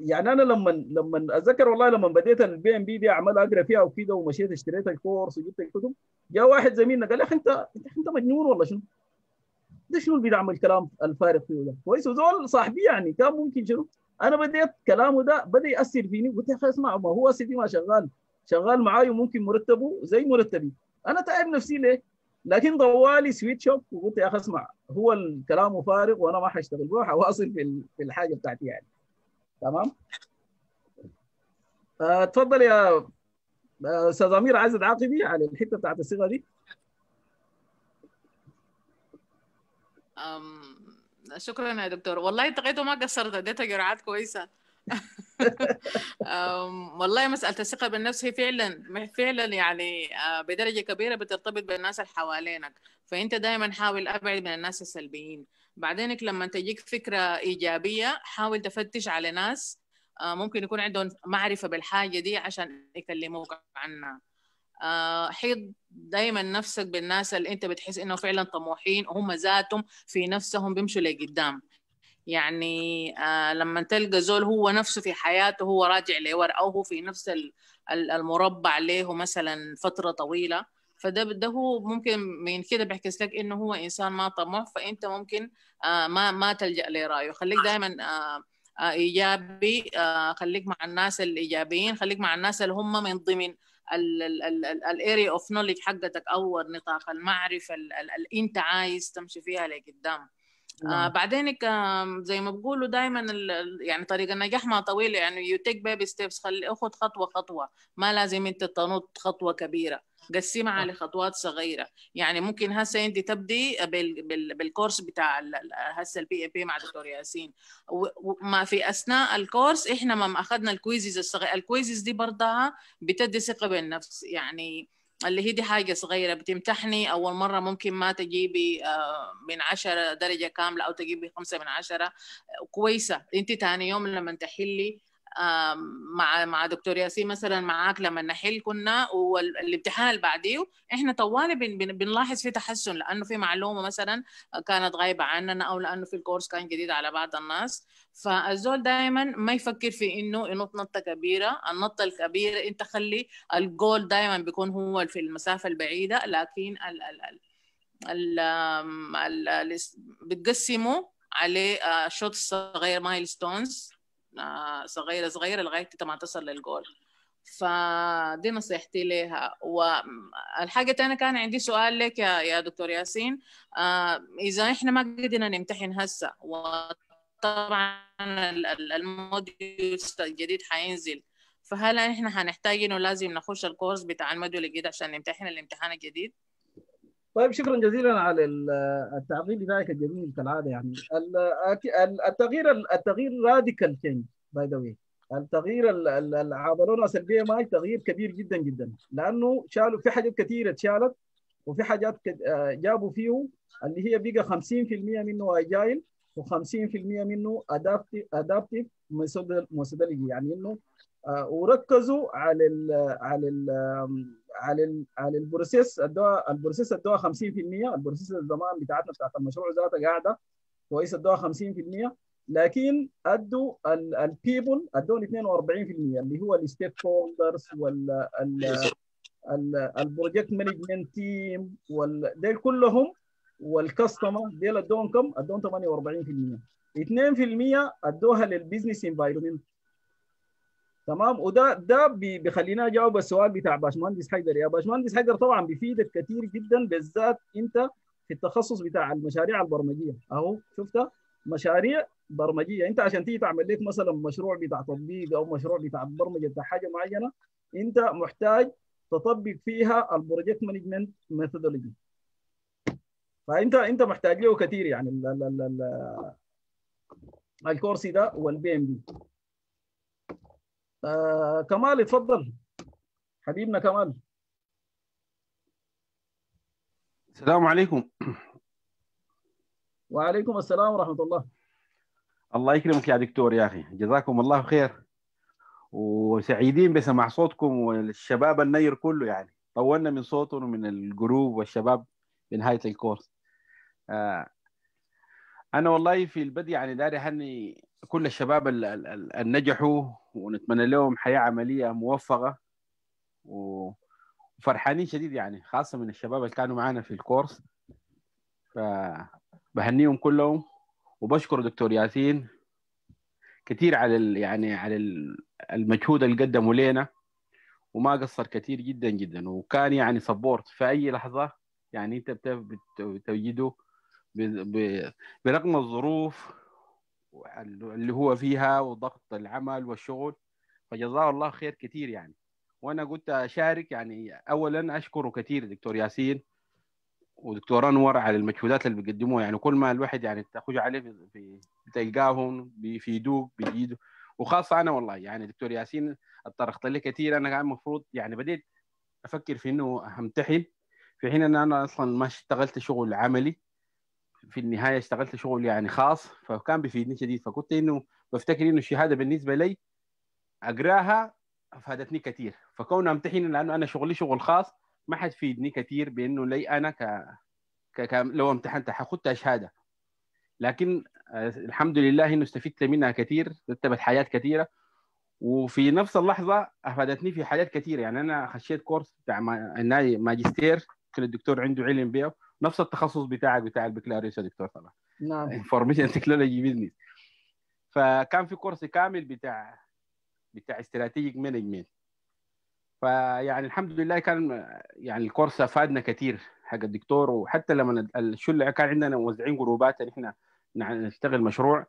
يعني انا لما لما اتذكر والله لما بديت البي ام بي دي عمال اقرا فيها وكده، ومشيت اشتريت الكورس وجبت الكتب، جاء واحد زميلنا قال لي اخي انت انت مجنون ولا شنو؟ ده شنو اللي بيدعم الكلام الفارغ فيه ده؟ كويس، وزول صاحبي يعني كان ممكن شنو؟ انا بديت كلامه ده بدا ياثر فيني، قلت يا اخي اسمع، ما هو سيدي ما شغال شغال معاي وممكن مرتبه زي مرتبي، انا تعب نفسي ليه؟ لكن ضوالي سويتش اوف وقلت يا اخي اسمع، هو الكلام فارغ وانا ما حاشتغل به، حواصل في الحاجه بتاعتي يعني، تمام؟ اتفضل يا استاذ امير عزت عاقبي على الحته بتاعت الصيغه دي. شكرا يا دكتور، والله تقيته ما قصرت، اديتها جرعات كويسه. والله مساله الثقه بالنفس هي فعلا فعلا يعني بدرجه كبيره بترتبط بالناس اللي حوالينك، فانت دائما حاول ابعد من الناس السلبيين. بعدينك لما تجيك فكرة إيجابية حاول تفتش على ناس ممكن يكون عندهم معرفة بالحاجة دي عشان يكلموك عنها. حيط دايما نفسك بالناس اللي انت بتحس انه فعلا طموحين وهم ذاتهم في نفسهم بيمشوا لقدام، يعني لما تلقى زول هو نفسه في حياته هو راجع لورا او هو في نفس المربع له مثلا فترة طويلة، فده ده هو ممكن من كده بيحكس لك انه هو انسان ما طموح، فانت ممكن آه ما ما تلجا لرايه. خليك دائما آه آه ايجابي، آه خليك مع الناس الايجابيين، خليك مع الناس اللي هم من ضمن الاريا اوف نوليدج حقتك او النطاق المعرفه اللي انت عايز تمشي فيها لقدام. آه بعدين زي ما بقولوا دائما يعني طريق النجاح ما طويله، يعني يو تيك بيبي ستيبس، خلي اخذ خطوه خطوه، ما لازم انت تنط خطوه كبيره، قسمها على خطوات صغيره. يعني ممكن هسه انت تبدي بالكورس بتاع هسه البي ام بي مع دكتور ياسين، وما في اثناء الكورس احنا ما اخذنا الكويزز الصغيره، الكويزز دي برضها بتدي ثقه بالنفس، يعني اللي هي دي حاجة صغيرة بتمتحني أول مرة، ممكن ما تجيبي من عشرة درجة كاملة أو تجيبي خمسة من عشرة كويسة. أنت تاني يوم لما تحلي مع مع دكتور ياسين مثلا معاك، لما نحل كنا والامتحان اللي بعديه احنا طوالي بن بنلاحظ في تحسن، لانه في معلومه مثلا كانت غايبه عننا، او لانه في الكورس كان جديد على بعض الناس. فالزول دائما ما يفكر في انه ينط نطه كبيره، النطه الكبيره انت خلي الجول دائما بيكون هو في المسافه البعيده، لكن ال ال ال ال ال بتقسمه عليه شوت صغير، مايلستونز صغيرة صغيرة لغاية ما تصل للجول. فدي نصيحتي لها. والحاجة الثانية كان عندي سؤال لك يا, يا دكتور ياسين، إذا إحنا ما قدرنا نمتحن هسه، وطبعا الموديول الجديد حينزل، فهل إحنا هنحتاج إنه لازم نخش الكورس بتاع الموديول الجديد عشان نمتحن الامتحان الجديد؟ طيب، شكرا جزيلا على التعقيب بتاعك الجميل كالعاده. يعني التغيير التغيير راديكال تشينج، باي ذا واي التغيير اللي عملوه سلبيه معي تغيير كبير جدا جدا، لانه شالوا في حاجات كثيره اتشالت، وفي حاجات جابوا فيه اللي هي بقى خمسين بالمئة منه اجايل و50% منه ادابتيف ادابتيف ميثودولوجي، يعني انه وركزوا على ال على ال على ال على البروسيس الدواء البروسيس الدواء خمسين بالمئة، البروسيس الزمان بتاعتنا بتاعت المشروع ذاته قاعده كويس الدواء خمسين بالمئة، لكن ادوا البيبل ادوني اثنين وأربعين بالمئة اللي هو الستيك هولدرز وال البروجكت مانجمنت تيم والديل كلهم والكاستمر، ديل ادوهم كم؟ ادوهم ثمانية وأربعين بالمئة، اثنين بالمئة ادوها للبزنس انفايرمنت. تمام، وده ده بيخلينا اجاوب السؤال بتاع باشمهندس حيدر. يا باشمهندس حيدر طبعا بيفيدك كثير جدا، بالذات انت في التخصص بتاع المشاريع البرمجيه، اهو شفتها مشاريع برمجيه. انت عشان تيجي تعمل لك مثلا مشروع بتاع تطبيق او مشروع بتاع برمجه بتاع حاجه معينه، انت محتاج تطبق فيها البروجكت مانجمنت ميثودولوجي، فانت انت محتاج له كثير يعني ال ال ال ال الكورس ده والبي ام بي. آه كمال اتفضل حبيبنا كمال. السلام عليكم. وعليكم السلام ورحمة الله. الله يكرمك يا دكتور يا أخي، جزاكم الله خير، وسعيدين بسمع صوتكم والشباب النير كله، يعني طولنا من صوتهم ومن الجروب والشباب بنهاية الكورس. آه أنا والله في البداية يعني داري حني كل الشباب اللي نجحوا، ونتمنى لهم حياة عملية موفقة، وفرحانين شديد يعني، خاصة من الشباب اللي كانوا معانا في الكورس، فبهنيهم كلهم. وبشكر دكتور ياسين كثير على يعني على المجهود اللي قدمه لنا، وما قصر كثير جدا جدا، وكان يعني سبورت في أي لحظة، يعني أنت بتوجده برغم الظروف اللي هو فيها وضغط العمل والشغل، فجزاه الله خير كثير يعني. وانا قلت اشارك يعني، اولا اشكره كثير دكتور ياسين ودكتور انور على المجهودات اللي بيقدموها، يعني كل ما الواحد يعني تخرج عليه في بتلقاهم بيفيدوك بيجيدوا، وخاصه انا والله يعني دكتور ياسين اتطرقت لي كثير. انا كان المفروض يعني بديت افكر في انه امتحن، في حين ان انا اصلا ما اشتغلت شغل عملي، في النهايه اشتغلت شغل يعني خاص، فكان بيفيدني شديد. فكنت انه بفتكر انه الشهاده بالنسبه لي اقراها فادتني كثير، فكون امتحن لانه انا شغلي شغل خاص ما حتفيدني كثير بانه لي انا ك... ك لو امتحنت حاخدها شهاده، لكن الحمد لله انه استفدت منها كثير، رتبت حاجات كثيره، وفي نفس اللحظه افادتني في حاجات كثيره. يعني انا خشيت كورس بتاع ماجستير كل الدكتور عنده علم بيه، نفس التخصص بتاعك بتاع البكالوريوس يا دكتور صلاح، نعم، انفورميشن تكنولوجي بزنس. فكان في كورس كامل بتاع بتاع استراتيجيك مانجمنت، فيعني الحمد لله كان يعني الكورس افادنا كثير حق الدكتور. وحتى لما الشله كان عندنا موزعين جروبات، احنا نشتغل مشروع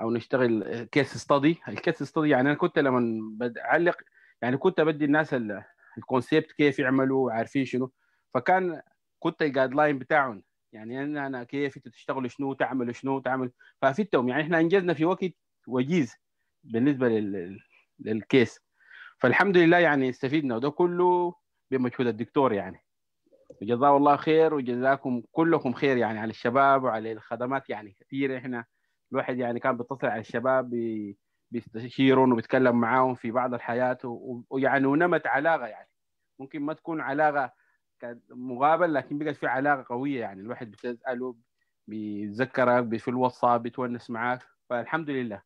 او نشتغل كيس ستادي. الكيس ستادي يعني انا كنت لما بعلق يعني كنت بدي الناس الكونسيبت كيف يعملوا عارفين شنو، فكان كنت الجايد لاين بتاعهم يعني انا انا كيف تشتغلوا شنو تعملوا شنو تعمل، فافدتهم يعني احنا انجزنا في وقت وجيز بالنسبه لل... للكيس. فالحمد لله يعني استفدنا، وده كله بمجهود الدكتور يعني، وجزاه الله خير وجزاكم كلكم خير يعني على الشباب وعلى الخدمات يعني كثيره. احنا الواحد يعني كان بيتصل على الشباب بيستشيرهم وبيتكلم معاهم في بعض الحياه، ويعني ونمت علاقه يعني ممكن ما تكون علاقه مقابل لكن بقت في علاقه قويه يعني الواحد بتساله بيتذكرك في الواتساب بيتونس معاك، فالحمد لله.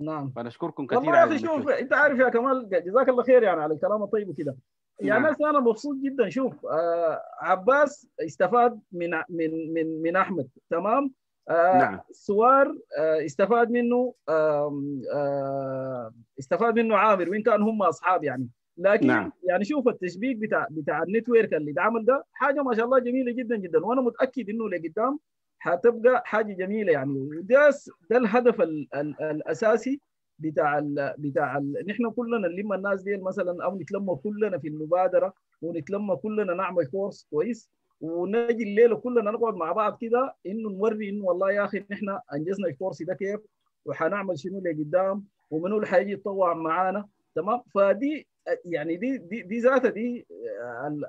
نعم فنشكركم كثير والله على شوف انت عارف يا كمال جزاك الله خير يعني على الكلام الطيب وكده يعني. نعم. انا مبسوط جدا. شوف آه عباس استفاد من من من من احمد تمام. آه نعم. سوار آه استفاد منه آه آه استفاد منه عامر وان كان هم اصحاب يعني لكن نعم. يعني شوف التشبيك بتاع بتاع النتورك اللي اتعمل ده حاجه ما شاء الله جميله جدا جدا، وانا متاكد انه لقدام حتبقى حاجه جميله يعني. وده ده الهدف ال ال الاساسي بتاع ال بتاع ال نحن كلنا نلم الناس دي مثلا او نتلم كلنا في المبادره ونتلم كلنا نعمل كورس كويس ونجي الليله كلنا نقعد مع بعض كده انه نوري انه والله يا اخي نحن انجزنا الكورس ده كيف وحنعمل شنو لقدام ومنو اللي حيجي يتطوع معانا تمام. فدي يعني دي دي دي ذاتها دي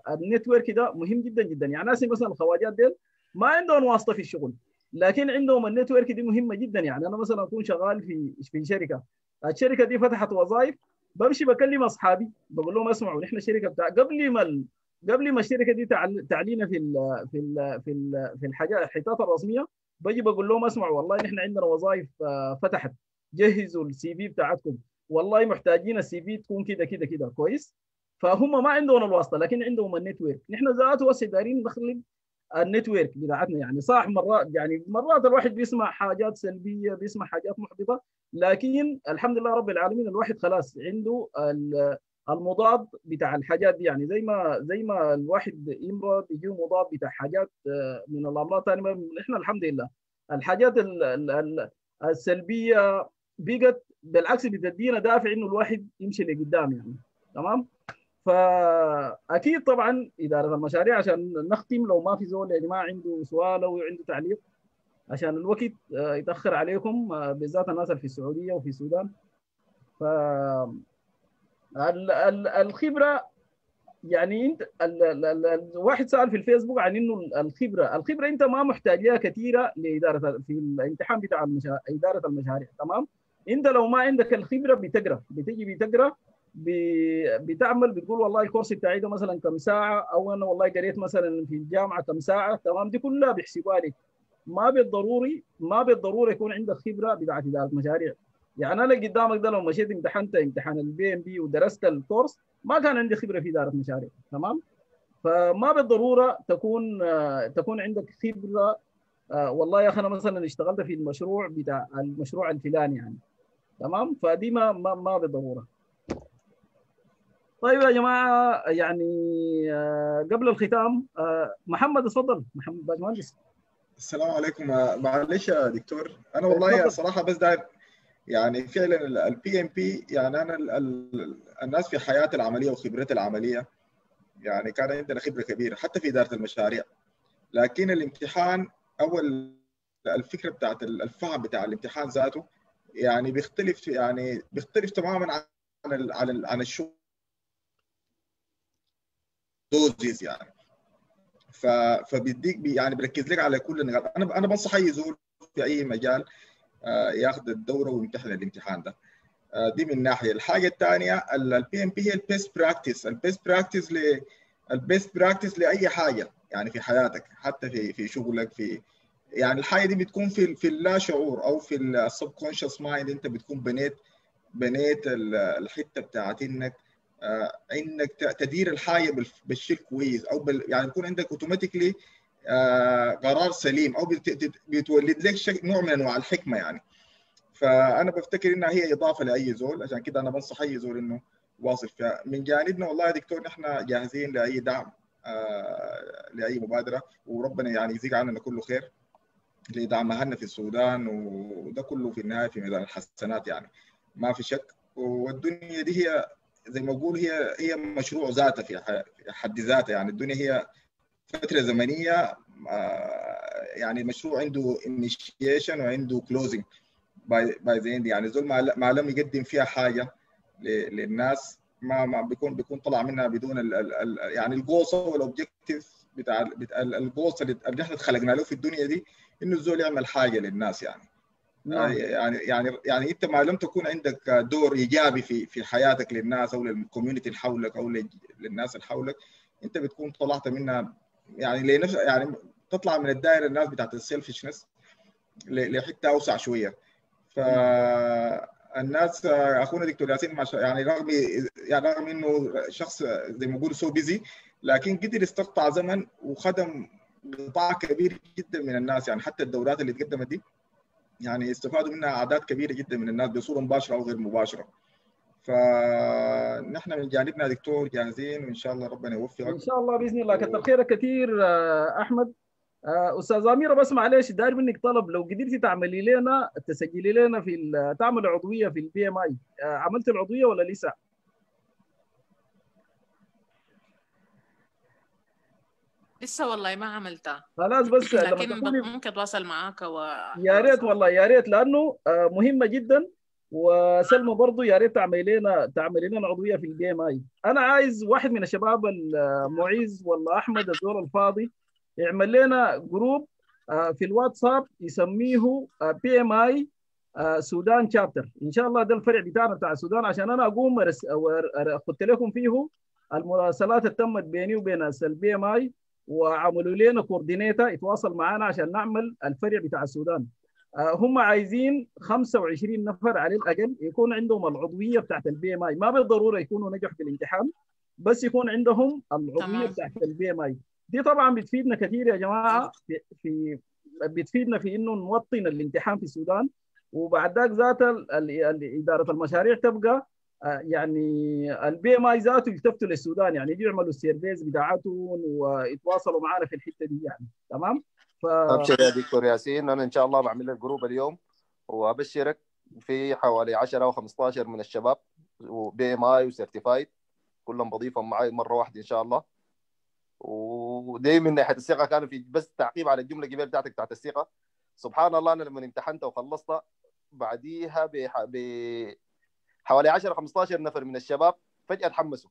النتورك ده مهم جدا جدا يعني. ناس مثلا الخواجات ديل ما عندهم واسطه في الشغل لكن عندهم النتورك دي مهمه جدا يعني. انا مثلا اكون شغال في في شركه، الشركه دي فتحت وظائف، بمشي بكلم اصحابي بقول لهم اسمعوا نحن الشركه بتاع قبل ما ال... قبل ما الشركه دي تعل... تعلينا في ال... في ال... في ال... في الحاجات الحيطات الرسميه بجي بقول لهم اسمعوا والله نحن عندنا وظائف فتحت، جهزوا السي في بتاعتكم، والله محتاجين السي في تكون كده كده كده كويس. فهم ما عندهم الواسطه لكن عندهم النتورك. نحن ذاته هسه دايرين نخلق النتورك بتاعتنا يعني. صح مرات يعني مرات الواحد بيسمع حاجات سلبيه بيسمع حاجات محبطه لكن الحمد لله رب العالمين الواحد خلاص عنده المضاد بتاع الحاجات دي يعني. زي ما زي ما الواحد يمرض يجيه مضاد بتاع حاجات من الامراض ثاني، احنا الحمد لله الحاجات السلبيه بقت بالعكس بتدينا دافع انه الواحد يمشي لقدام يعني تمام. فاكيد طبعا اداره المشاريع عشان نختم، لو ما في زول يا جماعه عنده سؤال او عنده تعليق عشان الوقت يتاخر عليكم بالذات الناس اللي في السعوديه وفي السودان. ف الخبره يعني انت الواحد سال في الفيسبوك عن انه الخبره الخبره انت ما محتاج لها كثيره لاداره في الامتحان بتاع المشاريع اداره المشاريع تمام. انت لو ما عندك الخبره بتقرا بتيجي بتقرا بتعمل بتقول والله الكورس بتاعي ده مثلا كم ساعه او انا والله قريت مثلا في الجامعه كم ساعه تمام، دي كلها بيحسبها لك. ما بالضروري ما بالضروري يكون عندك خبره بتاعت اداره مشاريع يعني. انا قدامك ده لو مشيت امتحنت امتحان البي ام بي ودرست الكورس ما كان عندي خبره في اداره مشاريع تمام. فما بالضروره تكون تكون عندك خبره والله يا اخي انا مثلا اشتغلت في المشروع بتاع المشروع الفلاني يعني تمام. فدي ما ما بالضروره. طيب يا جماعه يعني قبل الختام محمد اتفضل. محمد باشمهندس السلام عليكم. معلش يا دكتور انا والله صراحه بس داير يعني فعلا البي ام بي يعني انا الناس في حياتي العمليه وخبرتي العمليه يعني كان عندنا خبره كبيره حتى في اداره المشاريع، لكن الامتحان اول الفكره بتاعت الفهم بتاع الامتحان ذاته يعني بيختلف يعني بيختلف تماما عن عن عن الشغل دوزيز يعني. ف فبيديك بي يعني بركز لك على كل النقاط. انا انا بنصح اي زول في اي مجال آه ياخذ الدوره ويمتحن الامتحان ده. آه دي من ناحيه. الحاجه الثانيه البي ام بي هي البيست براكتس، البيست براكتس ل البيست براكتس لاي حاجه يعني في حياتك حتى في في شغلك في يعني الحاجه دي بتكون في في اللا شعور او في السبكونشس مايند. انت بتكون بنيت بنيت الحته بتاعت انك آه انك تدير الحاجه بالشكل كويس او بال يعني يكون عندك اوتوماتيكلي آه قرار سليم او بيتولد لك شيء نوع من انواع الحكمه يعني. فانا بفتكر انها هي اضافه لاي زول، عشان كده انا بنصح اي زول انه واصل فيها. من جانبنا والله يا دكتور نحن جاهزين لاي دعم آه لاي مبادره وربنا يعني يجزيك عننا كله خير. اللي دعمها لنا في السودان، وده كله في النهايه في ميزان الحسنات يعني ما في شك. والدنيا دي هي زي ما اقول هي هي مشروع ذاته في حد ذاته، يعني الدنيا هي فتره زمنيه، يعني المشروع عنده انيشيشن وعنده كلوزنج باي باي ذا اند، يعني زول ما لم يقدم فيها حاجه للناس ما ما بيكون بيكون طلع منها بدون ال ال يعني الجوصه والاوبجيكتيف بتاع الجوصه اللي احنا اتخلقنا له في الدنيا دي، انه الزول يعمل حاجه للناس يعني. نعم. يعني يعني يعني انت ما لم تكون عندك دور ايجابي في في حياتك للناس او للكوميونتي اللي حولك او للناس اللي حولك، انت بتكون طلعت منها يعني لنفس يعني تطلع من الدائره الناس بتاعت السيلفشنس لحته اوسع شويه. ف الناس اخونا دكتور ياسين يعني رغم يعني رغم انه شخص زي ما بيقولوا سو بيزي، لكن قدر استقطع زمن وخدم قطاع كبير جدا من الناس، يعني حتى الدورات اللي اتقدمت دي يعني استفادوا منها اعداد كبيره جدا من الناس بصوره مباشره او غير مباشره. فنحن من جانبنا دكتور جاهزين، وان شاء الله ربنا يوفقك ان شاء الله باذن الله. كثر خيرك كثير احمد. استاذ اميره بس معلش داير منك طلب، لو قدرتي تعملي لنا تسجلي لنا في تعمل عضويه في البي ام اي، عملت العضويه ولا لسه؟ لسه والله ما عملتها خلاص، بس لكن ممكن اتواصل معاك و... يا ريت والله يا ريت، لانه مهمه جدا. وسلمى برضو يا ريت تعملي لنا تعملي لنا عضويه في البي ام اي. انا عايز واحد من الشباب المعيز والله احمد الزول الفاضي يعمل لنا جروب في الواتساب يسميه بي ام اي سودان شابتر، ان شاء الله ده الفرع بتاعنا بتاع السودان، عشان انا اقوم قلت لكم فيه المراسلات اللي تمت بيني وبين البي ام اي، وعملوا لنا كوردينيتا يتواصل معنا عشان نعمل الفرع بتاع السودان. هم عايزين خمسة وعشرين نفر على الاقل يكون عندهم العضويه بتاعت البي ام اي، ما بالضروره يكونوا نجحوا في الامتحان، بس يكون عندهم العضويه بتاعت البي ام اي. دي طبعا بتفيدنا كثير يا جماعه، في, في بتفيدنا في انه نوطن الامتحان في السودان، وبعد ذاك ذات اداره المشاريع تبقى يعني البي ام اي ذاته يلتفتوا للسودان، يعني يجوا يعملوا السيرفيز بتاعتهم ويتواصلوا معنا في الحته دي يعني. تمام؟ ف ابشر يا دكتور ياسين، انا ان شاء الله بعمل لك جروب اليوم، وابشرك في حوالي عشرة او خمسة عشر من الشباب وبي ام اي وسيرتيفايد كلهم بضيفهم معي مره واحده ان شاء الله. ودي من ناحيه الثقه كان في بس تعقيب على الجمله الجبال بتاعتك بتاعت الثقه. سبحان الله انا لما امتحنتها وخلصتها بعديها بحوالي عشرة خمسة عشر نفر من الشباب فجاه تحمسوا،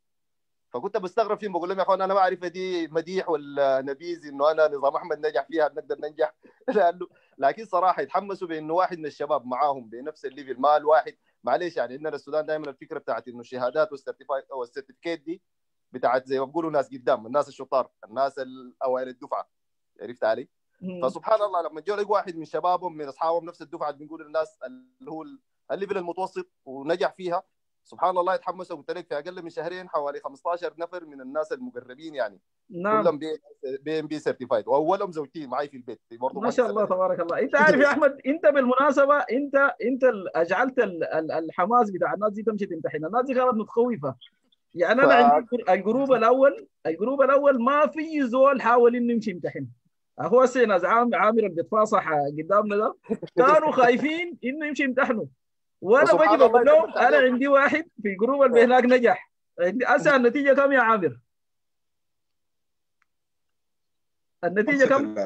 فكنت بستغرب فيهم بقول لهم يا اخوان انا ما اعرف دي مديح ولا نبيذ انه انا نظام احمد نجح فيها بنقدر ننجح، لانه لكن صراحه يتحمسوا بانه واحد من الشباب معاهم بنفس الليفل مع الواحد. معليش يعني عندنا السودان دائما الفكره بتاعت انه الشهادات والسيرتيفايت دي بتاعت زي ما بيقولوا ناس قدام، الناس الشطار، الناس الاوائل الدفعه، عرفت علي؟ فسبحان الله لما جو لقوا واحد من شبابهم من اصحابهم نفس الدفعه بنقول الناس اللي هو الليفل المتوسط ونجح فيها، سبحان الله يتحمسوا. قلت لك في اقل من شهرين حوالي خمسة عشر نفر من الناس المقربين يعني. نعم. كلهم بي ام بي سيرتيفايد، واولهم زوجتي معي في البيت برضه ما شاء الله تبارك الله. انت عارف يا احمد، انت بالمناسبه انت انت اجعلت الحماس بتاع الناس دي تمشي تمتحن، الناس دي كانت متخوفه. يعني انا عندي الجروب الاول الجروب الاول ما في زول حاول انه يمشي يمتحن، هو سيناز عام عامر اللي بيتفاصح قدامنا ده كانوا خايفين انه يمشي يمتحنوا، وانا بجي بقول لهم انا عندي واحد في الجروب اللي هناك نجح. هسه النتيجه كم يا عامر؟ النتيجه كم؟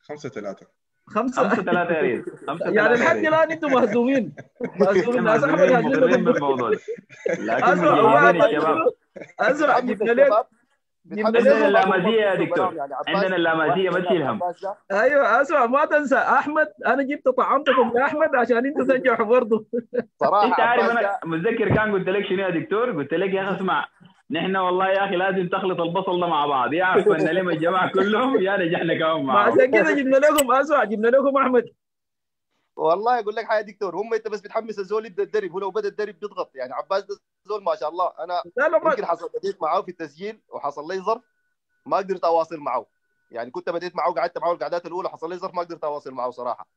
خمسة ثلاثة خمسة ثلاثة يا ريت يعني لحد الان انتم مهزومين مهزومين ناس احمد مهزومين بالموضوع. لكن ازرع جبنا لك عندنا اللامازيه يا دكتور، عندنا اللامازيه ما تشيلهم. ايوه اسمع ما تنسى احمد، انا جبت طعمتكم يا احمد عشان انتوا تنجحوا برضه صراحه. انت عارف انا متذكر كان قلت لك شنو يا دكتور؟ قلت لك يا اخي اسمع نحن والله يا اخي لازم تخلط البصل ده مع بعض، يا عفنا لهم الجماعه كلهم يا نجحنا كمان معاهم. عشان كده جبنا لكم اسمع جبنا لكم احمد. والله اقول لك حاجه دكتور، هم انت بس بتحمس الزول يبدا يدرب، هو لو بدا يدرب بيضغط يعني. عباس ده زول ما شاء الله، انا يمكن حصل بديت معاه في التسجيل وحصل لي ظرف ما قدرت اواصل معاه، يعني كنت بديت معاه قعدت معاه القعدات الاولى حصل لي ظرف ما قدرت اواصل معاه صراحه،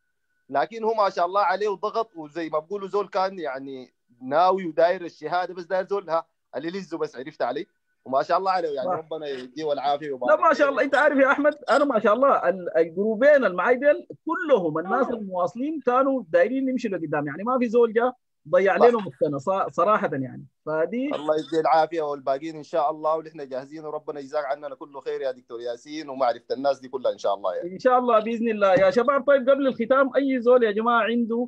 لكن هو ما شاء الله عليه وضغط، وزي ما بقولوا زول كان يعني ناوي وداير الشهاده، بس داير زول ها اللي لزه بس، عرفت علي؟ وما شاء الله عليه يعني ما. ربنا يديه والعافيه وبارك. لا ما شاء الله، انت عارف يا احمد انا ما شاء الله الجروبين المعايدل كلهم الناس المواصلين كانوا دايرين يمشوا لقدام، يعني ما في زول جاء ضيع لهم السنه صراحه يعني. فدي الله يديه العافيه والباقيين ان شاء الله، ونحن جاهزين وربنا يجزاك عننا كله خير يا دكتور ياسين ومعرفه الناس دي كلها ان شاء الله يعني. ان شاء الله باذن الله يا شباب. طيب قبل الختام اي زول يا جماعه عنده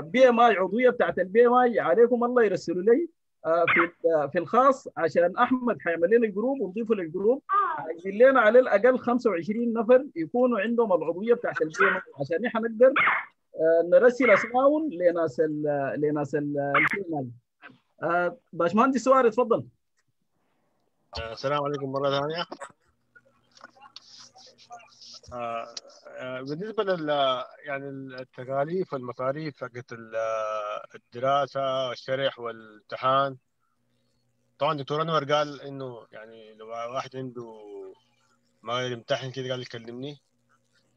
بي ام اي عضويه بتاعت البي ام اي عليكم الله يرسلوا لي في في الخاص عشان احمد حيعمل لنا الجروب ونضيفه للجروب، عايزين لنا على الاقل خمسة وعشرين نفر يكونوا عندهم العضويه بتاعت البي ام اي عشان احنا نقدر نرسل اسماءهم لناس لناس البي ام اي. باشمهندس سواري اتفضل. السلام عليكم مره ثانيه. بالنسبه لل يعني التكاليف والمصاريف حقت الدراسه والشرح والامتحان، طبعا دكتور انور قال انه يعني لو واحد عنده ما يمتحن كده قال يكلمني،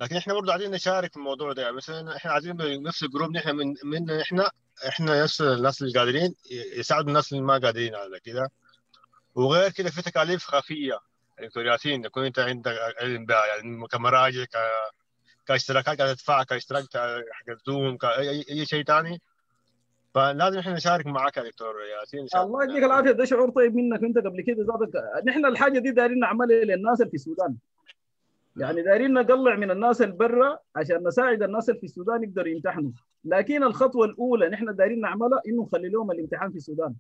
لكن احنا برضه عايزين نشارك في الموضوع ده، يعني مثلا احنا عايزين نفس الجروب نحن من من احنا احنا نفس الناس اللي قادرين يساعدوا الناس اللي ما قادرين على كده. وغير كده في تكاليف خفيه دكتور ياسين تكون انت عندك علم بها، يعني كمراجع كاشتراكات قاعد تدفعها كاشتراك حق الزوم كاي اي شيء ثاني، فلازم احنا نشارك معك يا دكتور ياسين. الله يديك العافيه، ده شعور طيب منك انت قبل كده زادك. نحن الحاجه دي دايرين نعملها للناس اللي في السودان، يعني دايرين نقلع من الناس اللي برا عشان نساعد الناس اللي في السودان يقدروا يمتحنوا، لكن الخطوه الاولى نحن دايرين نعملها انه نخلي لهم الامتحان في السودان.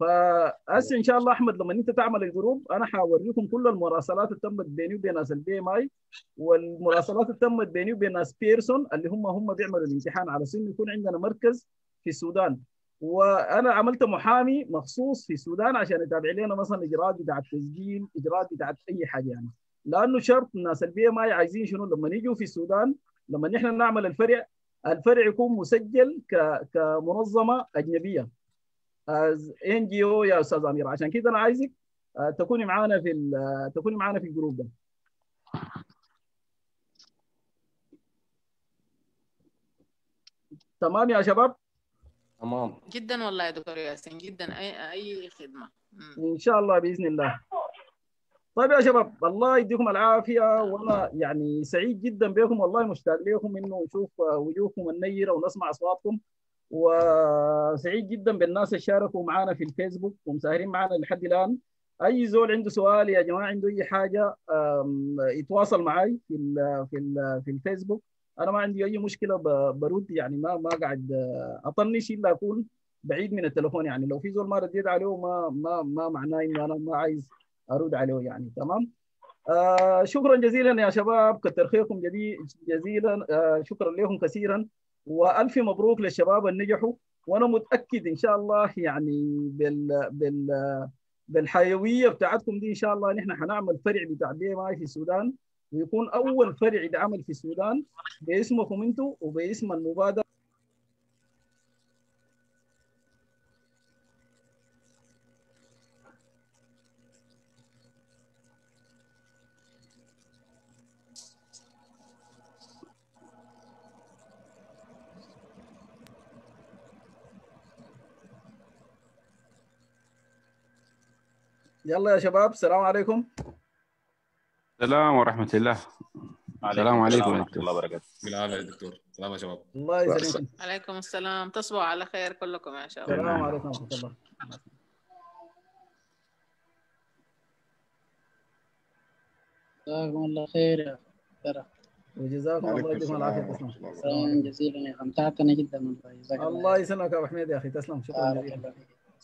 فهسه ان شاء الله احمد لما انت تعمل الجروب انا حاوريكم كل المراسلات اللي تمت بيني وبين ناس البي ام اي والمراسلات اللي تمت بيني وبين ناس بيرسون اللي هم هم بيعملوا الامتحان، على سن يكون عندنا مركز في السودان. وانا عملت محامي مخصوص في السودان عشان يتابع لنا مثلا اجراءات بتاعت تسجيل، اجراءات بتاعت اي حاجه يعني، لانه شرط ناس البي ام اي عايزين شنو لما يجوا في السودان، لما نحن نعمل الفرع الفرع يكون مسجل كمنظمه اجنبيه ان جي او يا استاذ امير، عشان كده انا عايزك تكوني معانا في تكوني معانا في الجروب ده. تمام يا شباب؟ تمام جدا والله يا دكتور ياسين جدا، اي اي خدمه م. ان شاء الله باذن الله. طيب يا شباب الله يديكم العافيه، وانا يعني سعيد جدا بكم والله، مشتاق لكم انه نشوف وجوهكم النيره ونسمع اصواتكم، وسعيد جدا بالناس اللي شاركوا معنا في الفيسبوك ومساهرين معنا لحد الان. اي زول عنده سؤال يا جماعه عنده اي حاجه يتواصل معي في ال في ال في الفيسبوك، انا ما عندي اي مشكله برد يعني، ما ما قاعد اطنش الا اكون بعيد من التليفون يعني، لو في زول ما رديت عليه ما ما ما معناه اني انا ما عايز ارد عليه يعني. تمام آه شكرا جزيلا يا شباب، كتر خيركم جزيلا آه شكرا لكم كثيرا، والف مبروك للشباب اللي نجحوا، وانا متاكد ان شاء الله يعني بال بال بالحيويه بتاعتكم دي ان شاء الله نحن حنعمل فرع بتاع بي ام اي في السودان، ويكون اول فرع يتعمل في السودان باسمكم انتم وباسم المبادره. يلا يا شباب السلام عليكم. السلام ورحمة الله. السلام عليكم ورحمة الله وبركاته. بالعافية يا دكتور. السلام يا شباب. الله يسلمك. عليكم السلام، تصبحوا على خير كلكم يا شباب. السلام عليكم ورحمة الله. جزاكم الله خير يا ترى. وجزاكم الله يديكم العافية. شكرا جزيلا يا أخي، امتعتنا جدا والله، جزاك الله. الله يسلمك يا أبو حميد يا أخي، تسلم شكرا جزيلا.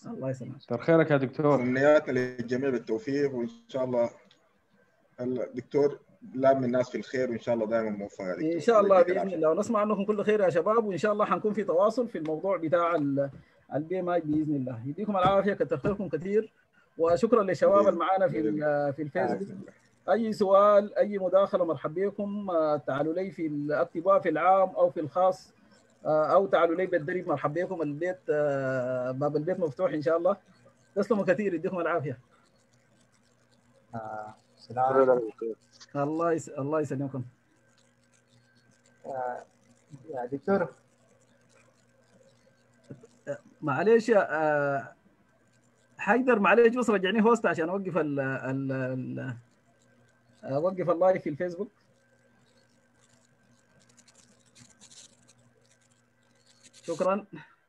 الله يسلمك. كتر خيرك يا دكتور. تمنياتنا للجميع بالتوفيق، وان شاء الله الدكتور لام الناس في الخير، وان شاء الله دائما موفق يا دكتور. ان شاء الله باذن الله، ونسمع عنكم كل خير يا شباب، وان شاء الله حنكون في تواصل في الموضوع بتاع البي ام اي باذن الله. يديكم العافيه، كتر خيركم كثير، وشكرا للشباب اللي معانا في في الفيسبوك. اي سؤال اي مداخله مرحبا بكم، تعالوا لي في الاكتباء في العام او في الخاص، او تعالوا لي بالدرب مرحبا بكم، البيت باب البيت مفتوح ان شاء الله. تسلموا كثير، يديكم العافيه. آه السلام عليكم. الله يس... الله يسلمكم. آه يا دكتور معلش آه حيقدر معلش بس رجعني هوست عشان اوقف ال ال, ال اوقف اللايف في الفيسبوك. شكرا.